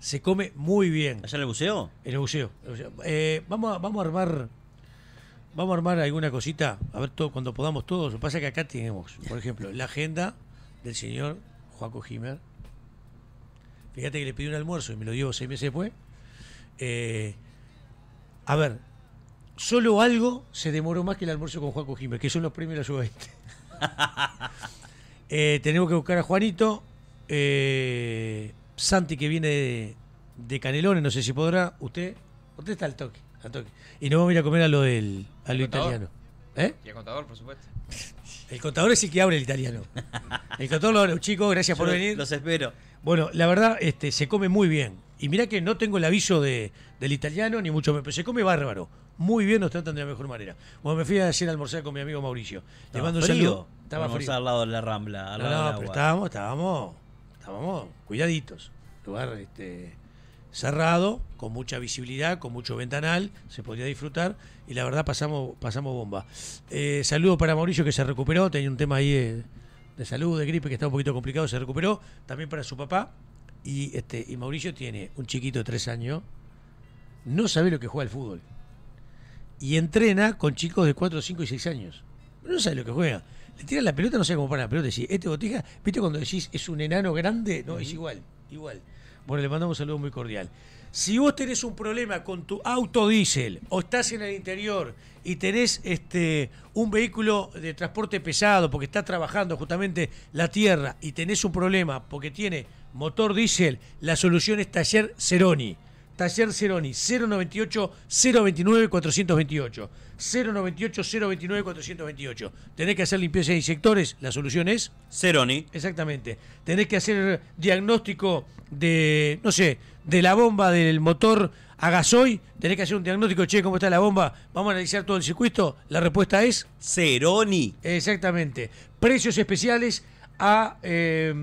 Se come muy bien. ¿Allá en el buceo? En el buceo. Eh, vamos, a, vamos a armar vamos a armar alguna cosita, a ver todo, cuando podamos todos. Lo que pasa es que acá tenemos, por ejemplo, la agenda del señor Joaco Jiménez. Fíjate que le pidió un almuerzo y me lo dio seis meses después. Eh, a ver, solo algo se demoró más que el almuerzo con Joaco Jiménez, que son los premios de la sub veinte. eh, tenemos que buscar a Juanito. Eh... Santi, que viene de, de Canelones, no sé si podrá. Usted usted está al toque, al toque. Y nos vamos a ir a comer a lo del a lo italiano. ¿Eh? Y al contador, por supuesto. El contador es el que abre el italiano. El contador lo abre. Chicos, gracias Yo por venir. Los espero. Bueno, la verdad, este, se come muy bien. Y mirá que no tengo el aviso de, del italiano, ni mucho menos. Pero se come bárbaro. Muy bien, nos tratan de la mejor manera. Bueno, me fui a hacer almorzar con mi amigo Mauricio. Le mando un saludo. Estaba frío. Al lado de la Rambla. Al no, lado no, pero estábamos, estábamos... Estábamos cuidaditos. Lugar este, cerrado, con mucha visibilidad, con mucho ventanal, se podía disfrutar y la verdad pasamos pasamos bomba. Eh, saludo para Mauricio, que se recuperó, tenía un tema ahí de, de salud, de gripe, que estaba un poquito complicado, se recuperó. También para su papá. Y, este, y Mauricio tiene un chiquito de tres años, no sabe lo que juega el fútbol. Y entrena con chicos de cuatro, cinco y seis años. No sabe lo que juega. Le tiran la pelota, no sé cómo para la pelota. Decís, este Botija, ¿viste cuando decís es un enano grande? No, es igual, igual. Bueno, le mandamos un saludo muy cordial. Si vos tenés un problema con tu auto diésel o estás en el interior y tenés este, un vehículo de transporte pesado porque está trabajando justamente la tierra y tenés un problema porque tiene motor diésel, la solución es Taller Ceroni. Taller Ceroni, cero noventa y ocho, cero veintinueve, cuatrocientos veintiocho. cero noventa y ocho, cero veintinueve, cuatrocientos veintiocho. ¿Tenés que hacer limpieza de inyectores? ¿La solución es? Ceroni. Exactamente. ¿Tenés que hacer diagnóstico de, no sé, de la bomba del motor a gasoil? ¿Tenés que hacer un diagnóstico? Che, ¿cómo está la bomba? ¿Vamos a analizar todo el circuito? La respuesta es... Ceroni. Exactamente. Precios especiales a, eh,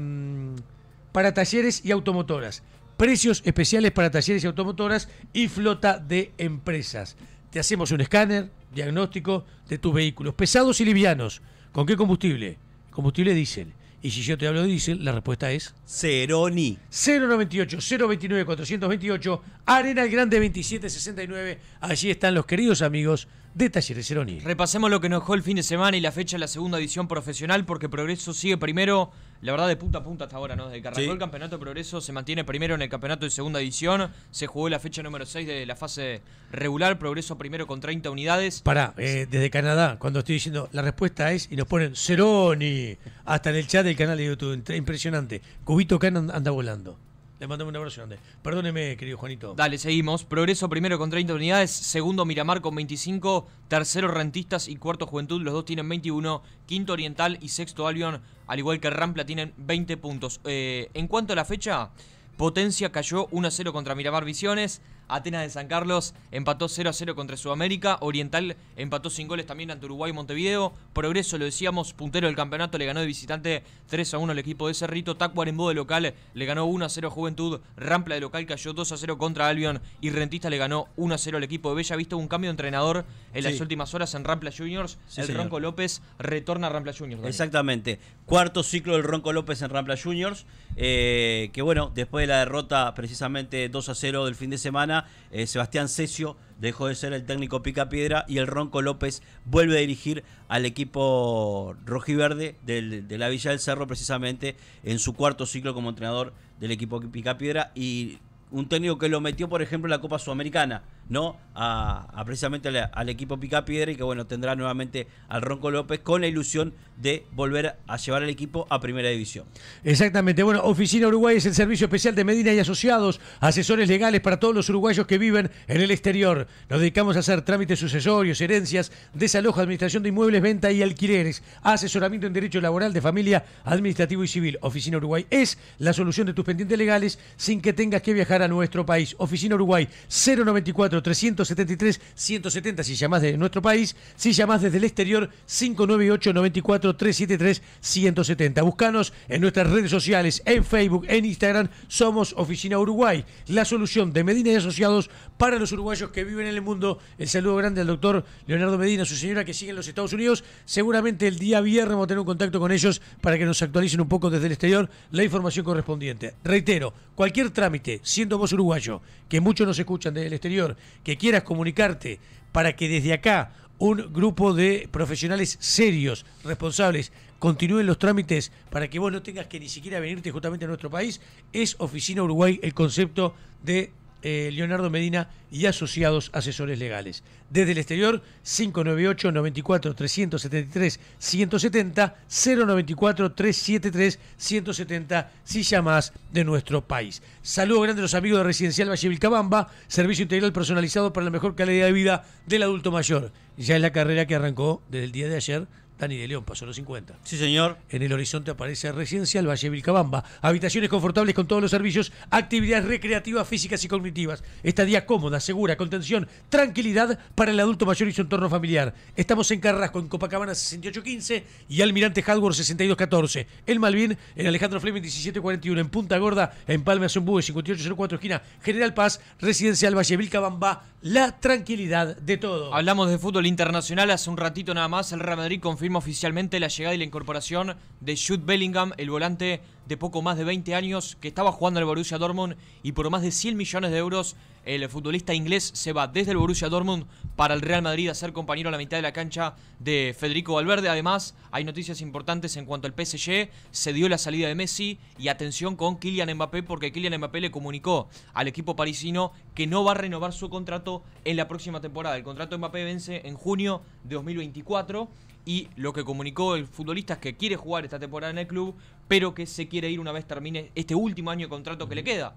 para talleres y automotoras. Precios especiales para talleres y automotoras y flota de empresas. Te hacemos un escáner, diagnóstico de tus vehículos, pesados y livianos. ¿Con qué combustible? Combustible diésel. Y si yo te hablo de diésel, la respuesta es... Ceroni. cero noventa y ocho, cero veintinueve, cuatrocentosveintiocho, Arenal Grande veintisiete sesenta y nueve. Allí están los queridos amigos de Talleres Ceroni. Repasemos lo que nos dejó el fin de semana y la fecha de la segunda edición profesional, porque Progreso sigue primero, la verdad, de punta a punta hasta ahora, ¿no? Desde que arrancó sí. el campeonato, Progreso se mantiene primero en el campeonato de segunda edición. Se jugó la fecha número seis de la fase regular. Progreso primero con treinta unidades. Pará, eh, desde Canadá, cuando estoy diciendo la respuesta es, y nos ponen Ceroni, hasta en el chat del canal de YouTube. Impresionante. Cubito Can anda volando. Le mandamos un abrazo grande. Perdóneme, querido Juanito. Dale, seguimos. Progreso primero con treinta unidades, segundo Miramar con veinticinco, tercero Rentistas y cuarto Juventud. Los dos tienen veintiuno, quinto Oriental y sexto Albion, al igual que Rampla, tienen veinte puntos. Eh, en cuanto a la fecha, Potencia cayó uno a cero contra Miramar Misiones. Atenas de San Carlos empató cero a cero contra Sudamérica. Oriental empató sin goles también ante Uruguay y Montevideo. Progreso, lo decíamos, puntero del campeonato, le ganó de visitante tres a uno al equipo de Cerrito. Tacuarembó de local le ganó uno a cero a Juventud. Rampla de local cayó dos a cero contra Albion. Y Rentista le ganó uno a cero al equipo de Bella. Viste un cambio de entrenador en sí. las últimas horas en Rampla Juniors. Sí, el señor Ronco López retorna a Rampla Juniors. Daniel. Exactamente. Cuarto ciclo del Ronco López en Rampla Juniors. Eh, que bueno, después de la derrota precisamente dos a cero del fin de semana, Eh, Sebastián Cesio dejó de ser el técnico picapiedra y el Ronco López vuelve a dirigir al equipo rojiverde del, de la Villa del Cerro, precisamente en su cuarto ciclo como entrenador del equipo picapiedra, y un técnico que lo metió, por ejemplo, en la Copa Sudamericana, ¿no? A, a precisamente al, al equipo picapiedra, y que bueno, tendrá nuevamente al Ronco López con la ilusión de volver a llevar al equipo a Primera División. Exactamente. Bueno, Oficina Uruguay es el servicio especial de Medina y Asociados, asesores legales para todos los uruguayos que viven en el exterior. Nos dedicamos a hacer trámites sucesorios, herencias, desalojo, administración de inmuebles, venta y alquileres, asesoramiento en derecho laboral, de familia, administrativo y civil. Oficina Uruguay es la solución de tus pendientes legales sin que tengas que viajar a nuestro país. Oficina Uruguay, cero noventa y cuatro, trescientos setenta y tres, ciento setenta si llamás de nuestro país. Si llamás desde el exterior, cinco nueve ocho, noventa y cuatro, trescientos setenta y tres, ciento setenta. Buscanos en nuestras redes sociales, en Facebook, en Instagram. Somos Oficina Uruguay, la solución de Medina y Asociados para los uruguayos que viven en el mundo. El saludo grande al doctor Leonardo Medina, su señora, que sigue en los Estados Unidos. Seguramente el día viernes vamos a tener un contacto con ellos para que nos actualicen un poco desde el exterior la información correspondiente. Reitero, cualquier trámite, siendo vos uruguayo, que muchos nos escuchan desde el exterior, que quieras comunicarte para que desde acá un grupo de profesionales serios, responsables, continúen los trámites para que vos no tengas que ni siquiera venirte justamente a nuestro país, es Oficina Uruguay el concepto de eh, Leonardo Medina y Asociados Asesores Legales. Desde el exterior, cinco nueve ocho, noventa y cuatro, trescientos setenta y tres, ciento setenta, cero noventa y cuatro, trescientos setenta y tres, ciento setenta si llamás de nuestro país. Saludos grandes a los amigos de Residencial Valle Vilcabamba, servicio integral personalizado para la mejor calidad de vida del adulto mayor. Ya es la carrera que arrancó desde el día de ayer. Dani de León pasó los cincuenta. Sí, señor. En el horizonte aparece Residencial Valle Vilcabamba. Habitaciones confortables con todos los servicios, actividades recreativas, físicas y cognitivas. Estadía cómoda, segura, contención, tranquilidad para el adulto mayor y su entorno familiar. Estamos en Carrasco, en Copacabana sesenta y ocho quince y Almirante Hardware sesenta y dos catorce. El Malvin, en Alejandro Fleming diecisiete cuarenta y uno. En Punta Gorda, en Palma Zumbú, cincuenta y ocho cero cuatro, esquina General Paz. Residencial Valle Vilcabamba, la tranquilidad de todo. Hablamos de fútbol internacional hace un ratito nada más. El Real Madrid confirma oficialmente la llegada y la incorporación de Jude Bellingham, el volante de poco más de veinte años que estaba jugando en el Borussia Dortmund, y por más de cien millones de euros el futbolista inglés se va desde el Borussia Dortmund para el Real Madrid a ser compañero a la mitad de la cancha de Federico Valverde. Además, hay noticias importantes en cuanto al P S G, se dio la salida de Messi y atención con Kylian Mbappé, porque Kylian Mbappé le comunicó al equipo parisino que no va a renovar su contrato en la próxima temporada. El contrato de Mbappé vence en junio de dos mil veinticuatro. Y lo que comunicó el futbolista es que quiere jugar esta temporada en el club, pero que se quiere ir una vez termine este último año de contrato que le queda.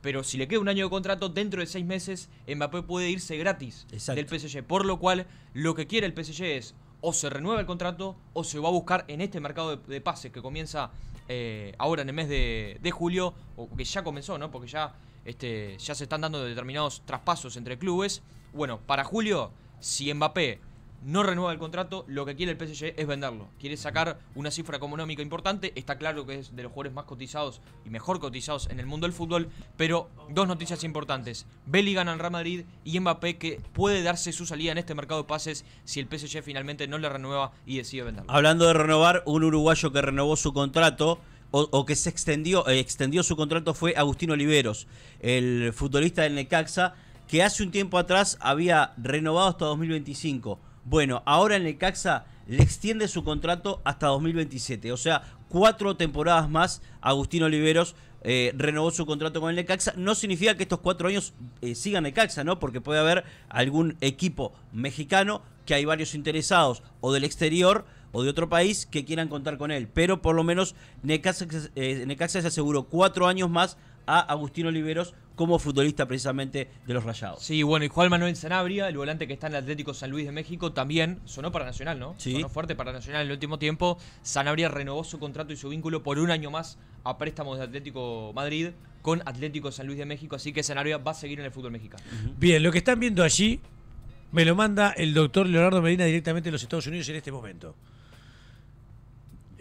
pero si le queda un año de contrato, dentro de seis meses Mbappé puede irse gratis. Exacto. Del P S G, por lo cual lo que quiere el P S G es o se renueva el contrato o se va a buscar en este mercado de, de pases que comienza eh, ahora en el mes de, de julio, o que ya comenzó, ¿no? Porque ya, este, ya se están dando determinados traspasos entre clubes. Bueno, para julio, si Mbappé no renueva el contrato, lo que quiere el P S G es venderlo. Quiere sacar una cifra económica importante. Está claro que es de los jugadores más cotizados y mejor cotizados en el mundo del fútbol. Pero dos noticias importantes: Belli gana al Real Madrid y Mbappé, que puede darse su salida en este mercado de pases si el P S G finalmente no le renueva y decide venderlo. Hablando de renovar, un uruguayo que renovó su contrato o, o que se extendió, eh, extendió su contrato fue Agustín Oliveros, el futbolista del Necaxa, que hace un tiempo atrás había renovado hasta dos mil veinticinco. Bueno, ahora en el Necaxa le extiende su contrato hasta dos mil veintisiete. O sea, cuatro temporadas más. Agustín Oliveros eh, renovó su contrato con el Necaxa. No significa que estos cuatro años eh, sigan el Necaxa, ¿no? Porque puede haber algún equipo mexicano, que hay varios interesados, o del exterior o de otro país, que quieran contar con él. Pero por lo menos Necaxa, eh, Necaxa se aseguró cuatro años más a Agustín Oliveros como futbolista precisamente de los Rayados. Sí, bueno, y Juan Manuel Sanabria, el volante que está en el Atlético San Luis de México, también sonó para Nacional, ¿no? Sí. Sonó fuerte para Nacional en el último tiempo. Sanabria renovó su contrato y su vínculo por un año más a préstamos de Atlético Madrid con Atlético San Luis de México, así que Sanabria va a seguir en el fútbol mexicano. Bien, lo que están viendo allí me lo manda el doctor Leonardo Medina directamente de los Estados Unidos en este momento.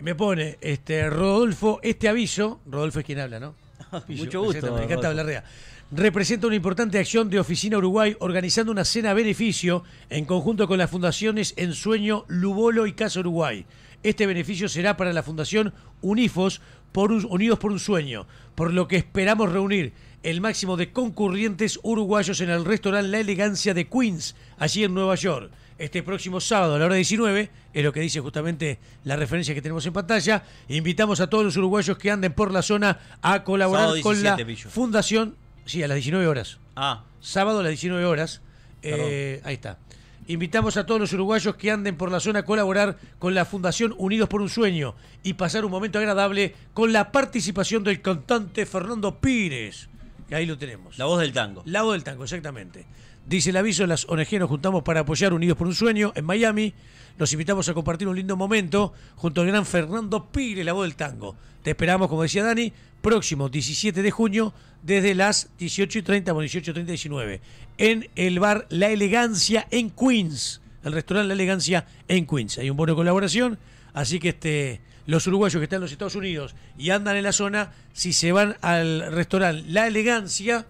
Me pone, este, Rodolfo, este aviso, Rodolfo es quien habla, ¿no? Pillo. Mucho gusto. Me encanta hablar real. Representa una importante acción de Oficina Uruguay organizando una cena a beneficio en conjunto con las fundaciones Ensueño, Lubolo y Casa Uruguay. Este beneficio será para la Fundación Unifos por un, Unidos por un Sueño, por lo que esperamos reunir el máximo de concurrentes uruguayos en el restaurante La Elegancia de Queens, allí en Nueva York. Este próximo sábado a la hora diecinueve, es lo que dice justamente la referencia que tenemos en pantalla, invitamos a todos los uruguayos que anden por la zona a colaborar diecisiete, con la Pillo. Fundación, sí, a las diecinueve horas. Ah. Sábado a las diecinueve horas, eh, ahí está. Invitamos a todos los uruguayos que anden por la zona a colaborar con la Fundación Unidos por un Sueño y pasar un momento agradable con la participación del cantante Fernando Pires. Que ahí lo tenemos. La voz del tango. La voz del tango, exactamente. Dice el aviso, las O N G nos juntamos para apoyar Unidos por un Sueño en Miami. Los invitamos a compartir un lindo momento junto al gran Fernando Pires, la voz del tango. Te esperamos, como decía Dani, próximo diecisiete de junio desde las dieciocho y treinta, bueno, dieciocho y treinta, diecinueve, en el bar La Elegancia en Queens, el restaurante La Elegancia en Queens. Hay un bono de colaboración, así que este, los uruguayos que están en los Estados Unidos y andan en la zona, si se van al restaurante La Elegancia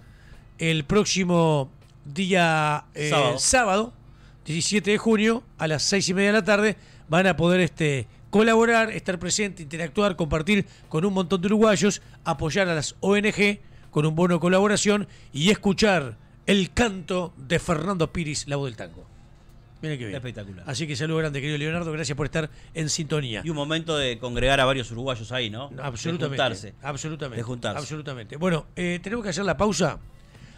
el próximo día eh, sábado. sábado diecisiete de junio a las seis y media de la tarde van a poder este, colaborar, estar presente, interactuar, compartir con un montón de uruguayos, apoyar a las O N G con un bono de colaboración y escuchar el canto de Fernando Pires, la voz del tango. Miren qué bien. Espectacular. Así que saludo grande, querido Leonardo, gracias por estar en sintonía. Y un momento de congregar a varios uruguayos ahí, ¿no? Absolutamente. De juntarse. Absolutamente. De juntarse. Absolutamente. Bueno, eh, tenemos que hacer la pausa.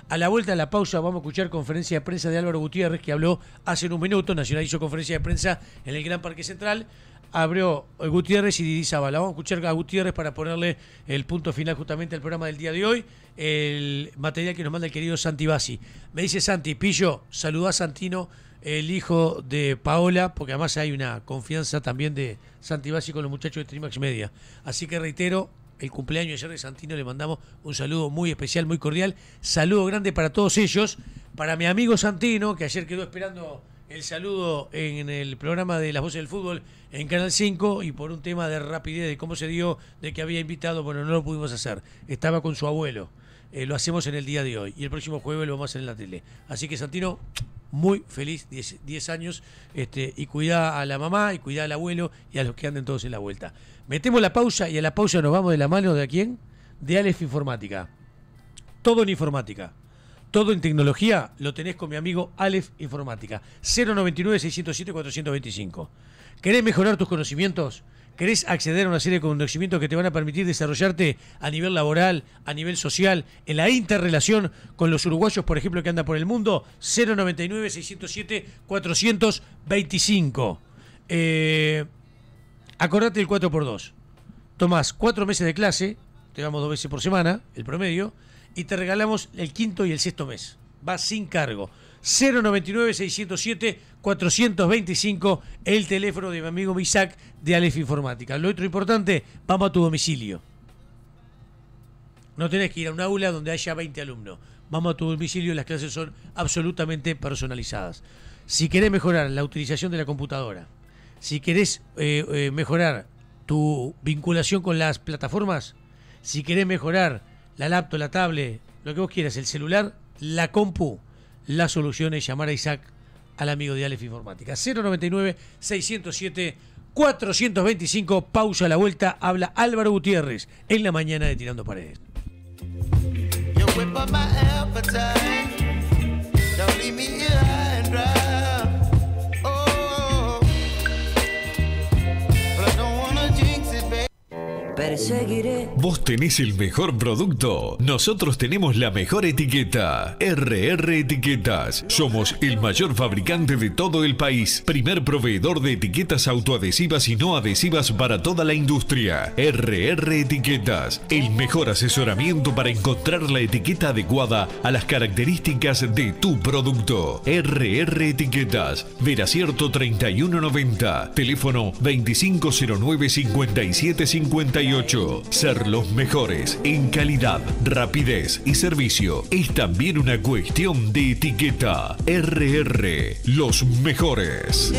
A la vuelta de la pausa vamos a escuchar conferencia de prensa de Álvaro Gutiérrez, que habló hace un minuto. Nacional hizo conferencia de prensa en el Gran Parque Central. Abrió Gutiérrez y Didizaba. La vamos a escuchar a Gutiérrez para ponerle el punto final justamente al programa del día de hoy. El material que nos manda el querido Santi Bassi. Me dice Santi, Pillo, saludá a Santino, el hijo de Paola, porque además hay una confianza también de Santi Bassi con los muchachos de Trimax Media. Así que reitero, el cumpleaños ayer de Santino, le mandamos un saludo muy especial, muy cordial. Saludo grande para todos ellos. Para mi amigo Santino, que ayer quedó esperando el saludo en el programa de Las Voces del Fútbol en Canal cinco, y por un tema de rapidez, de cómo se dio, de que había invitado, bueno, no lo pudimos hacer. Estaba con su abuelo. Eh, lo hacemos en el día de hoy y el próximo jueves lo vamos a hacer en la tele. Así que Santino, muy feliz, diez años, este, y cuidá a la mamá y cuidá al abuelo y a los que anden todos en la vuelta. Metemos la pausa y a la pausa nos vamos de la mano de ¿a quién? De Aleph Informática. Todo en informática, todo en tecnología lo tenés con mi amigo Aleph Informática. Cero noventa y nueve, seiscientos siete, cuatrocientos veinticinco. ¿Querés mejorar tus conocimientos? ¿Querés acceder a una serie de conocimientos que te van a permitir desarrollarte a nivel laboral, a nivel social, en la interrelación con los uruguayos, por ejemplo, que andan por el mundo? cero noventa y nueve, seiscientos siete, cuatrocientos veinticinco. Eh, acordate del cuatro por dos. Tomás cuatro meses de clase te damos dos veces por semana, el promedio, y te regalamos el quinto y el sexto mes. Va sin cargo. cero noventa y nueve, seiscientos siete, cuatrocientos veinticinco, el teléfono de mi amigo Misac de Aleph Informática. Lo otro importante, vamos a tu domicilio. No tenés que ir a un aula donde haya veinte alumnos. Vamos a tu domicilio y las clases son absolutamente personalizadas. Si querés mejorar la utilización de la computadora, si querés eh, eh, mejorar tu vinculación con las plataformas, si querés mejorar la laptop, la tablet, lo que vos quieras, el celular, la compu, la solución es llamar a Isaac, al amigo de Aleph Informática. cero noventa y nueve, seiscientos siete, cuatrocientos veinticinco. Pausa a la vuelta. Habla Álvaro Gutiérrez en la mañana de Tirando Paredes. Vos tenés el mejor producto. Nosotros tenemos la mejor etiqueta. R R Etiquetas. Somos el mayor fabricante de todo el país. Primer proveedor de etiquetas autoadhesivas y no adhesivas para toda la industria. R R Etiquetas. El mejor asesoramiento para encontrar la etiqueta adecuada a las características de tu producto. R R Etiquetas. Veracierto treinta y uno noventa. Teléfono veinticinco cero nueve, cincuenta y siete cincuenta y uno. Ser los mejores en calidad, rapidez y servicio es también una cuestión de etiqueta. R R, los mejores.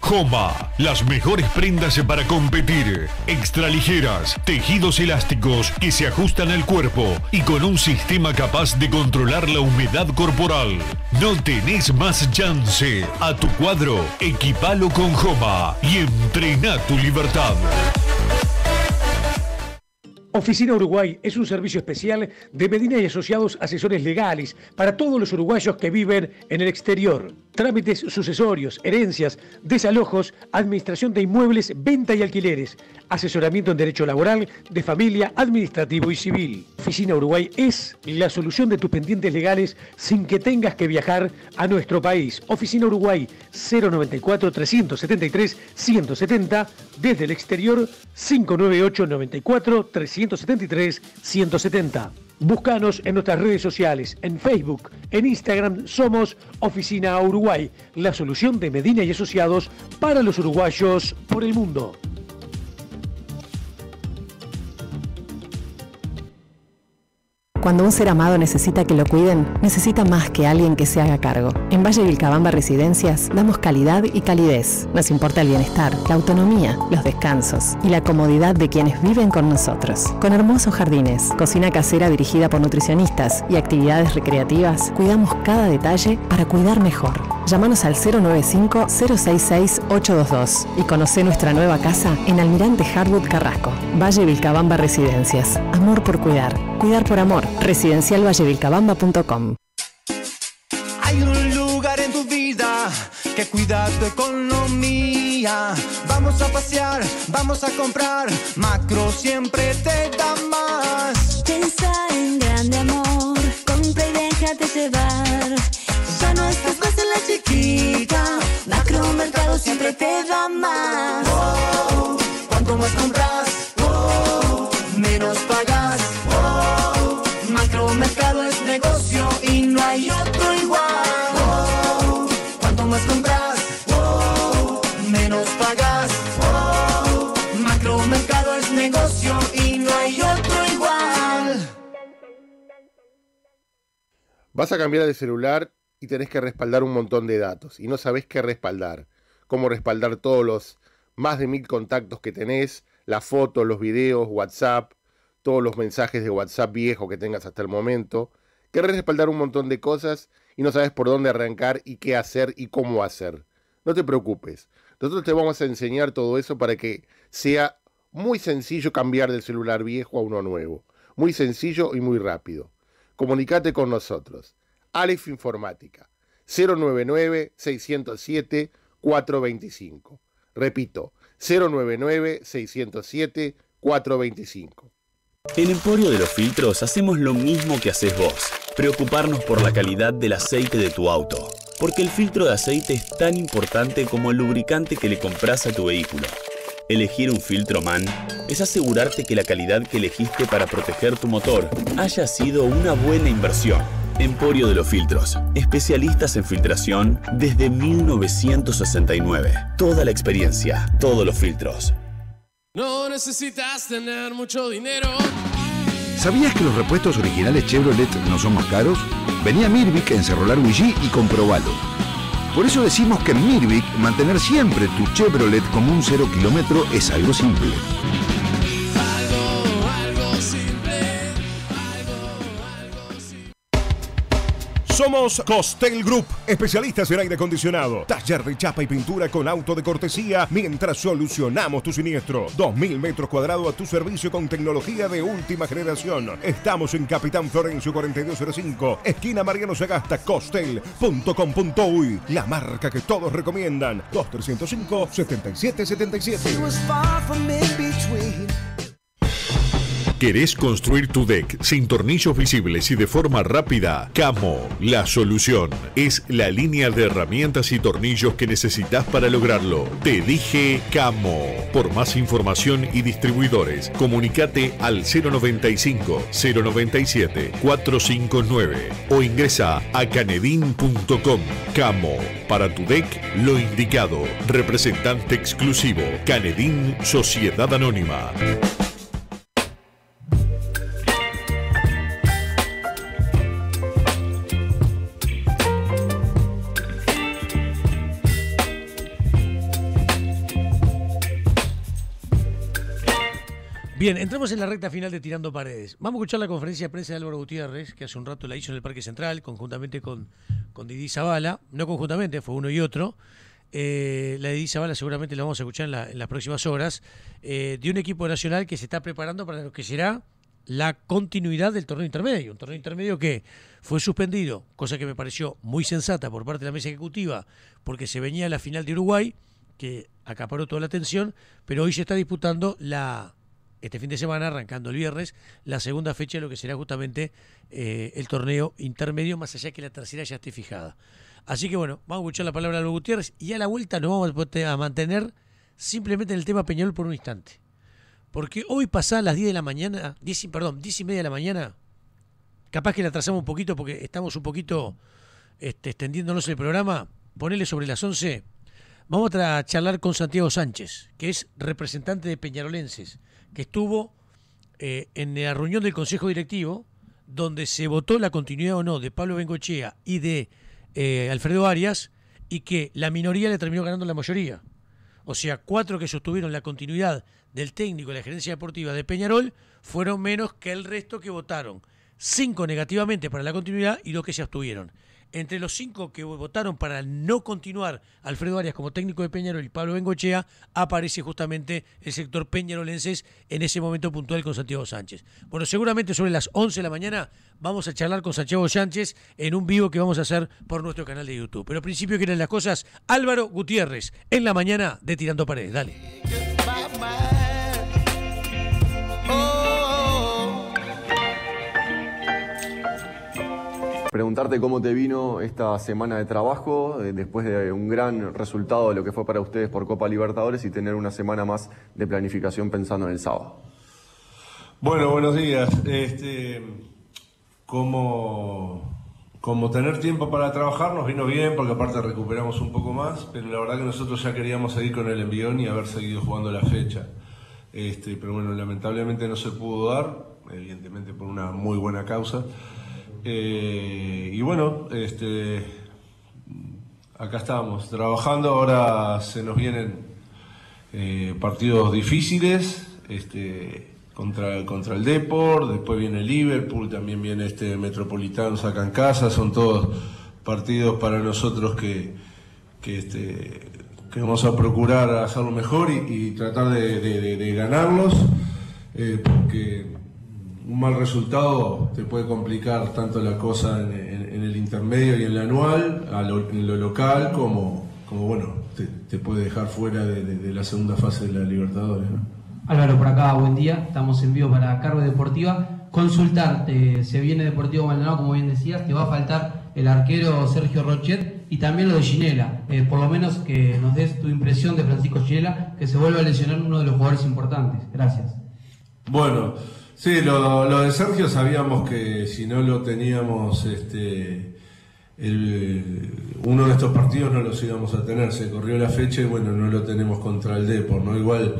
Joma, las mejores prendas para competir, extraligeras, tejidos elásticos que se ajustan al cuerpo y con un sistema capaz de controlar la humedad corporal. No tenés más chance. A tu cuadro, equipalo con Joma y entrená tu libertad. Oficina Uruguay es un servicio especial de Medina y Asociados Asesores Legales para todos los uruguayos que viven en el exterior. Trámites sucesorios, herencias, desalojos, administración de inmuebles, venta y alquileres, asesoramiento en derecho laboral, de familia, administrativo y civil. Oficina Uruguay es la solución de tus pendientes legales sin que tengas que viajar a nuestro país. Oficina Uruguay, cero noventa y cuatro, trescientos setenta y tres, ciento setenta, desde el exterior, cinco nueve ocho, noventa y cuatro, trescientos setenta y tres, ciento setenta. Búscanos en nuestras redes sociales, en Facebook, en Instagram, somos Oficina Uruguay, la solución de Medina y Asociados para los uruguayos por el mundo. Cuando un ser amado necesita que lo cuiden, necesita más que alguien que se haga cargo. En Valle Vilcabamba Residencias damos calidad y calidez. Nos importa el bienestar, la autonomía, los descansos y la comodidad de quienes viven con nosotros. Con hermosos jardines, cocina casera dirigida por nutricionistas y actividades recreativas, cuidamos cada detalle para cuidar mejor. Llámanos al cero noventa y cinco, cero sesenta y seis, ochocientos veintidós y conoce nuestra nueva casa en Almirante Hardwood Carrasco. Valle Vilcabamba Residencias. Amor por cuidar. Cuidar por amor. Residencial Valle Vilcabamba punto com. Hay un lugar en tu vida que cuida tu economía. Vamos a pasear, vamos a comprar. Macro siempre te da más. Piensa en grande, amor. Compra y déjate llevar. Ya no estás más en la chiquita. Macro Mercado siempre te da más. Oh, cuanto más compras, oh, menos pagas. Mercado es negocio y no hay otro igual. Oh, cuanto más compras, oh, menos pagas. Oh, Macromercado es negocio y no hay otro igual. Vas a cambiar de celular y tenés que respaldar un montón de datos y no sabés qué respaldar, cómo respaldar todos los más de mil contactos que tenés, las fotos, los videos, WhatsApp, todos los mensajes de WhatsApp viejo que tengas hasta el momento. Querés respaldar un montón de cosas y no sabes por dónde arrancar y qué hacer y cómo hacer. No te preocupes. Nosotros te vamos a enseñar todo eso para que sea muy sencillo cambiar del celular viejo a uno nuevo. Muy sencillo y muy rápido. Comunicate con nosotros. Aleph Informática. cero noventa y nueve, seiscientos siete, cuatrocientos veinticinco. Repito, cero noventa y nueve, seiscientos siete, cuatrocientos veinticinco. En Emporio de los Filtros hacemos lo mismo que haces vos, preocuparnos por la calidad del aceite de tu auto, porque el filtro de aceite es tan importante como el lubricante que le compras a tu vehículo. Elegir un filtro MAN es asegurarte que la calidad que elegiste para proteger tu motor haya sido una buena inversión. Emporio de los Filtros, especialistas en filtración desde mil novecientos sesenta y nueve. Toda la experiencia, todos los filtros. No necesitas tener mucho dinero. ¿Sabías que los repuestos originales Chevrolet no son más caros? Vení a Mirvik en Cerro Largo y comprobalo. Por eso decimos que en Mirvik mantener siempre tu Chevrolet como un cero kilómetro es algo simple. Algo, algo simple, algo, algo simple. Somos Costel Group, especialistas en aire acondicionado, taller de chapa y pintura con auto de cortesía mientras solucionamos tu siniestro. dos mil metros cuadrados a tu servicio con tecnología de última generación. Estamos en Capitán Florencio cuarenta y dos cero cinco, esquina Mariano Sagasta, costel punto com punto uy. La marca que todos recomiendan. dos tres cero cinco, siete siete siete siete. ¿Querés construir tu deck sin tornillos visibles y de forma rápida? Camo, la solución. Es la línea de herramientas y tornillos que necesitas para lograrlo. Te dije Camo. Por más información y distribuidores, comunícate al cero noventa y cinco, cero noventa y siete, cuatrocientos cincuenta y nueve o ingresa a canedin punto com. Camo, para tu deck, lo indicado. Representante exclusivo, Canedin Sociedad Anónima. Bien, entramos en la recta final de Tirando Paredes. Vamos a escuchar la conferencia de prensa de Álvaro Gutiérrez, que hace un rato la hizo en el Parque Central, conjuntamente con, con Didi Zavala. No conjuntamente, fue uno y otro. Eh, la de Didi Zavala seguramente la vamos a escuchar en, la, en las próximas horas. Eh, de un equipo nacional que se está preparando para lo que será la continuidad del torneo intermedio. Un torneo intermedio que fue suspendido, cosa que me pareció muy sensata por parte de la mesa ejecutiva, porque se venía la final de Uruguay, que acaparó toda la atención, pero hoy se está disputando la... este fin de semana, arrancando el viernes, la segunda fecha de lo que será justamente eh, el torneo intermedio, más allá que la tercera ya esté fijada. Así que bueno, vamos a escuchar la palabra de Gutiérrez y a la vuelta nos vamos a mantener simplemente en el tema Peñarol por un instante. Porque hoy pasada las diez de la mañana, diez, perdón, diez y media de la mañana, capaz que la trazamos un poquito porque estamos un poquito este, extendiéndonos el programa, ponele sobre las once, vamos a charlar con Santiago Sánchez, que es representante de Peñarolenses, que estuvo eh, en la reunión del Consejo Directivo, donde se votó la continuidad o no de Pablo Bengochea y de eh, Alfredo Arias, y que la minoría le terminó ganando la mayoría. O sea, cuatro que sostuvieron la continuidad del técnico de la gerencia deportiva de Peñarol fueron menos que el resto que votaron. Cinco negativamente para la continuidad y dos que se abstuvieron. Entre los cinco que votaron para no continuar Alfredo Arias como técnico de Peñarol y Pablo Bengochea, aparece justamente el sector peñarolenses en ese momento puntual con Santiago Sánchez. Bueno, seguramente sobre las once de la mañana vamos a charlar con Santiago Sánchez en un vivo que vamos a hacer por nuestro canal de YouTube. Pero al principio quieren las cosas, Álvaro Gutiérrez, en la mañana de Tirando Paredes. Dale. Preguntarte cómo te vino esta semana de trabajo, después de un gran resultado de lo que fue para ustedes por Copa Libertadores y tener una semana más de planificación pensando en el sábado. Bueno, buenos días. Este, como, como tener tiempo para trabajar nos vino bien, porque aparte recuperamos un poco más, pero la verdad que nosotros ya queríamos seguir con el envión y haber seguido jugando la fecha. Este, pero bueno, lamentablemente no se pudo dar, evidentemente por una muy buena causa. Eh, y bueno, este, acá estamos trabajando, ahora se nos vienen eh, partidos difíciles este, contra, contra el Depor, después viene Liverpool, también viene este Metropolitano acá en casa, son todos partidos para nosotros que, que, este, que vamos a procurar hacerlo mejor y, y tratar de, de, de, de ganarlos, eh, porque... un mal resultado te puede complicar tanto la cosa en, en, en el intermedio y en el anual, a lo, en lo local, como, como bueno, te, te puede dejar fuera de, de, de la segunda fase de la Libertadores, ¿no? Álvaro, por acá, buen día. Estamos en vivo para Cargo Deportiva. Consultarte, se viene Deportivo Maldonado, como bien decías, te va a faltar el arquero Sergio Rochet. Y también lo de Ginela, eh, por lo menos que nos des tu impresión de Francisco Ginela, que se vuelve a lesionar uno de los jugadores importantes. Gracias. Bueno, sí, lo, lo de Sergio sabíamos que si no lo teníamos, este, el, uno de estos partidos no los íbamos a tener. Se corrió la fecha y bueno, no lo tenemos contra el Depor, ¿no? Igual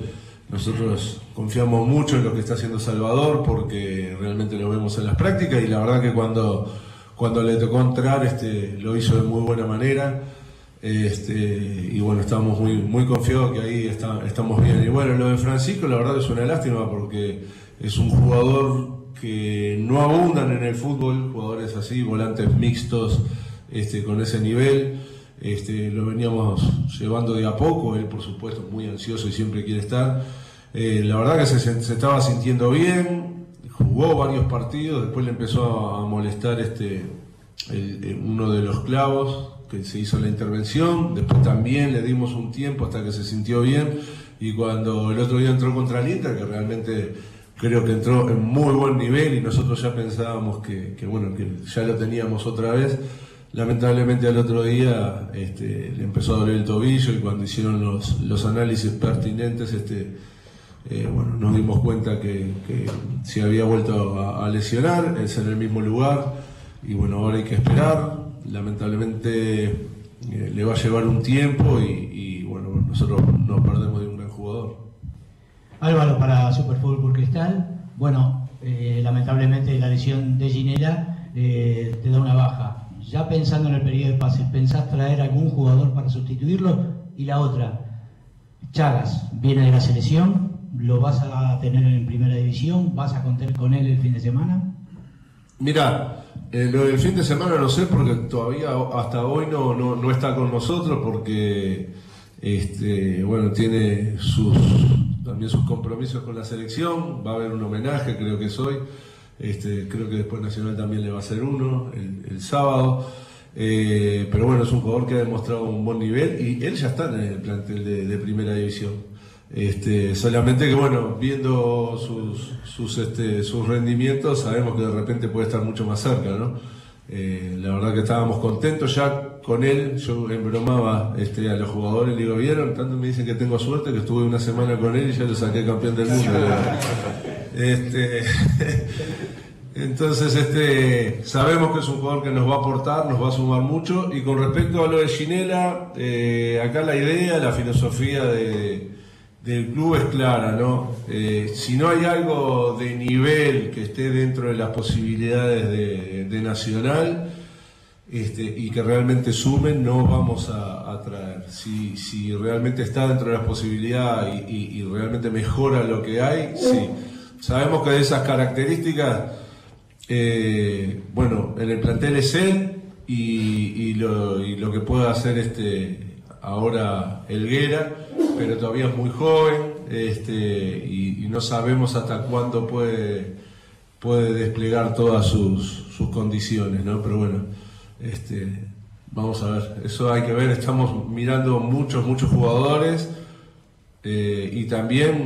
nosotros confiamos mucho en lo que está haciendo Salvador porque realmente lo vemos en las prácticas y la verdad que cuando... Cuando le tocó entrar, este, lo hizo de muy buena manera, este, y bueno, estábamos muy, muy confiados que ahí está, estamos bien. Y bueno, lo de Francisco la verdad es una lástima porque es un jugador que no abundan en el fútbol, jugadores así, volantes mixtos, este, con ese nivel, este, lo veníamos llevando de a poco, él por supuesto es muy ansioso y siempre quiere estar. Eh, la verdad que se, se estaba sintiendo bien. Jugó varios partidos, después le empezó a molestar este, el, uno de los clavos que se hizo la intervención, después también le dimos un tiempo hasta que se sintió bien y cuando el otro día entró contra el Inter, que realmente creo que entró en muy buen nivel y nosotros ya pensábamos que, que, bueno, que ya lo teníamos otra vez, lamentablemente al otro día este, le empezó a doler el tobillo y cuando hicieron los, los análisis pertinentes, este, Eh, bueno, nos dimos cuenta que, que se había vuelto a, a lesionar, es en el mismo lugar y bueno, ahora hay que esperar, lamentablemente eh, le va a llevar un tiempo y, y bueno, nosotros nos perdemos de un gran jugador. Álvaro para Superfútbol por Cristal, bueno, eh, lamentablemente la lesión de Ginela eh, te da una baja, ya pensando en el periodo de pases, ¿pensás traer algún jugador para sustituirlo? Y la otra, Chagas viene de la selección, ¿lo vas a tener en primera división? ¿Vas a contar con él el fin de semana? Mirá, eh, lo del fin de semana no sé porque todavía hasta hoy no, no, no está con nosotros porque este, bueno, tiene sus, también sus compromisos con la selección, va a haber un homenaje creo que es hoy, este, creo que después Nacional también le va a hacer uno el, el sábado. Eh, pero bueno, es un jugador que ha demostrado un buen nivel y él ya está en el plantel de, de primera división. Este, solamente que bueno, viendo sus, sus, este, sus rendimientos sabemos que de repente puede estar mucho más cerca, ¿no? Eh, la verdad que estábamos contentos ya con él, yo embromaba este, a los jugadores, le digo, vieron, tanto me dicen que tengo suerte que estuve una semana con él y ya lo saqué campeón del mundo. este, Entonces este, sabemos que es un jugador que nos va a aportar, nos va a sumar mucho y con respecto a lo de Ginela, eh, acá la idea, la filosofía de del club es clara, ¿no? Eh, si no hay algo de nivel que esté dentro de las posibilidades de, de Nacional este, y que realmente sumen, no vamos a, a traer. Si, si realmente está dentro de las posibilidades y, y, y realmente mejora lo que hay, sí. Sabemos que de esas características, eh, bueno, en el plantel es él y, y, lo, y lo que pueda hacer este... ahora Helguera, pero todavía es muy joven este, y, y no sabemos hasta cuándo puede, puede desplegar todas sus, sus condiciones, ¿no? Pero bueno, este, vamos a ver, eso hay que ver, estamos mirando muchos, muchos jugadores eh, y también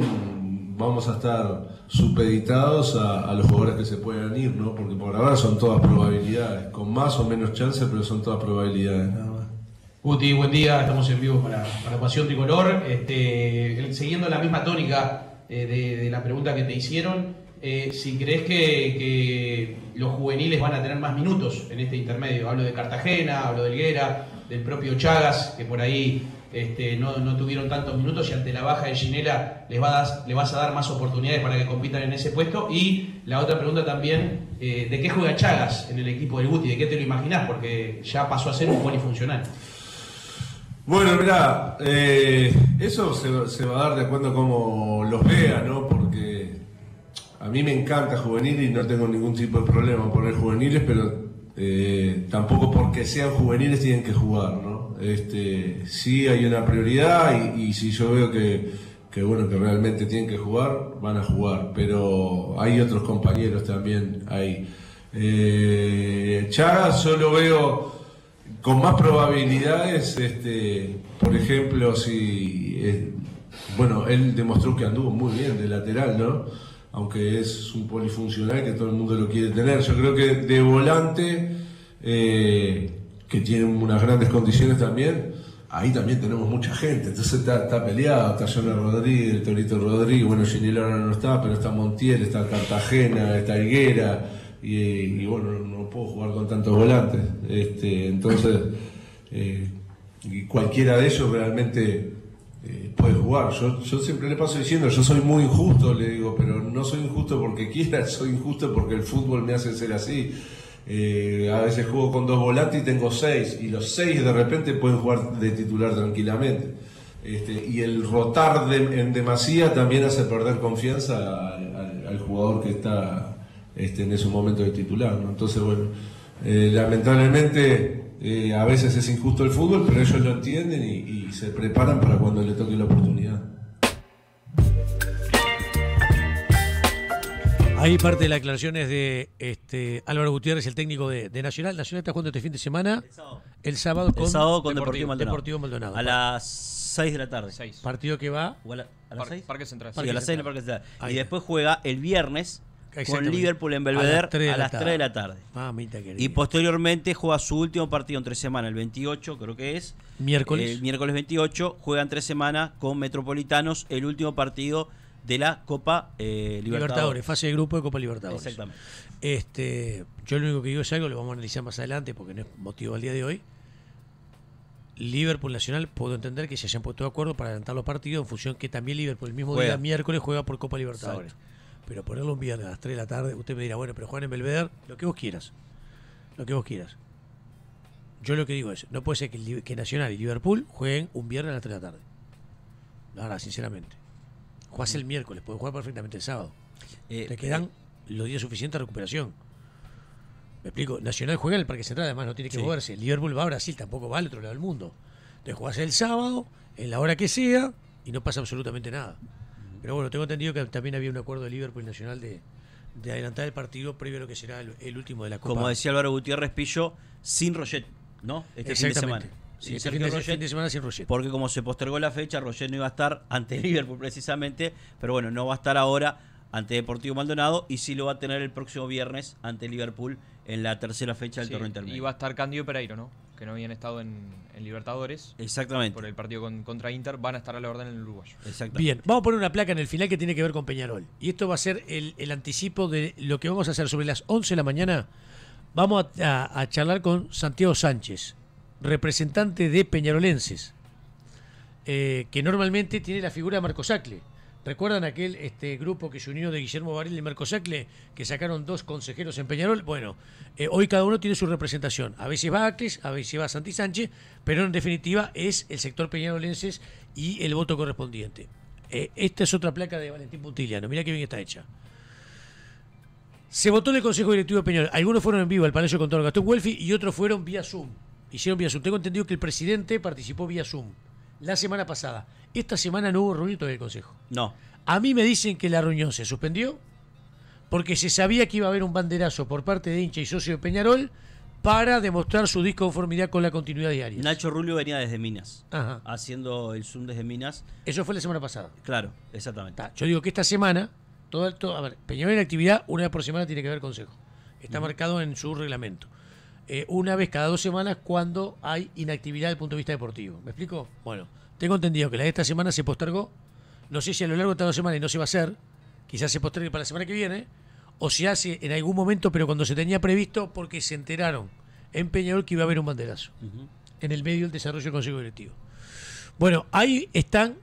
vamos a estar supeditados a, a los jugadores que se puedan ir, ¿no? Porque por ahora son todas probabilidades, con más o menos chances, pero son todas probabilidades, ¿no? Guti, buen día, estamos en vivo para, para Pasión Tricolor. Este, siguiendo la misma tónica eh, de, de la pregunta que te hicieron, eh, si crees que, que los juveniles van a tener más minutos en este intermedio. Hablo de Cartagena, hablo de Helguera, del propio Chagas, que por ahí este, no, no tuvieron tantos minutos y ante la baja de Ginela les vas, les vas a dar más oportunidades para que compitan en ese puesto. Y la otra pregunta también, eh, ¿de qué juega Chagas en el equipo del Guti? ¿De qué te lo imaginás? Porque ya pasó a ser un polifuncional. Bueno, mirá, eh, eso se, se va a dar de acuerdo a cómo los vea, ¿no? Porque a mí me encanta juvenil y no tengo ningún tipo de problema en poner juveniles, pero eh, tampoco porque sean juveniles tienen que jugar, ¿no? Este, sí hay una prioridad y, y si yo veo que, que, bueno, que realmente tienen que jugar, van a jugar, pero hay otros compañeros también ahí. Eh, Chagas solo veo... con más probabilidades, este, por ejemplo, si eh, bueno, él demostró que anduvo muy bien de lateral, ¿no? Aunque es un polifuncional que todo el mundo lo quiere tener. Yo creo que de volante eh, que tiene unas grandes condiciones también, ahí también tenemos mucha gente, entonces está, está peleado, está Jonah Rodríguez, el Torito Rodríguez, bueno, Giniel ahora no está, pero está Montiel, está Cartagena, está Higuera, y, y bueno, no puedo jugar con tantos volantes, este, entonces eh, y cualquiera de ellos realmente eh, puede jugar. Yo, yo siempre le paso diciendo, yo soy muy injusto, le digo, pero no soy injusto porque quiera, soy injusto porque el fútbol me hace ser así. Eh, a veces juego con dos volantes y tengo seis, y los seis de repente pueden jugar de titular tranquilamente, este, y el rotar de, en demasía también hace perder confianza al, al, al jugador que está este, en ese momento de titular, ¿no? Entonces bueno, eh, lamentablemente eh, a veces es injusto el fútbol, pero ellos lo entienden y, y se preparan para cuando le toque la oportunidad. Ahí parte de las declaraciones de este, Álvaro Gutiérrez, el técnico de, de Nacional. Nacional está jugando este fin de semana. El sábado. El sábado con, el sábado con Deportivo, Maldonado. Deportivo Maldonado. A las seis de la tarde. seis. Partido que va. ¿A, la, a las seis? Parque Central. Sí, a las seis en el Parque Central. Ahí. Y después juega el viernes con Liverpool en Belvedere a las tres de la tarde. Mamita querida. Y posteriormente juega su último partido en tres semanas, el veintiocho, creo que es. Miércoles. El miércoles veintiocho. Juegan tres semanas con Metropolitanos, el último partido de la Copa eh, Libertadores. Libertadores, fase de grupo de Copa Libertadores. Exactamente. Este, yo lo único que digo es algo, lo vamos a analizar más adelante porque no es motivo al día de hoy. Liverpool Nacional, puedo entender que se hayan puesto de acuerdo para adelantar los partidos en función que también Liverpool el mismo juega. Día miércoles juega por Copa Libertadores. Exacto. Pero ponerlo un viernes a las tres de la tarde, usted me dirá, bueno, pero juegan en Belvedere, lo que vos quieras. Lo que vos quieras. Yo lo que digo es, no puede ser que, que Nacional y Liverpool jueguen un viernes a las tres de la tarde. Ahora, sinceramente. Jugás el miércoles, puedes jugar perfectamente el sábado. Eh, Te quedan eh, los días suficientes de recuperación. Me explico, Nacional juega en el Parque Central, además no tiene que sí. moverse. Liverpool va a Brasil, tampoco va al otro lado del mundo. Entonces jugás el sábado, en la hora que sea, y no pasa absolutamente nada. Pero bueno, tengo entendido que también había un acuerdo de Liverpool Nacional de, de adelantar el partido previo a lo que será el, el último de la Copa. Como decía Álvaro Gutiérrez Pillo, sin Roget, ¿no? Este fin de semana. Sí, este fin de, Roger, fin de semana sin Roger. Porque como se postergó la fecha, Roger no iba a estar ante Liverpool precisamente, pero bueno, no va a estar ahora ante Deportivo Maldonado y sí lo va a tener el próximo viernes ante Liverpool en la tercera fecha del sí, torneo intermedio. Y va a estar Cándido Pereiro, ¿no? Que no habían estado en, en Libertadores. Exactamente. Por el partido con, contra Inter, van a estar a la orden en el Uruguayo. Exactamente. Bien, vamos a poner una placa en el final que tiene que ver con Peñarol. Y esto va a ser el, el anticipo de lo que vamos a hacer sobre las once de la mañana. Vamos a, a, a charlar con Santiago Sánchez, representante de Peñarolenses, eh, que normalmente tiene la figura de Marco Sacle. ¿Recuerdan aquel este, grupo que se unió de Guillermo Varela y Marco Sacle, que sacaron dos consejeros en Peñarol? Bueno, eh, hoy cada uno tiene su representación. A veces va Acles, a veces va Santi Sánchez, pero en definitiva es el sector Peñarolenses y el voto correspondiente. Eh, esta es otra placa de Valentín Puntiliano, mirá qué bien está hecha. Se votó en el Consejo Directivo de Peñarol. Algunos fueron en vivo al Palacio de Contador Gastón Guelfi y otros fueron vía Zoom. Hicieron vía Zoom. Tengo entendido que el presidente participó vía Zoom la semana pasada. Esta semana no hubo reunión todavía del Consejo. No. A mí me dicen que la reunión se suspendió porque se sabía que iba a haber un banderazo por parte de hincha y socio de Peñarol para demostrar su disconformidad con la continuidad diaria. Nacho Rulio venía desde Minas. Ajá. Haciendo el Zoom desde Minas. Eso fue la semana pasada. Claro, exactamente. Ta, yo digo que esta semana, todo, todo, a ver, Peñarol en actividad una vez por semana tiene que haber Consejo. Está mm. marcado en su reglamento. Eh, una vez cada dos semanas cuando hay inactividad desde el punto de vista deportivo. ¿Me explico? Bueno, tengo entendido que la de esta semana se postergó. No sé si a lo largo de estas dos semanas no se va a hacer. Quizás se postergue para la semana que viene. O se hace en algún momento, pero cuando se tenía previsto, porque se enteraron en Peñarol que iba a haber un banderazo. Uh-huh. En el medio del desarrollo del Consejo Directivo. Bueno, ahí están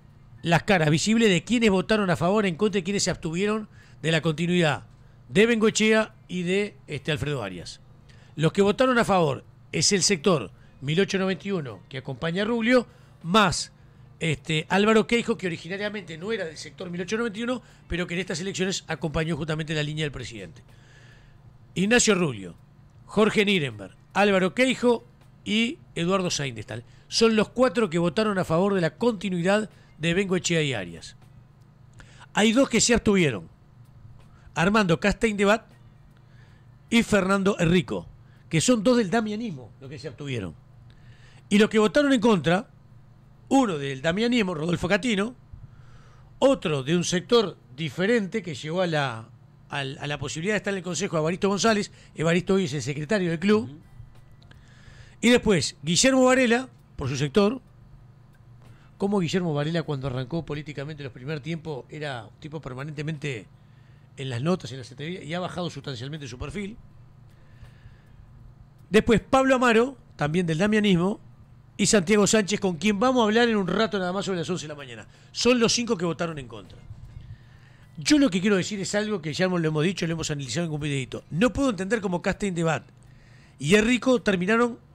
las caras visibles de quienes votaron a favor, en contra y quienes se abstuvieron de la continuidad de Bengoechea y de este Alfredo Arias. Los que votaron a favor es el sector mil ochocientos noventa y uno que acompaña a Rubio, más este, Álvaro Queijo, que originariamente no era del sector mil ochocientos noventa y uno, pero que en estas elecciones acompañó justamente la línea del presidente. Ignacio Rubio, Jorge Nirenberg, Álvaro Queijo y Eduardo Saindestal. Son los cuatro que votaron a favor de la continuidad de Bengoechea y Arias. Hay dos que se abstuvieron, Armando Castaindebat y Fernando Errico, que son dos del damianismo los que se abstuvieron. Y los que votaron en contra, uno del damianismo, Rodolfo Catino, otro de un sector diferente que llegó a la, a la posibilidad de estar en el Consejo, Evaristo González. Evaristo hoy es el secretario del club. Uh-huh. Y después, Guillermo Varela, por su sector. Como Guillermo Varela, cuando arrancó políticamente los primer tiempos, era un tipo permanentemente en las notas, en las entrevistas, y ha bajado sustancialmente su perfil. Después, Pablo Amaro, también del damianismo, y Santiago Sánchez, con quien vamos a hablar en un rato nada más sobre las once de la mañana. Son los cinco que votaron en contra. Yo lo que quiero decir es algo que ya lo hemos dicho, lo hemos analizado en un videito. No puedo entender cómo Castell Debat y Enrico terminaron,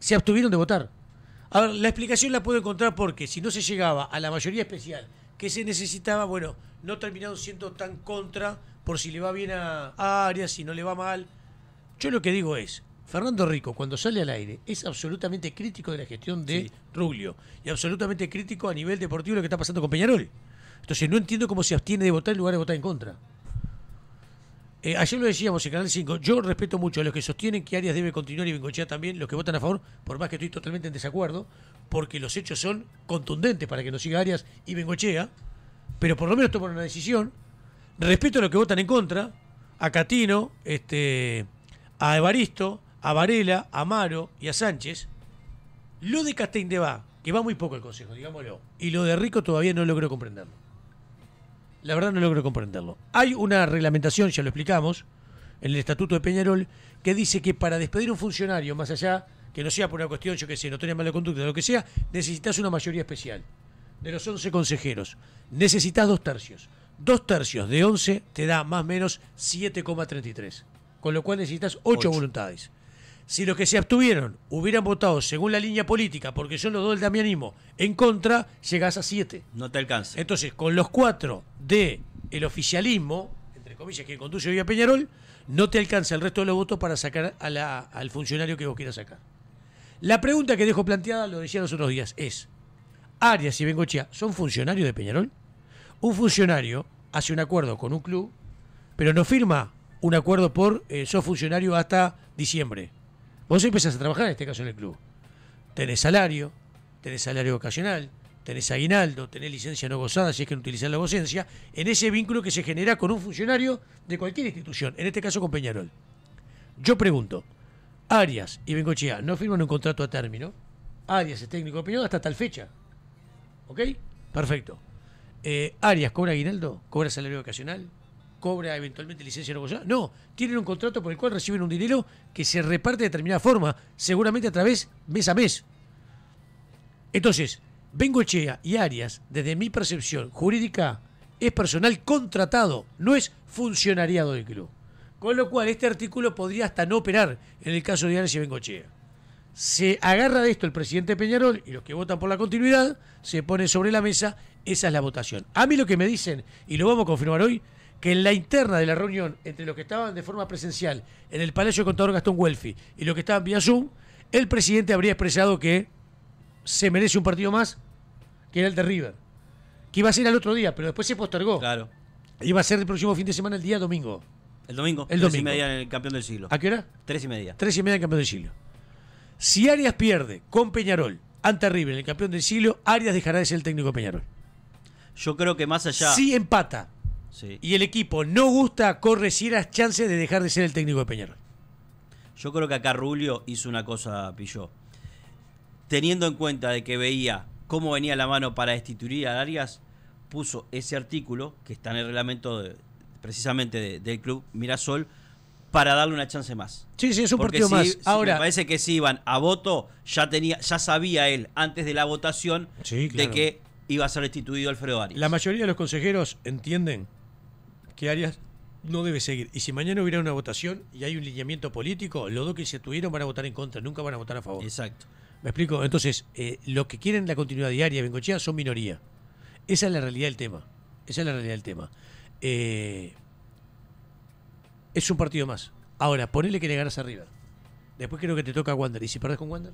se abstuvieron de votar. A ver, la explicación la puedo encontrar porque si no se llegaba a la mayoría especial que se necesitaba, bueno, no terminaron siendo tan contra por si le va bien a Arias, si no le va mal. Yo lo que digo es, Fernando Rico, cuando sale al aire, es absolutamente crítico de la gestión de sí. Ruglio y absolutamente crítico a nivel deportivo de lo que está pasando con Peñarol. Entonces no entiendo cómo se abstiene de votar en lugar de votar en contra. Eh, ayer lo decíamos en Canal cinco, yo respeto mucho a los que sostienen que Arias debe continuar y Bengochea también, los que votan a favor, por más que estoy totalmente en desacuerdo, porque los hechos son contundentes para que no siga Arias y Bengochea, pero por lo menos toman una decisión. Respeto a los que votan en contra, a Catino, este, a Evaristo, a Varela, a Amaro y a Sánchez. Lo de Castell Debat, que va muy poco el Consejo, digámoslo, y lo de Rico todavía no logro comprenderlo. La verdad no logro comprenderlo. Hay una reglamentación, ya lo explicamos, en el Estatuto de Peñarol, que dice que para despedir a un funcionario, más allá, que no sea por una cuestión, yo qué sé, no tenés mala conducta, lo que sea, necesitas una mayoría especial. De los once consejeros, necesitas dos tercios. Dos tercios de once te da más o menos siete coma treinta y tres. Con lo cual necesitas ocho voluntades. Si los que se abstuvieron hubieran votado según la línea política, porque son los dos del damianismo, en contra, llegás a siete. No te alcanza. Entonces, con los cuatro del oficialismo, entre comillas, que conduce hoy a Peñarol, no te alcanza el resto de los votos para sacar a la, al funcionario que vos quieras sacar. La pregunta que dejo planteada, lo decía los otros días, es, ¿Arias y Bengochea son funcionarios de Peñarol? Un funcionario hace un acuerdo con un club, pero no firma un acuerdo por eh, sos funcionario hasta diciembre. Vos empezás a trabajar en este caso en el club. Tenés salario, tenés salario ocasional, tenés aguinaldo, tenés licencia no gozada si es que no utilizás la docencia, en ese vínculo que se genera con un funcionario de cualquier institución, en este caso con Peñarol. Yo pregunto, Arias y Bengochea no firman un contrato a término, Arias es técnico de Peñarol hasta tal fecha. ¿Ok? Perfecto. Eh, Arias cobra aguinaldo, cobra salario ocasional, cobra eventualmente licencia no gozada. No, tienen un contrato por el cual reciben un dinero que se reparte de determinada forma, seguramente a través mes a mes. Entonces, Bengochea y Arias, desde mi percepción jurídica, es personal contratado, no es funcionariado del club. Con lo cual, este artículo podría hasta no operar en el caso de Arias y Bengochea. Se agarra de esto el presidente Peñarol y los que votan por la continuidad, se pone sobre la mesa, esa es la votación. A mí lo que me dicen, y lo vamos a confirmar hoy, que en la interna de la reunión entre los que estaban de forma presencial en el Palacio de Contador Gastón Guelfi y los que estaban vía Zoom, el presidente habría expresado que se merece un partido más, que era el de River, que iba a ser al otro día, pero después se postergó. Claro. Iba a ser el próximo fin de semana, el día domingo. El domingo. El domingo. Tres y media en el Campeón del Siglo. ¿A qué hora? Tres y media. Tres y media en el Campeón del Siglo. Si Arias pierde con Peñarol ante River en el Campeón del Siglo, Arias dejará de ser el técnico de Peñarol. Yo creo que más allá... Si empata... Sí. Y el equipo no gusta, corre ciertas chances de dejar de ser el técnico de Peñarol. Yo creo que acá Ruglio hizo una cosa, Pilló. Teniendo en cuenta de que veía cómo venía la mano para destituir a Arias, puso ese artículo, que está en el reglamento de, precisamente de, del club Mirasol, para darle una chance más. Sí, sí, es un Porque partido si, más. Ahora, me parece que si iban a voto, ya, tenía, ya sabía él antes de la votación sí, claro. de que iba a ser destituido Alfredo Arias. La mayoría de los consejeros entienden que Arias no debe seguir. Y si mañana hubiera una votación y hay un lineamiento político, los dos que se tuvieron van a votar en contra, nunca van a votar a favor. Exacto. ¿Me explico? Entonces, eh, los que quieren la continuidad de Arias y Bengochea son minoría. Esa es la realidad del tema. Esa es la realidad del tema. Eh, es un partido más. Ahora, ponele que le ganas a River. Después creo que te toca a Wander. ¿Y si perdés con Wander?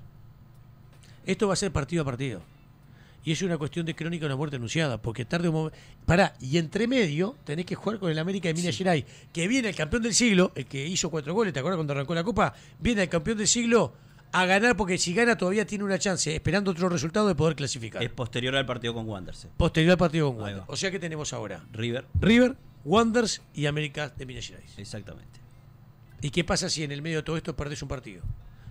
Esto va a ser partido a partido. Y es una cuestión de crónica de una muerte anunciada, porque tarde un momento... Pará, y entre medio tenés que jugar con el América de Minas sí. Gerais, que viene el campeón del siglo, el que hizo cuatro goles, ¿te acuerdas cuando arrancó la Copa? Viene el campeón del siglo a ganar, porque si gana todavía tiene una chance, esperando otro resultado de poder clasificar. Es posterior al partido con Wanderers. Posterior al partido con Wanderers. O sea, ¿qué tenemos ahora? River. River, Wanderers y América de Minas Gerais. Exactamente. ¿Y qué pasa si en el medio de todo esto perdés un partido?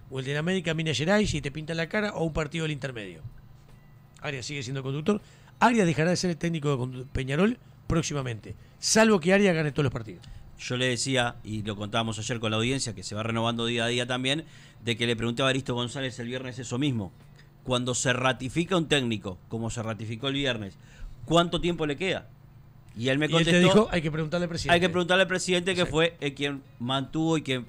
o el del América Minas Gerais si te pinta la cara, o un partido del intermedio. Arias sigue siendo conductor. Arias dejará de ser el técnico de Peñarol próximamente, salvo que Arias gane todos los partidos. Yo le decía, y lo contábamos ayer con la audiencia, que se va renovando día a día también, de que le pregunté a Evaristo González el viernes eso mismo. Cuando se ratifica un técnico, como se ratificó el viernes, ¿cuánto tiempo le queda? Y él me contestó, y él te dijo, hay que preguntarle al presidente. Hay que preguntarle al presidente, que fue eh, quien mantuvo y quien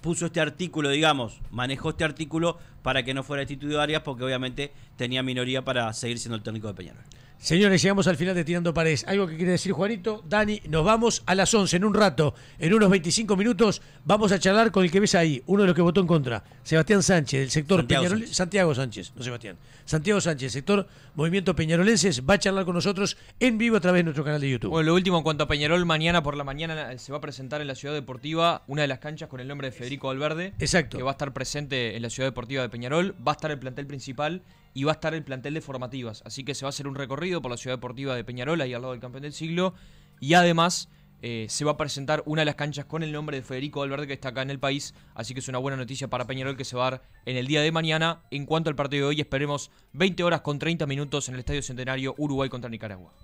puso este artículo, digamos, manejó este artículo para que no fuera destituido Arias, porque obviamente tenía minoría para seguir siendo el técnico de Peñarol. Señores, llegamos al final de Tirando Paredes. ¿Algo que quiere decir Juanito? Dani, nos vamos a las once, en un rato, en unos veinticinco minutos, vamos a charlar con el que ves ahí, uno de los que votó en contra, Sebastián Sánchez, del sector Santiago Peñarol... Sánchez. Santiago Sánchez, no Sebastián. Santiago Sánchez, sector Movimiento Peñarolenses, va a charlar con nosotros en vivo a través de nuestro canal de YouTube. Bueno, lo último en cuanto a Peñarol, mañana por la mañana se va a presentar en la Ciudad Deportiva una de las canchas con el nombre de Federico Valverde. Exacto. Que va a estar presente en la Ciudad Deportiva de Peñarol, va a estar el plantel principal y va a estar el plantel de formativas. Así que se va a hacer un recorrido por la Ciudad Deportiva de Peñarol, ahí al lado del campeón del siglo. Y además eh, se va a presentar una de las canchas con el nombre de Federico Valverde, que está acá en el país. Así que es una buena noticia para Peñarol, que se va a dar en el día de mañana. En cuanto al partido de hoy, esperemos veinte horas con treinta minutos en el Estadio Centenario, Uruguay contra Nicaragua.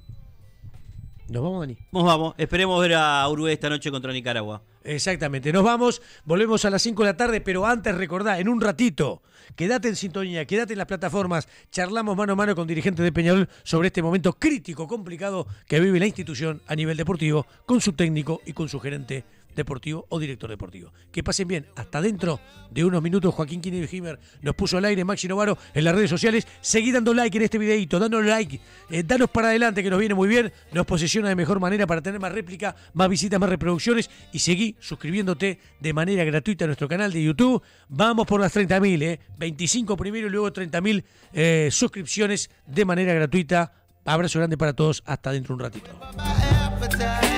Nos vamos, Dani. Nos vamos. Esperemos ver a Uruguay esta noche contra Nicaragua. Exactamente. Nos vamos. Volvemos a las cinco de la tarde, pero antes recordá, en un ratito, quédate en sintonía, quédate en las plataformas. Charlamos mano a mano con dirigentes de Peñarol sobre este momento crítico, complicado que vive la institución a nivel deportivo, con su técnico y con su gerente deportivo o director deportivo. Que pasen bien. Hasta dentro de unos minutos. Joaquín Quini Himer nos puso al aire, Maxi Novaro en las redes sociales. Seguí dando like en este videito, dando like, eh, danos para adelante, que nos viene muy bien, nos posiciona de mejor manera para tener más réplica, más visitas, más reproducciones, y seguí suscribiéndote de manera gratuita a nuestro canal de YouTube. Vamos por las treinta mil, eh. veinticinco primero y luego treinta mil eh, suscripciones de manera gratuita. Abrazo grande para todos, hasta dentro de un ratito.